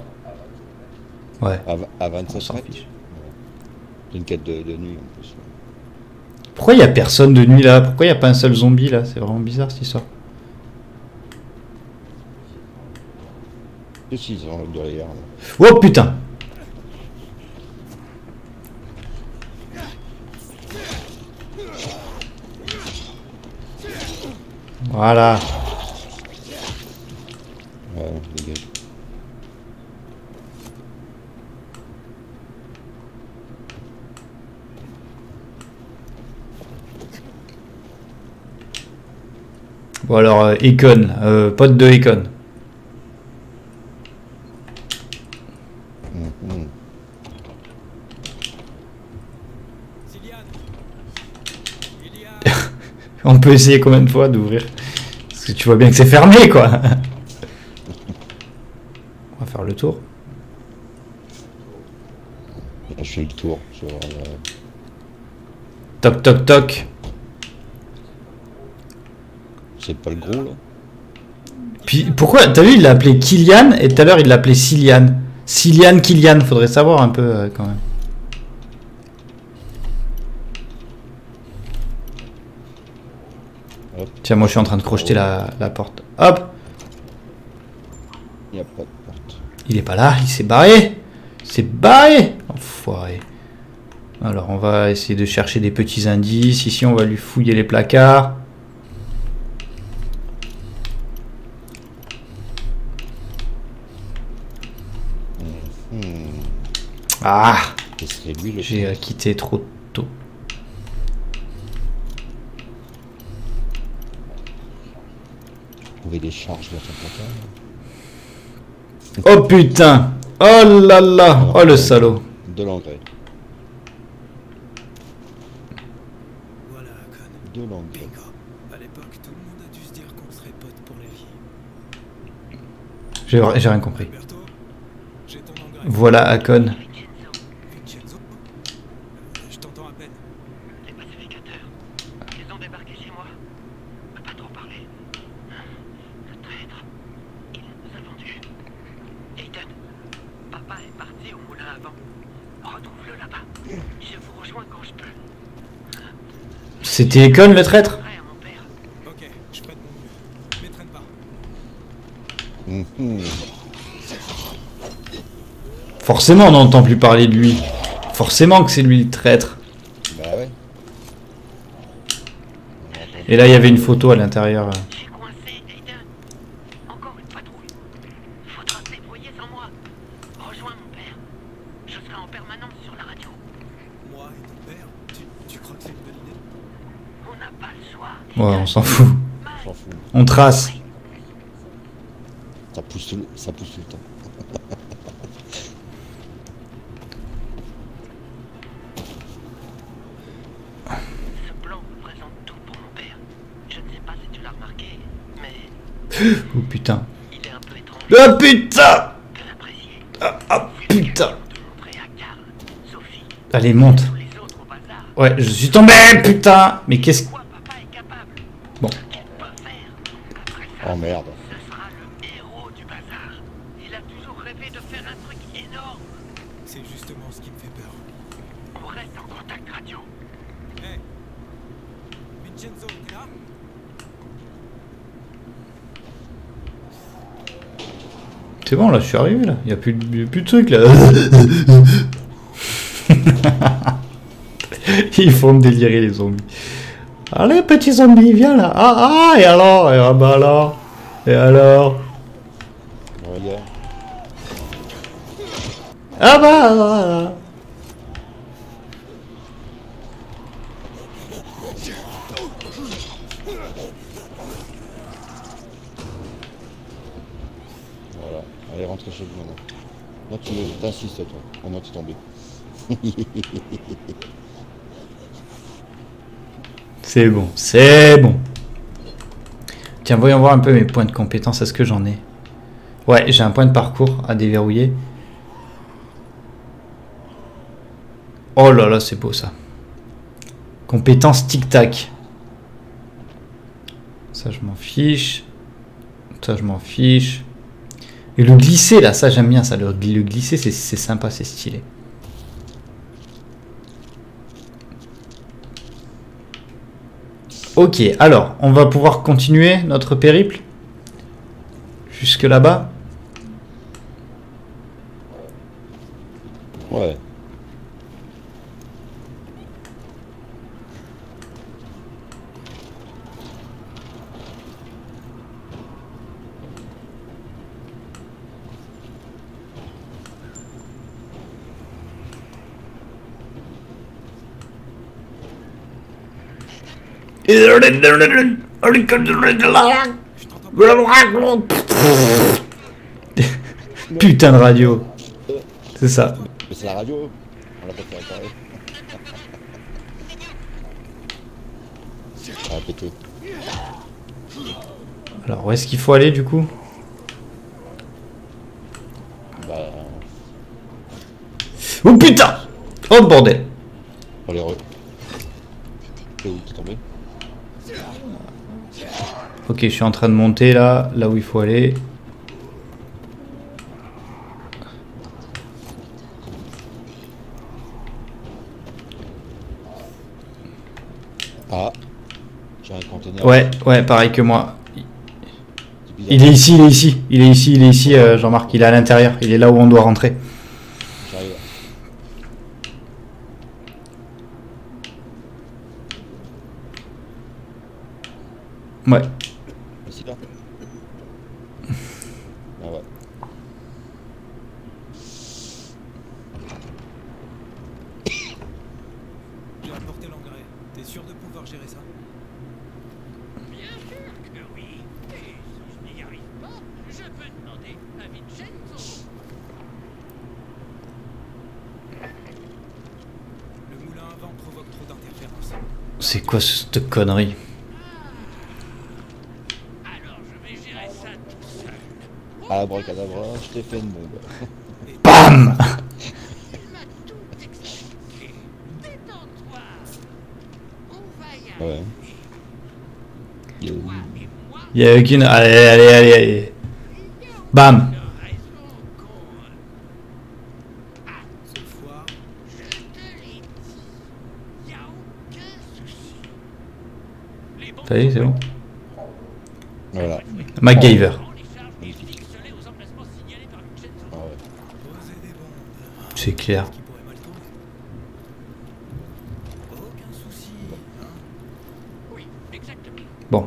Ouais. À 25 mètres. C'est une quête de nuit en plus. Pourquoi il n'y a personne de nuit là? Pourquoi il n'y a pas un seul zombie là? C'est vraiment bizarre cette histoire. Qu'est-ce qu'ils ont derrière là? Oh putain! Voilà. Ouais, dégage. Bon alors, Econ, pote de Econ. On peut essayer combien de fois d'ouvrir? Parce que tu vois bien que c'est fermé, quoi. On va faire le tour. Je fais le tour. Toc, toc, toc. C'est pas le gros là. Puis pourquoi? T'as vu, il l'a appelé Kylian et tout à l'heure il l'a appelé Kylian. Kylian, faudrait savoir un peu quand même. Hop. Tiens, moi je suis en train de crocheter la porte. Hop! Il n'y a pas de porte. Il est pas là, il s'est barré! Il s'est barré! Enfoiré. Alors on va essayer de chercher des petits indices. Ici on va lui fouiller les placards. Ah, j'ai quitté trop tôt. Trouver des charges dans ton placard. Oh putain! Oh là là! Oh le salaud! De l'engrais. Voilà, Con. De l'engrais. À l'époque, tout le monde a dû se dire qu'on serait potes pour la vie. J'ai rien compris. Voilà, Hakon. Vincenzo, je t'entends à peine. Les pacificateurs, ils ont débarqué chez moi. Pas trop parler. Le traître, il nous a vendus. Aiden, papa est parti au moulin avant. Retrouve-le là-bas. Je vous rejoins quand je peux. C'était Hakon le traître? Ok, je suis pas de mon mieux. Mais traîne pas. Forcément, on n'entend plus parler de lui. Forcément que c'est lui le traître. Bah ouais. Et là, il y avait une photo à l'intérieur. J'ai coincé Aiden. Encore une patrouille. Faudra se débrouiller sans moi. Rejoins mon père. Je serai en permanence sur la radio. Moi et ton père, tu crois que c'est une bonne idée? On n'a pas le choix. Ouais, on s'en fout. On trace. Ça pousse tout le temps. Oh putain. Il est un peu étrange. Oh putain. Ah putain. Allez, monte. Ouais, je suis tombé, putain. Mais qu'est-ce que... Bon. Oh merde. Ce sera le héros du bazar. Il a toujours rêvé de faire un truc énorme. C'est justement ce qui me fait peur. On reste en contact radio. Hey. Vincenzo, t'es là? C'est bon, là, je suis arrivé, là. Il n'y a plus de trucs, là. Ils font me délirer, les zombies. Allez, petit zombie, viens, là. Ah, ah, et alors? Et ah, bah alors? Et alors? Voilà. Ah, bah, voilà. Allez, rentre chez vous maintenant. Là, tu t'insistes, toi. Oh non, tu es tombé. C'est bon, c'est bon. Tiens, voyons voir un peu mes points de compétence. Est-ce que j'en ai? Ouais, j'ai un point de parcours à déverrouiller. Oh là là, c'est beau ça. Compétence tic-tac. Ça, je m'en fiche. Ça, je m'en fiche. Et le glisser là, ça j'aime bien ça, le glisser c'est sympa, c'est stylé. Ok, alors, on va pouvoir continuer notre périple jusque là-bas. Ouais. Putain de radio, c'est ça. C'est la radio, on l'a pas fait réparer. Ah, pété. Alors où est-ce qu'il faut aller du coup? Bah... Oh putain! Oh bordel! On les re... T'es où? T'es tombé? Ok, je suis en train de monter là, là où il faut aller. Ah, j'ai un conteneur. Ouais, ouais, pareil que moi. Il est ici, il est ici, il est ici, il est ici, Jean-Marc, il est à l'intérieur, il est là où on doit rentrer. J'arrive. Ouais. C'est quoi cette connerie? Alors je vais gérer ça tout seul. Abracadabra, je t'ai fait une bombe. BAM! Il m'a tout expliqué. Détends-toi. On va y aller. Ouais. Il y a aucune. Allez, allez, allez, allez. BAM! Ça y est, c'est bon. Voilà. MacGyver. C'est clair. Bon.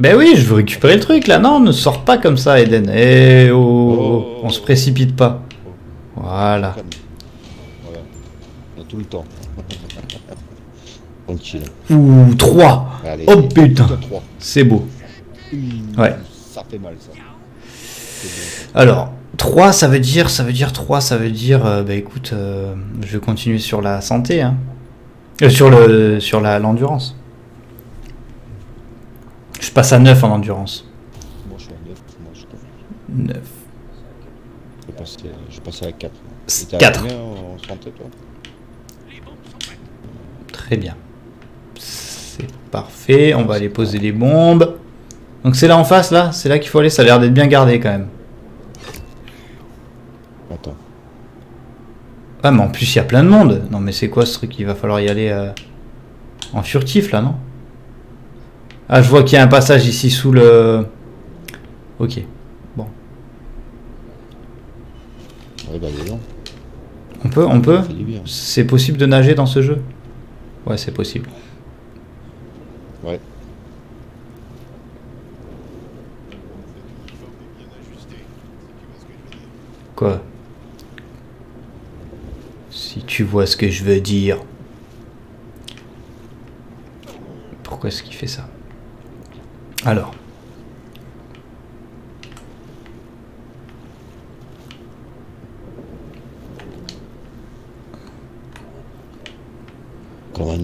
Ben oui, je veux récupérer le truc là. Non, on ne sort pas comme ça, Eden. Eh oh, on se précipite pas. Voilà. Tout le temps. Ouh, 3. Allez, oh putain, c'est beau. Ouais. Ça fait mal, ça. Alors, 3, ça veut dire 3, ça veut dire... bah écoute, je vais continuer sur la santé. Hein. Sur l'endurance. Je passe à 9 en endurance. Moi, je suis à 9. 9. Je passe à 4. 4. En santé, toi. Très bien. C'est parfait, on va aller poser les bombes. Donc c'est là en face, là, c'est là qu'il faut aller, ça a l'air d'être bien gardé quand même. Attends. Ah mais en plus il y a plein de monde. Non mais c'est quoi ce truc, il va falloir y aller en furtif là, non? Ah je vois qu'il y a un passage ici sous le... Ok, bon. Eh ben, dis donc. On peut. C'est possible de nager dans ce jeu? Ouais, c'est possible. Ouais. Quoi? Si tu vois ce que je veux dire. Pourquoi est-ce qu'il fait ça? Alors.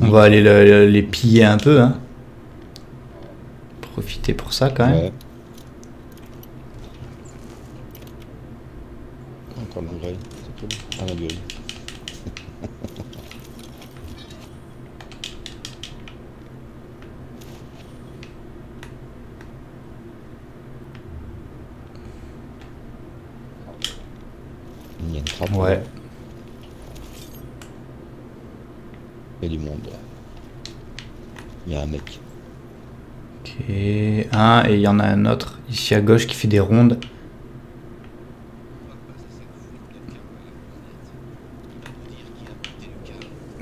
On va aller les piller un peu, hein. Profiter pour ça quand même. Ouais. Encore l'engrais, c'est tout. Ah, la gueule. Il y a une trappe. Ouais. Et du monde. Il y a un mec. Ok, un, et il y en a un autre ici à gauche qui fait des rondes.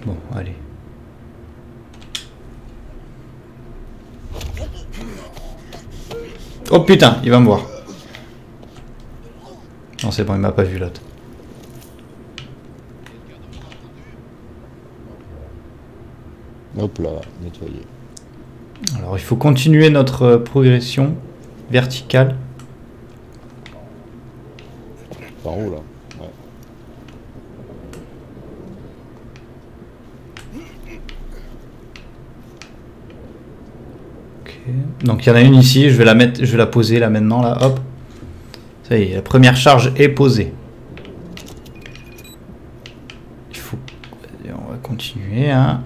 Bon, allez. Oh putain, il va me voir. Non, c'est bon, il m'a pas vu l'autre. Hop là, nettoyer. Alors, il faut continuer notre progression verticale. Par où là? Ouais. Ok. Donc il y en a une ici. Je vais la mettre, je vais la poser là maintenant là. Hop. Ça y est, la première charge est posée. Il faut, on va continuer. Hein.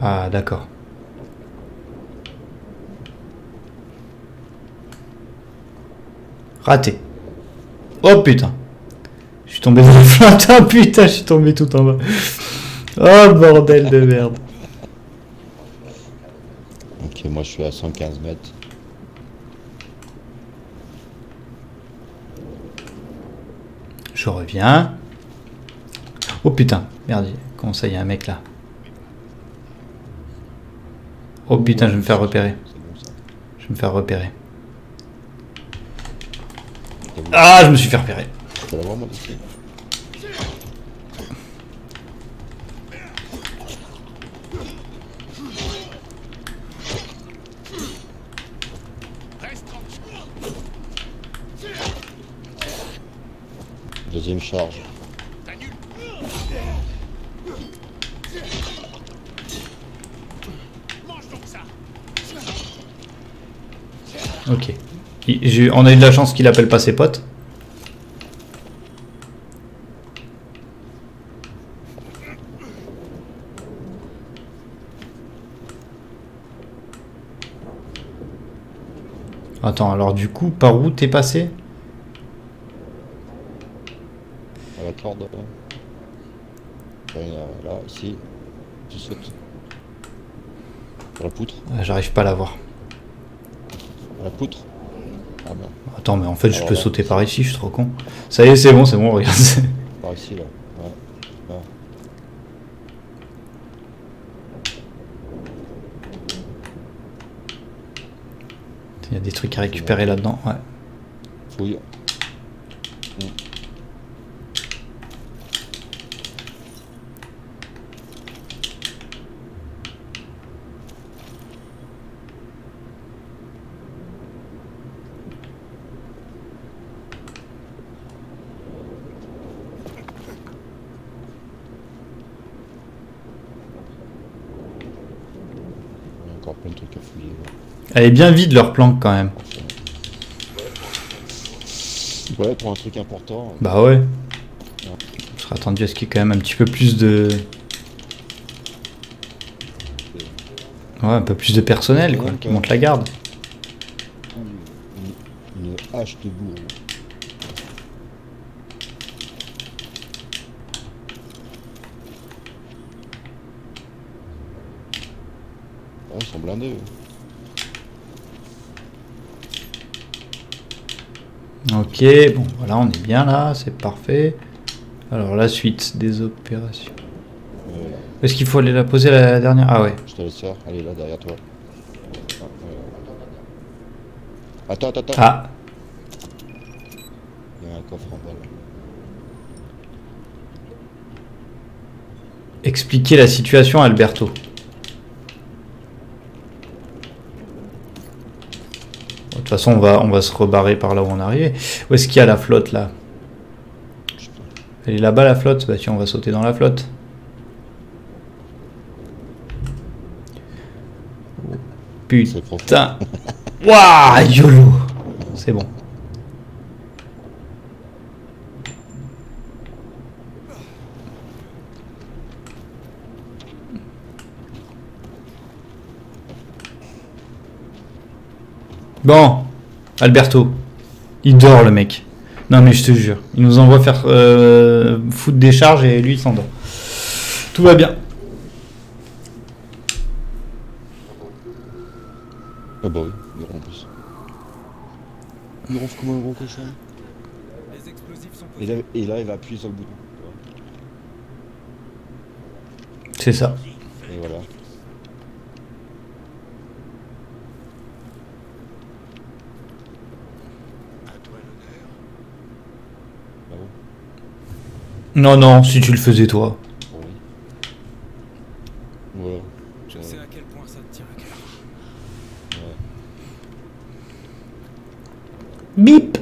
Ah, d'accord. Raté. Oh putain. Je suis tombé dans la flotte. Ah putain, je suis tombé tout en bas. Oh bordel de merde. Ok, moi je suis à 115 mètres. Je reviens. Oh putain, merde. Comment ça, il y a un mec là? Oh putain, je vais me faire repérer. Je vais me faire repérer. Ah, je me suis fait repérer. Deuxième charge. Ok. On a eu de la chance qu'il appelle pas ses potes. Attends, alors du coup, par où t'es passé? À la corde. Là, ici. Tu sautes. Pour la poutre. J'arrive pas à la voir. La poutre. Ah ben. Attends, mais en fait, alors je peux là, sauter par ici, je suis trop con. Ça y est, c'est bon, regarde. Par ici, là. Ouais. Là. Il y a des trucs à récupérer là-dedans, ouais. Fouille. Elle est bien vide leur planque quand même. Ouais, pour un truc important. Bah ouais. On serait attendu à ce qu'il y ait quand même un petit peu plus de... Ouais, un peu plus de personnel quoi, qui monte la garde. H de bourreau. Oh, ils sont blindés. Ok, bon, voilà, on est bien là, c'est parfait. Alors, la suite des opérations. Voilà. Est-ce qu'il faut aller la poser la dernière? Ah ouais. Je te laisse faire, elle est là derrière toi. Attends, attends, attends. Ah. Il y a un coffre en bas là. Expliquez la situation à Alberto. De toute façon, on va se rebarrer par là où on est arrivé. Où est-ce qu'il y a la flotte là? Elle est là-bas la flotte. Bah tiens, on va sauter dans la flotte. Putain. Wouah, YOLO. C'est bon. Bon, Alberto, il dort le mec. Non mais je te jure, il nous envoie faire foutre des charges et lui il s'endort. Tout va bien. Ah bah oui, il ronfle en plus. Il ronfle comme un gros cochon. Les explosifs sont posés. Et là, il va appuyer sur le bouton. C'est ça. Et voilà. Non, non, si tu le faisais toi. Bip.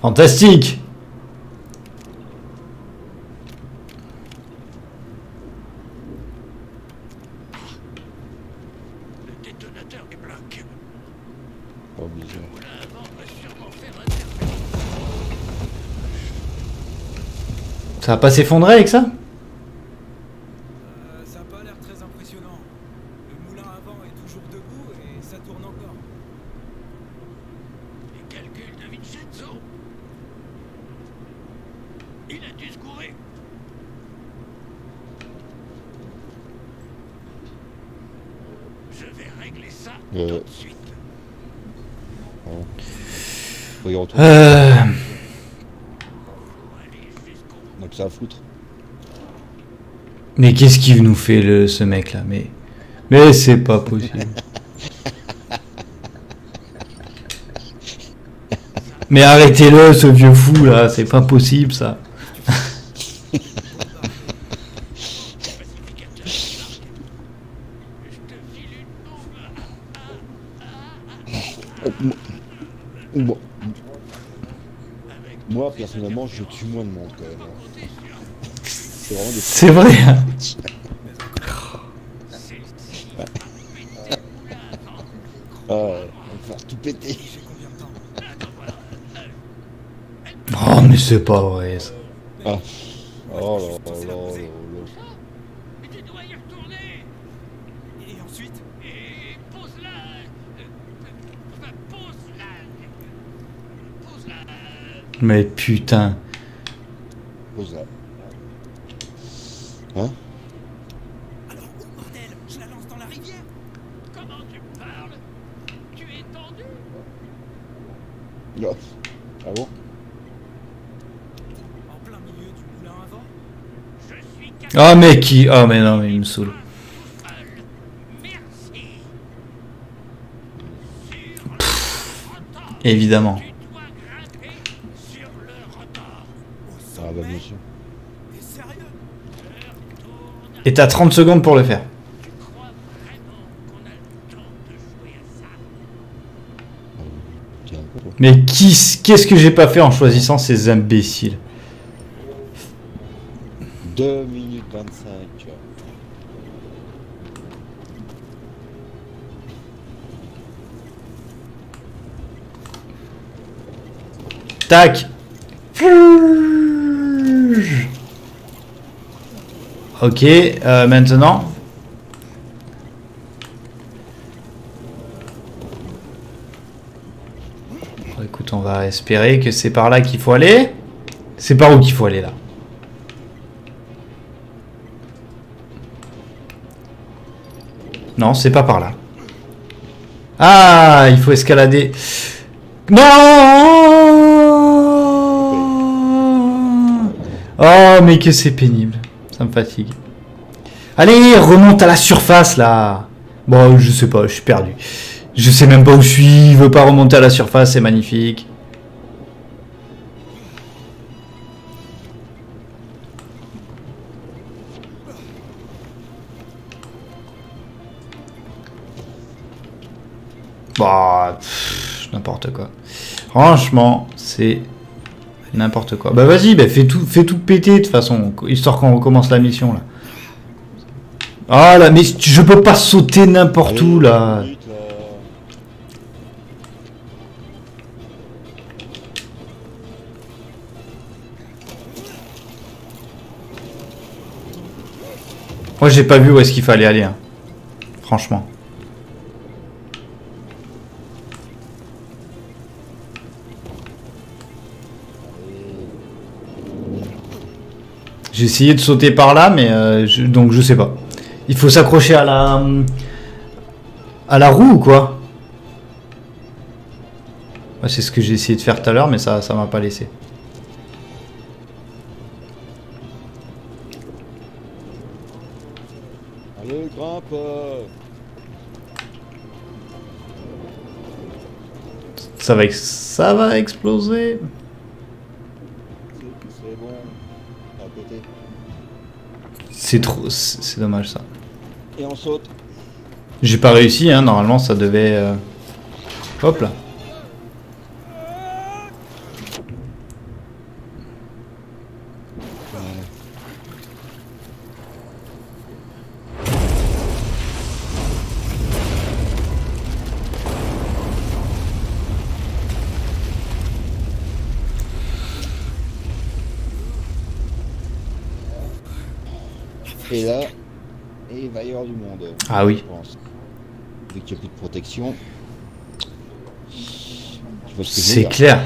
Fantastique. Le détonateur est bloqué. Oh, bizarre. Ça va pas s'effondrer avec ça? Donc ça va foutre. Mais qu'est-ce qu'il nous fait ce mec là? Mais c'est pas possible. Mais arrêtez-le ce vieux fou là, c'est pas possible ça. Bon. Moi, personnellement, je tue moins de monde quand même. C'est vrai. On va faire tout péter. Oh, mais c'est pas vrai ça. Ah. Oh là là là là. Mais putain. Hein? Alors, bordel, je la lance dans la rivière. Comment tu parles? Tu es tendu? Non. Ah bon? En plein milieu du moulin à vent? Je suis capable. Ah mais qui? Ah mais non, mais il me saoule. Merci. Évidemment. Et t'as 30 secondes pour le faire. Tu crois vraiment qu'on a le temps de jouer à ça? Mais qu'est-ce que j'ai pas fait en choisissant ces imbéciles? 2 minutes 25. Tac. Ok, maintenant. Bon, écoute, on va espérer que c'est par là qu'il faut aller. C'est par où qu'il faut aller là? Non, c'est pas par là. Ah, il faut escalader. Non! Oh, mais que c'est pénible. Ça me fatigue. Allez, remonte à la surface, là. Bon, je sais pas, je suis perdu. Je sais même pas où je suis. Il veut pas remonter à la surface, c'est magnifique. Bah, n'importe quoi. Franchement, c'est n'importe quoi. Bah vas-y, bah, fais tout péter de toute façon, histoire qu'on recommence la mission là. Ah là, mais je peux pas sauter n'importe où là. Moi j'ai pas vu où est-ce qu'il fallait aller, hein. Franchement. J'ai essayé de sauter par là, mais donc je sais pas. Il faut s'accrocher à la roue ou quoi? Bah, c'est ce que j'ai essayé de faire tout à l'heure, mais ça m'a pas laissé. Allez, grimpe. Ça va exploser. C'est trop... C'est dommage ça. Et on saute. J'ai pas réussi, hein. Normalement ça devait... Hop là. Et là, il va y avoir du monde. Ah oui. Je pense. Vu qu'il n'y a plus de protection. C'est clair.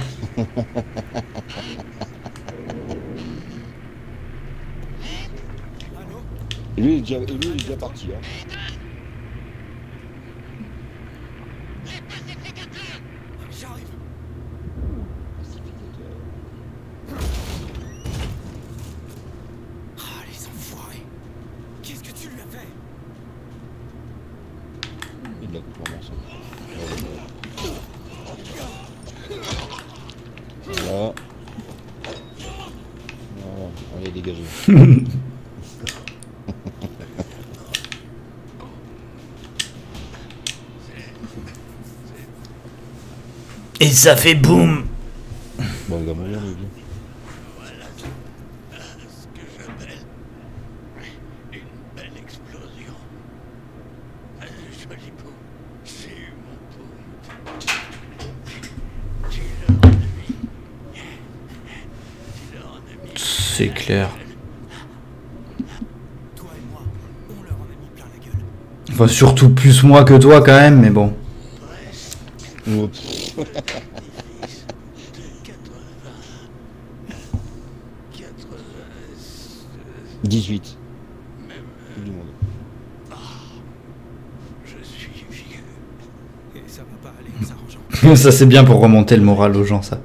Et lui, il est déjà parti. Hein. Et ça fait boum. Bon, il va mourir, lui. Voilà ce que j'appelle une belle explosion. Un joli boum. J'ai eu mon boum. Dis-leur en ami. C'est clair. Enfin, surtout plus moi que toi quand même, mais bon. Oups. Ça c'est bien pour remonter le moral aux gens, ça.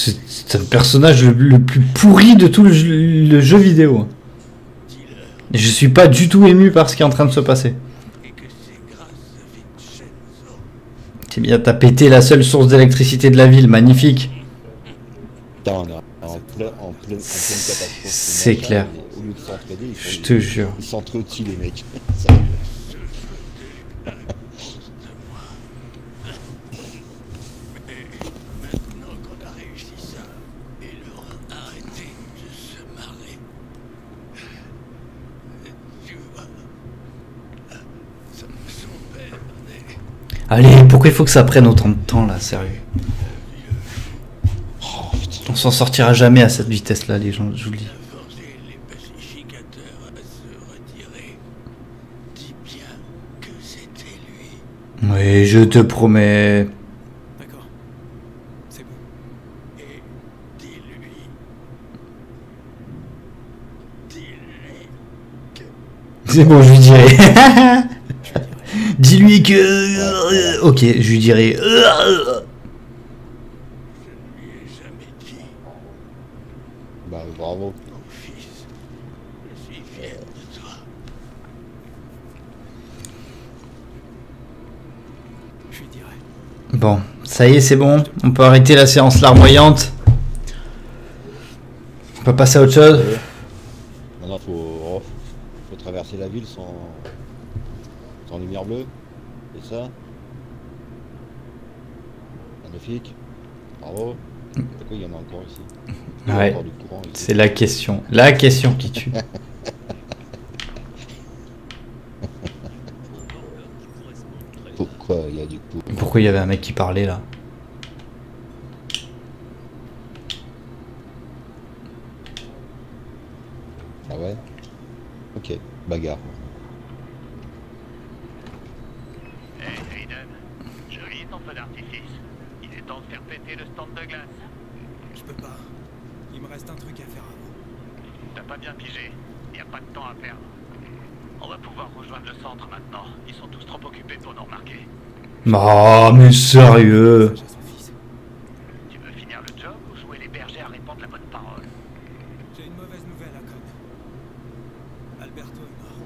C'est le personnage le plus pourri de tout le jeu vidéo. Et je suis pas du tout ému par ce qui est en train de se passer. C'est bien, t'as pété la seule source d'électricité de la ville, magnifique. C'est clair. Je te jure. Ils s'entretuent les mecs. Allez, pourquoi il faut que ça prenne autant de temps là, sérieux? Oh, on s'en sortira jamais à cette vitesse là, les gens, je vous le dis. Oui, je te promets. D'accord. C'est bon. Et dis-lui que... C'est bon, je lui dirai. Dis-lui que... Ok, je lui dirai. Je ne lui ai jamais dit. Bah, bravo. Mon fils, je suis fier de toi. Je lui dirai. Bon, ça y est, c'est bon. On peut arrêter la séance larmoyante. On peut passer à autre chose. Non, non, faut traverser la ville sans... En lumière bleue, c'est ça? Magnifique, bravo. Pourquoi il y en a encore ici? Ouais, c'est la question. La question qui tue. Pourquoi il y a du coup? Pourquoi il y avait un mec qui parlait là? Ah ouais? Ok, bagarre. Oh, mais sérieux! Tu veux finir le job ou jouer les bergers à répandre la bonne parole? J'ai une mauvaise nouvelle, Hakon. Alberto est mort.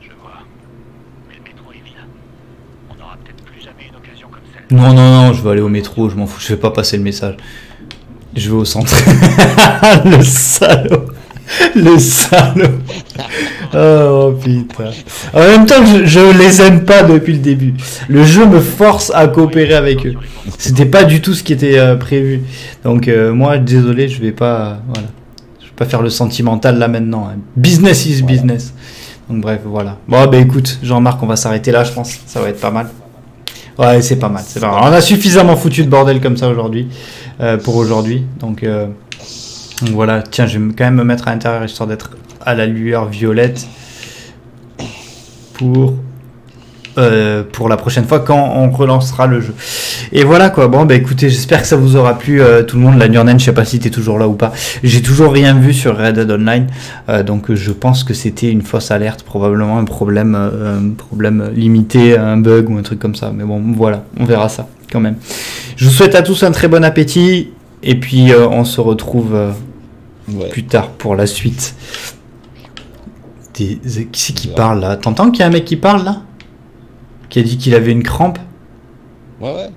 Je vois. Mais le métro est vide. On n'aura peut-être plus jamais une occasion comme celle-là. Non, non, non, je vais aller au métro, je m'en fous, je vais pas passer le message. Je vais au centre. Le salaud! Le salaud! Oh putain. En même temps, je les aime pas depuis le début. Le jeu me force à coopérer avec eux. C'était pas du tout ce qui était prévu. Donc moi, désolé, je vais pas, voilà, je vais pas faire le sentimental là maintenant. Hein. Business is business. Donc bref, voilà. Bon bah écoute, Jean-Marc, on va s'arrêter là, je pense. Ça va être pas mal. Ouais, c'est pas mal. C'est pas mal. On a suffisamment foutu de bordel comme ça aujourd'hui, pour aujourd'hui. Donc voilà. Tiens, je vais quand même me mettre à l'intérieur histoire d'être à la lueur violette pour la prochaine fois quand on relancera le jeu. Et voilà quoi. Bon bah écoutez, j'espère que ça vous aura plu tout le monde. La Nurnen, je sais pas si t'es toujours là ou pas. J'ai toujours rien vu sur Red Dead Online, donc je pense que c'était une fausse alerte, probablement un problème limité, un bug ou un truc comme ça. Mais bon, voilà, on verra ça quand même. Je vous souhaite à tous un très bon appétit et puis on se retrouve plus tard pour la suite. Qui c'est qui parle là? T'entends qu'il y a un mec qui parle là? Qui a dit qu'il avait une crampe? Ouais, ouais.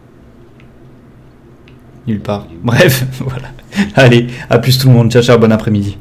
Nulle part. Bref, voilà. Allez, à plus tout le monde. Ciao, ciao, bon après-midi.